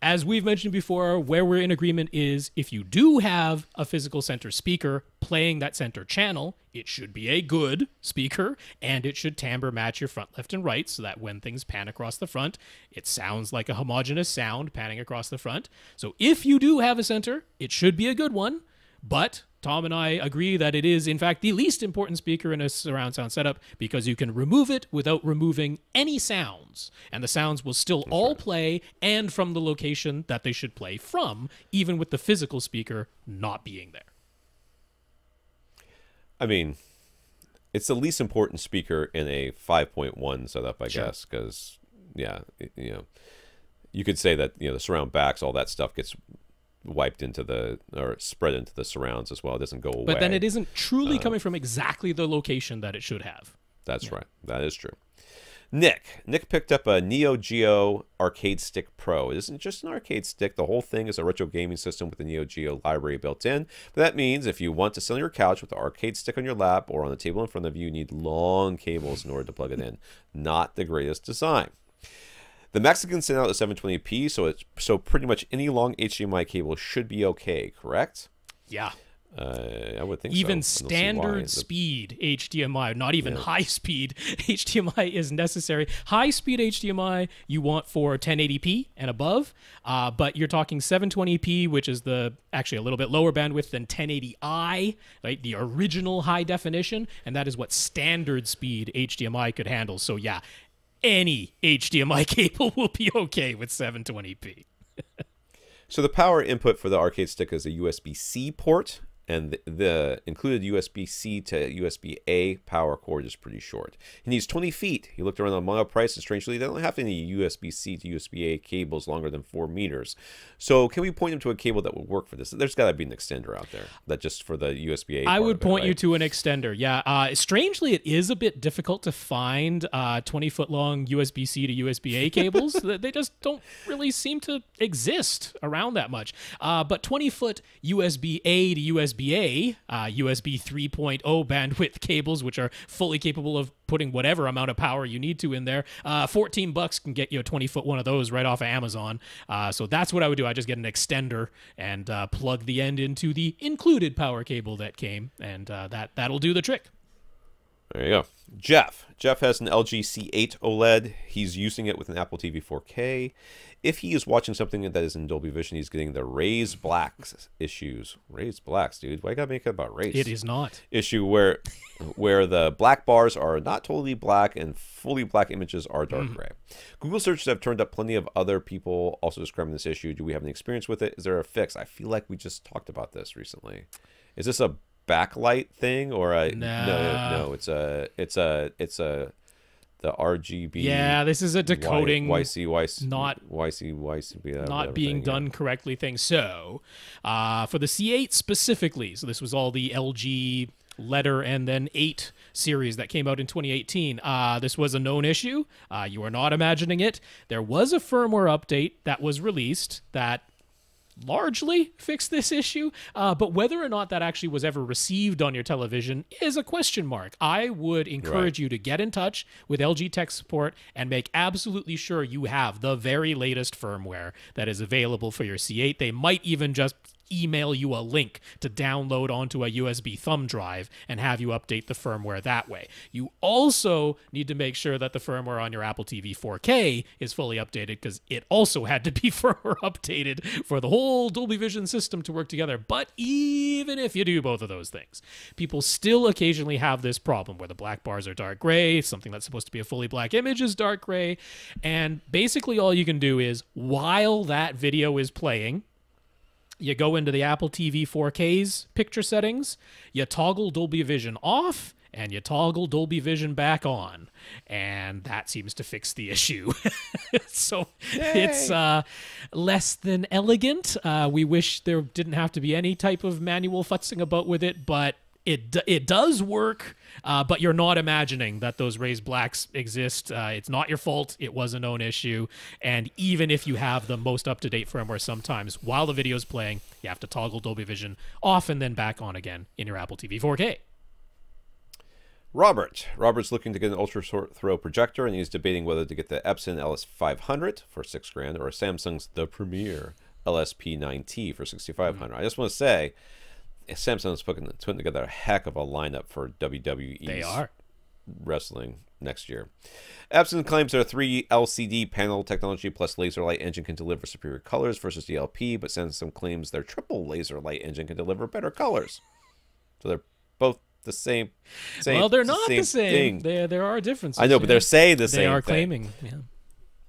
as we've mentioned before, where we're in agreement is if you do have a physical center speaker playing that center channel, it should be a good speaker, and it should timbre match your front, left, and right so that when things pan across the front, it sounds like a homogeneous sound panning across the front. So if you do have a center, it should be a good one, but Tom and I agree that it is, in fact, the least important speaker in a surround sound setup because you can remove it without removing any sounds, and the sounds will still That's all right. play and from the location that they should play from, even with the physical speaker not being there. I mean, it's the least important speaker in a five point one setup, I sure. guess, because, yeah, it, you know, you could say that, you know, the surround backs, all that stuff gets wiped into the or spread into the surrounds as well. It doesn't go away. But then it isn't truly uh, coming from exactly the location that it should have. That's yeah. right. That is true. Nick. Nick picked up a Neo Geo Arcade Stick Pro. It isn't just an arcade stick. The whole thing is a retro gaming system with the Neo Geo library built in. But that means if you want to sit on your couch with the arcade stick on your lap or on the table in front of you, you need long cables in order to plug it in. Not the greatest design. The Mexican sent out a seven twenty p, so it's so pretty much any long H D M I cable should be okay, correct? Yeah. Uh, I would think even so. Standard speed H D M I, not even yeah. high speed H D M I is necessary. High speed H D M I you want for ten eighty p and above, uh, but you're talking seven twenty p, which is the actually a little bit lower bandwidth than ten eighty i, right? The original high definition, and that is what standard speed H D M I could handle. So yeah, any H D M I cable will be okay with seven twenty p. So the power input for the arcade stick is a U S B C port. And the, the included U S B C to U S B A power cord is pretty short. He needs twenty feet. He looked around the model price, and strangely, they don't have any U S B C to U S B A cables longer than four meters. So can we point him to a cable that would work for this? There's got to be an extender out there that just for the U S B A. I would point you to an extender. Yeah. Uh, strangely, it is a bit difficult to find uh, twenty foot long U S B C to U S B A cables. They just don't really seem to exist around that much. Uh, but twenty foot U S B A to U S B A. U S B A, uh, U S B three point oh bandwidth cables, which are fully capable of putting whatever amount of power you need to in there. Uh, fourteen bucks can get you a twenty foot one of those right off of Amazon. Uh, so that's what I would do. I just get an extender and uh, plug the end into the included power cable that came, and uh, that that'll do the trick. There you go. Jeff. Jeff has an L G C eight OLED. He's using it with an Apple T V four K. If he is watching something that is in Dolby Vision, he's getting the raised blacks issues. Raised blacks, dude. Why you gotta make it about race? It is not. Issue where where the black bars are not totally black and fully black images are dark mm. gray. Google searches have turned up plenty of other people also describing this issue. Do we have any experience with it? Is there a fix? I feel like we just talked about this recently. Is this a backlight thing or a nah. no no it's a it's a it's a the R G B yeah this is a decoding Y C Y C not Y C Y C not being thing, done yeah. correctly thing. So uh for the C eight specifically, so this was all the L G letter and then eight series that came out in twenty eighteen. Uh, this was a known issue. Uh, you are not imagining it. There was a firmware update that was released that largely fix this issue, uh, but whether or not that actually was ever received on your television is a question mark. I would encourage right. you to get in touch with L G Tech Support and make absolutely sure you have the very latest firmware that is available for your C eight. They might even just email you a link to download onto a U S B thumb drive and have you update the firmware that way. You also need to make sure that the firmware on your Apple T V four K is fully updated, because it also had to be firmware updated for the whole Dolby Vision system to work together. But even if you do both of those things, people still occasionally have this problem where the black bars are dark gray, something that's supposed to be a fully black image is dark gray, and basically all you can do is, while that video is playing, you go into the Apple T V four K's picture settings, you toggle Dolby Vision off, and you toggle Dolby Vision back on. And that seems to fix the issue. So Yay. it's uh, less than elegant. Uh, we wish there didn't have to be any type of manual futzing about with it, but it, it does work. Uh, but you're not imagining that those raised blacks exist. Uh, it's not your fault. It was a known issue. And even if you have the most up-to-date firmware, sometimes while the video's playing, you have to toggle Dolby Vision off and then back on again in your Apple T V four K. Robert. Robert's looking to get an ultra-throw projector, and he's debating whether to get the Epson L S five hundred for six grand or Samsung's The Premier L S P nine T for sixty-five hundred. Mm-hmm. I just want to say, Samsung's putting together a heck of a lineup for W W E. They are. Wrestling next year. Epson claims their three L C D panel technology plus laser light engine can deliver superior colors versus the L P, but Samsung claims their triple laser light engine can deliver better colors. So they're both the same. same well, they're not same the same. There, there are differences. I know, but they're saying the they same. They are claiming. Thing. Yeah.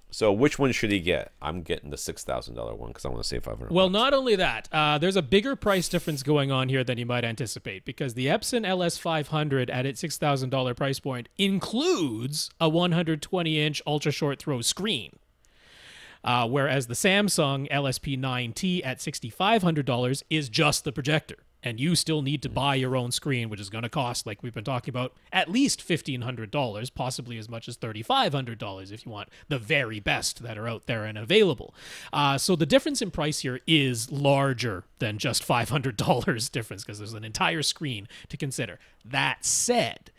So which one should he get? I'm getting the six thousand dollar one because I want to save five hundred dollars. Well, not only that, uh, there's a bigger price difference going on here than you might anticipate, because the Epson L S five hundred at its six thousand dollar price point includes a one hundred twenty inch ultra-short throw screen, uh, whereas the Samsung L S P nine T at six thousand five hundred dollars is just the projector. and you still need to buy your own screen, which is going to cost, like we've been talking about, at least fifteen hundred dollars, possibly as much as thirty-five hundred dollars if you want the very best that are out there and available. Uh, so the difference in price here is larger than just five hundred dollars difference, because there's an entire screen to consider. That said,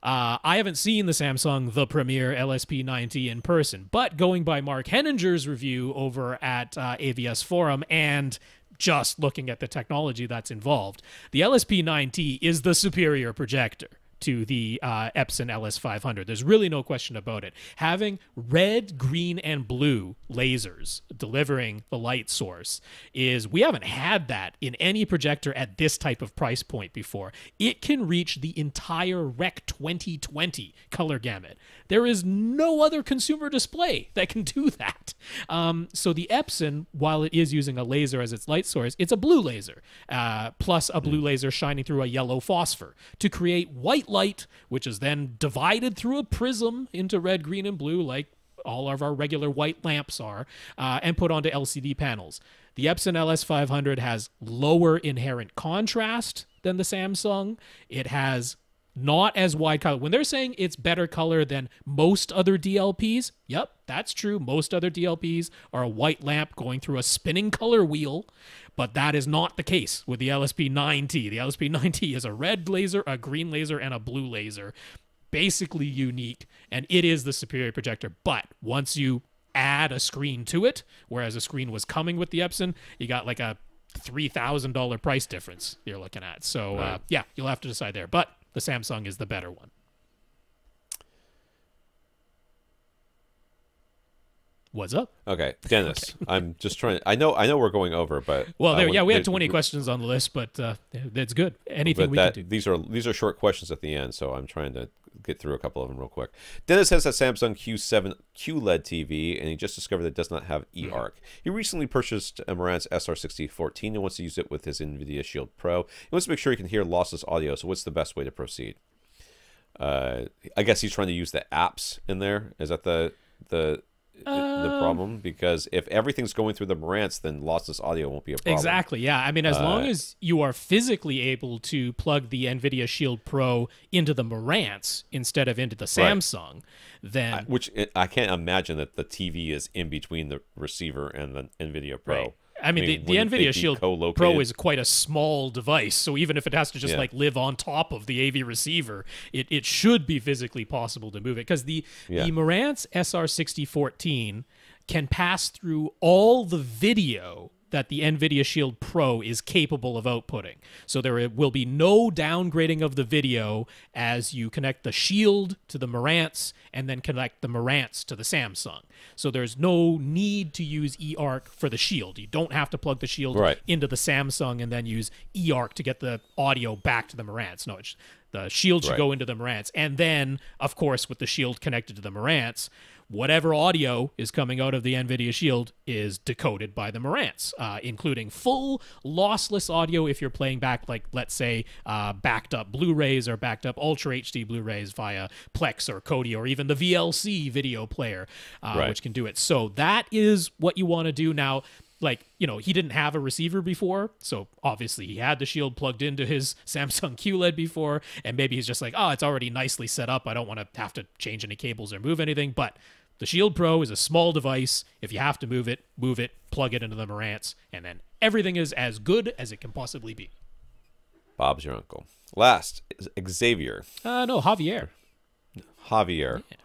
Uh, I haven't seen the Samsung The Premier L S P ninety in person, but going by Mark Henninger's review over at uh, A V S Forum and just looking at the technology that's involved, the L S P ninety is the superior projector to the uh, Epson L S five hundred. There's really no question about it. Having red, green, and blue lasers delivering the light source is, we haven't had that in any projector at this type of price point before. It can reach the entire R E C twenty twenty color gamut. There is no other consumer display that can do that. Um, so the Epson, while it is using a laser as its light source, it's a blue laser, uh, plus a blue laser shining through a yellow phosphor to create white light, which is then divided through a prism into red, green, and blue, like all of our regular white lamps are, uh, and put onto L C D panels. The Epson L S five hundred has lower inherent contrast than the Samsung. It has not as wide color. When they're saying it's better color than most other D L Ps, yep, that's true. Most other D L Ps are a white lamp going through a spinning color wheel, but that is not the case with the L S P ninety. The L S P ninety is a red laser, a green laser, and a blue laser, basically unique, and it is the superior projector. But once you add a screen to it, whereas a screen was coming with the Epson, you got like a three thousand dollar price difference you're looking at. So right. uh, yeah, you'll have to decide there. But the Samsung is the better one. What's up? Okay, Dennis. Okay. I'm just trying. To, I know. I know we're going over, but well, there. Uh, yeah, we had twenty questions on the list, but uh, that's good. Anything we that, can do. These are these are short questions at the end, so I'm trying to get through a couple of them real quick. Dennis has a Samsung Q seven Q L E D T V, and he just discovered that it does not have eARC. He recently purchased a Marantz S R sixty fourteen and wants to use it with his NVIDIA Shield Pro. He wants to make sure he can hear lossless audio, so what's the best way to proceed? Uh, I guess he's trying to use the apps in there. Is that the the... Uh, the problem? Because if everything's going through the Marantz, then lossless audio won't be a problem. Exactly, yeah. I mean, as uh, long as you are physically able to plug the NVIDIA Shield Pro into the Marantz instead of into the Samsung, right. then... I, which I can't imagine that the T V is in between the receiver and the NVIDIA Pro. Right. I mean, I mean, the, the NVIDIA Shield Pro is quite a small device, so even if it has to just yeah. like live on top of the A V receiver, it, it should be physically possible to move it. Because the, yeah. the Marantz S R sixty fourteen can pass through all the video that the NVIDIA Shield Pro is capable of outputting. So there will be no downgrading of the video as you connect the Shield to the Marantz and then connect the Marantz to the Samsung. So there's no need to use eARC for the Shield. You don't have to plug the Shield right. into the Samsung and then use eARC to get the audio back to the Marantz. No, it's, the Shield should right. go into the Marantz. And then, of course, with the Shield connected to the Marantz, whatever audio is coming out of the NVIDIA Shield is decoded by the Marantz, uh, including full lossless audio if you're playing back, like, let's say, uh, backed up Blu-rays or backed up Ultra H D Blu-rays via Plex or Kodi or even the V L C video player, uh, right. which can do it. So that is what you want to do now. Like, you know, he didn't have a receiver before, so obviously he had the Shield plugged into his Samsung Q L E D before, and maybe he's just like, oh, it's already nicely set up. I don't want to have to change any cables or move anything, but the Shield Pro is a small device. If you have to move it, move it, plug it into the Marantz, and then everything is as good as it can possibly be. Bob's your uncle. Last, Xavier. Uh, no, Javier. Javier. Yeah.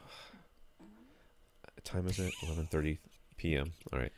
What time is it? eleven thirty p m All right.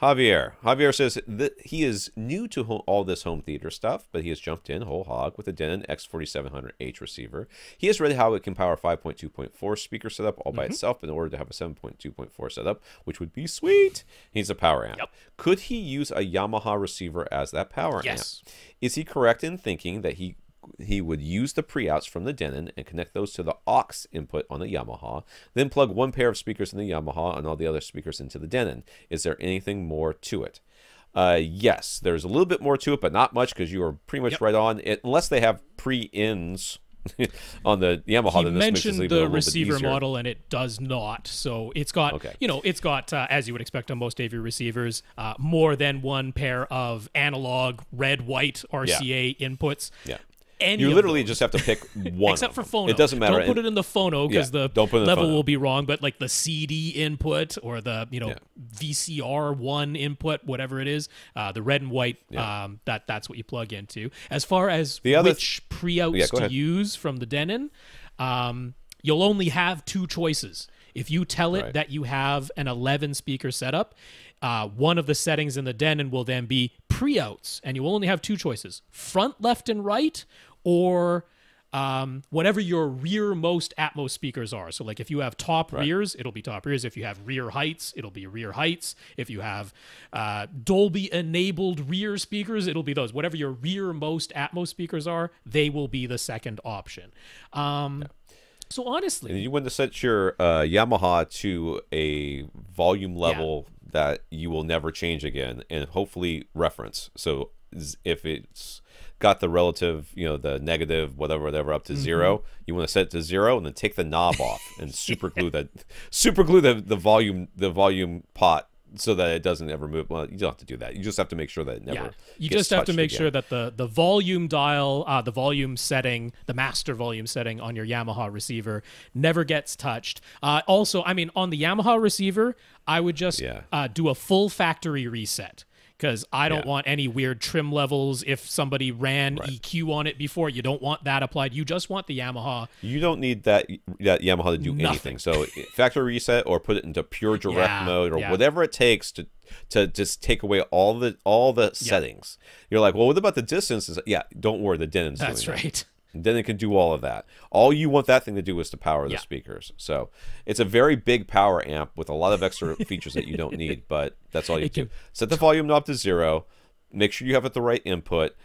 Javier. Javier says that he is new to all this home theater stuff, but he has jumped in whole hog with a Denon X forty-seven hundred H receiver. He has read how it can power five point two point four speaker setup all by mm-hmm. itself in order to have a seven point two point four setup, which would be sweet. He needs a power amp. Yep. Could he use a Yamaha receiver as that power yes. amp? Is he correct in thinking that he he would use the pre-outs from the Denon and connect those to the aux input on the Yamaha, then plug one pair of speakers in the Yamaha and all the other speakers into the Denon? Is there anything more to it? Uh, yes, there's a little bit more to it, but not much, because you are pretty much yep. right on it, unless they have pre-ins on the Yamaha. He then this mentioned makes the receiver model, and it does not. So it's got, okay. you know, it's got, uh, as you would expect on most A V receivers, uh, more than one pair of analog red, white R C A yeah. inputs. Yeah. Any you literally just have to pick one. Except for phono. It doesn't matter. Don't put it in the phono because yeah, the level the will be wrong, but like the C D input or the, you know, yeah. V C R one input, whatever it is, uh, the red and white, yeah. um, that that's what you plug into. As far as the other which pre-outs yeah, to use from the Denon, um, you'll only have two choices. If you tell it right. that you have an eleven speaker setup, uh, one of the settings in the Denon will then be pre-outs, and you will only have two choices, front, left, and right, or um, whatever your rearmost Atmos speakers are. So like if you have top right. rears, it'll be top rears. If you have rear heights, it'll be rear heights. If you have uh, Dolby-enabled rear speakers, it'll be those. Whatever your rearmost Atmos speakers are, they will be the second option. Um, yeah. So honestly, and you want to set your uh, Yamaha to a volume level yeah. that you will never change again, and hopefully reference. So if it's got the relative, you know, the negative, whatever, whatever, up to mm-hmm. zero, you want to set it to zero, and then take the knob off and super glue that, super glue the the volume the volume pot so that it doesn't ever move. Well, you don't have to do that. You just have to make sure that it never. Yeah. You gets just have to make again. sure that the the volume dial, uh, the volume setting, the master volume setting on your Yamaha receiver never gets touched. Uh, also, I mean, on the Yamaha receiver, I would just yeah. uh, do a full factory reset, because I don't yeah. want any weird trim levels. If somebody ran right. E Q on it before, you don't want that applied. You just want the Yamaha. You don't need that, that Yamaha to do Nothing. anything. So factory reset or put it into pure direct yeah, mode or yeah. whatever it takes to to just take away all the all the yep. settings. You're like, well, what about the distances? Yeah, don't worry, the Denon's doing That's right. that. Then it can do all of that. All you want that thing to do is to power the yeah. speakers. So it's a very big power amp with a lot of extra features that you don't need, but that's all you do. Set the volume knob to zero. Make sure you have it the right input.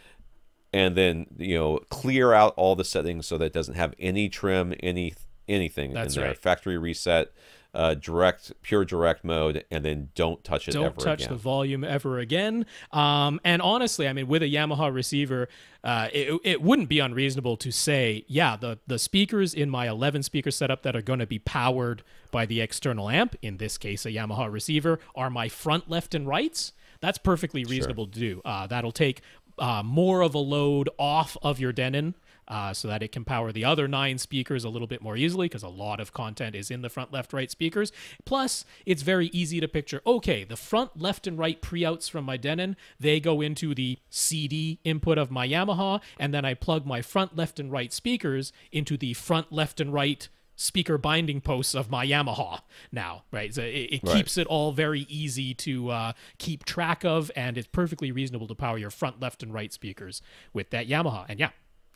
And then, you know, clear out all the settings so that it doesn't have any trim, any anything that's in there. Right. Factory reset. Uh, direct, pure direct mode, and then don't touch it ever again. Don't touch the volume ever again. Um, and honestly, I mean, with a Yamaha receiver, uh, it, it wouldn't be unreasonable to say, yeah, the, the speakers in my eleven speaker setup that are going to be powered by the external amp, in this case, a Yamaha receiver, are my front, left, and rights. That's perfectly reasonable sure. to do. Uh, that'll take uh, more of a load off of your Denon, Uh, so that it can power the other nine speakers a little bit more easily, because a lot of content is in the front, left, right speakers. Plus, it's very easy to picture, okay, the front, left, and right pre-outs from my Denon, they go into the C D input of my Yamaha, and then I plug my front, left, and right speakers into the front, left, and right speaker binding posts of my Yamaha now, right? So it, it right. keeps it all very easy to uh, keep track of, and it's perfectly reasonable to power your front, left, and right speakers with that Yamaha. And yeah,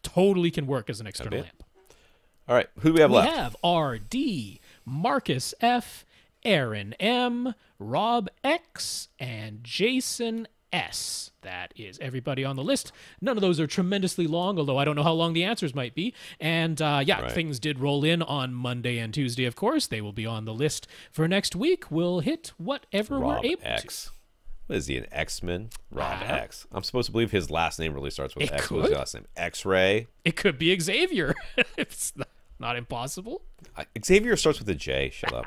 totally can work as an external amp. All right, who do we have we left? We have R D, Marcus F, Aaron M, Rob X, and Jason S. That is everybody on the list. None of those are tremendously long, although I don't know how long the answers might be. And uh, yeah, right. things did roll in on Monday and Tuesday, of course. They will be on the list for next week. We'll hit whatever Rob we're able X. to. What is he, an X-Men? Rob uh, X. I'm supposed to believe his last name really starts with X. What's his last name? X-Ray? It could be Xavier. It's not, not impossible. Uh, Xavier starts with a J. Shut up.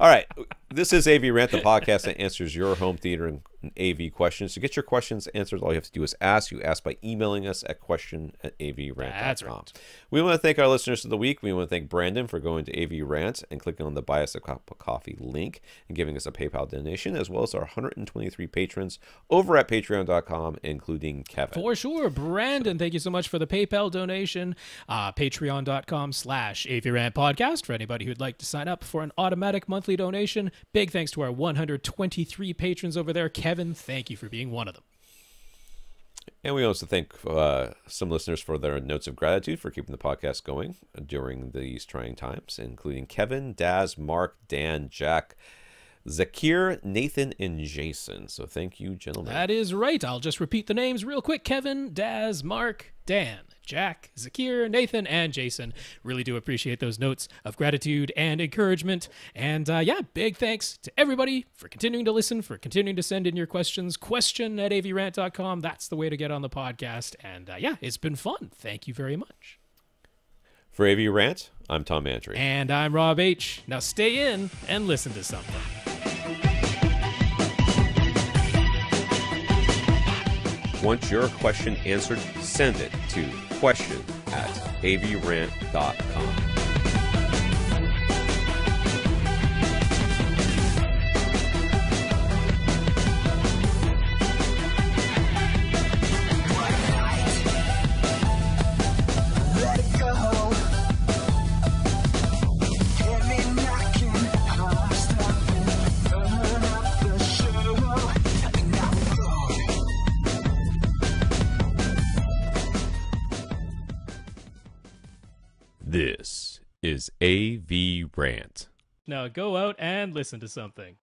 All right. This is A V Rant, the podcast that answers your home theater and A V questions. To get your questions answered, all you have to do is ask. You ask by emailing us at question at A V rant dot com. That's right. We want to thank our listeners of the week. We want to thank Brandon for going to A V Rant and clicking on the Buy Us a Cup of Coffee link and giving us a PayPal donation, as well as our one hundred twenty-three patrons over at patreon dot com, including Kevin. For sure. Brandon, so, thank you so much for the PayPal donation. Uh, patreon dot com slash A V rant podcast for anybody who'd like to sign up for an automatic monthly donation. Big thanks to our one hundred twenty-three patrons over there. Kevin, Kevin, thank you for being one of them. And we also thank uh, some listeners for their notes of gratitude for keeping the podcast going during these trying times, including Kevin, Daz, Mark, Dan, Jack, Zakir, Nathan, and Jason. So thank you, gentlemen. That is right. I'll just repeat the names real quick. Kevin, Daz, Mark, Dan, Jack, Zakir, Nathan, and Jason. Really do appreciate those notes of gratitude and encouragement. And uh, yeah, big thanks to everybody for continuing to listen, for continuing to send in your questions. Question at A V rant dot com. That's the way to get on the podcast. And uh, yeah, it's been fun. Thank you very much. For A V Rant, I'm Tom Mantry. And I'm Rob H. Now stay in and listen to something. Once your question answered, send it to question at avrant.com. This is A V Rant. Now go out and listen to something.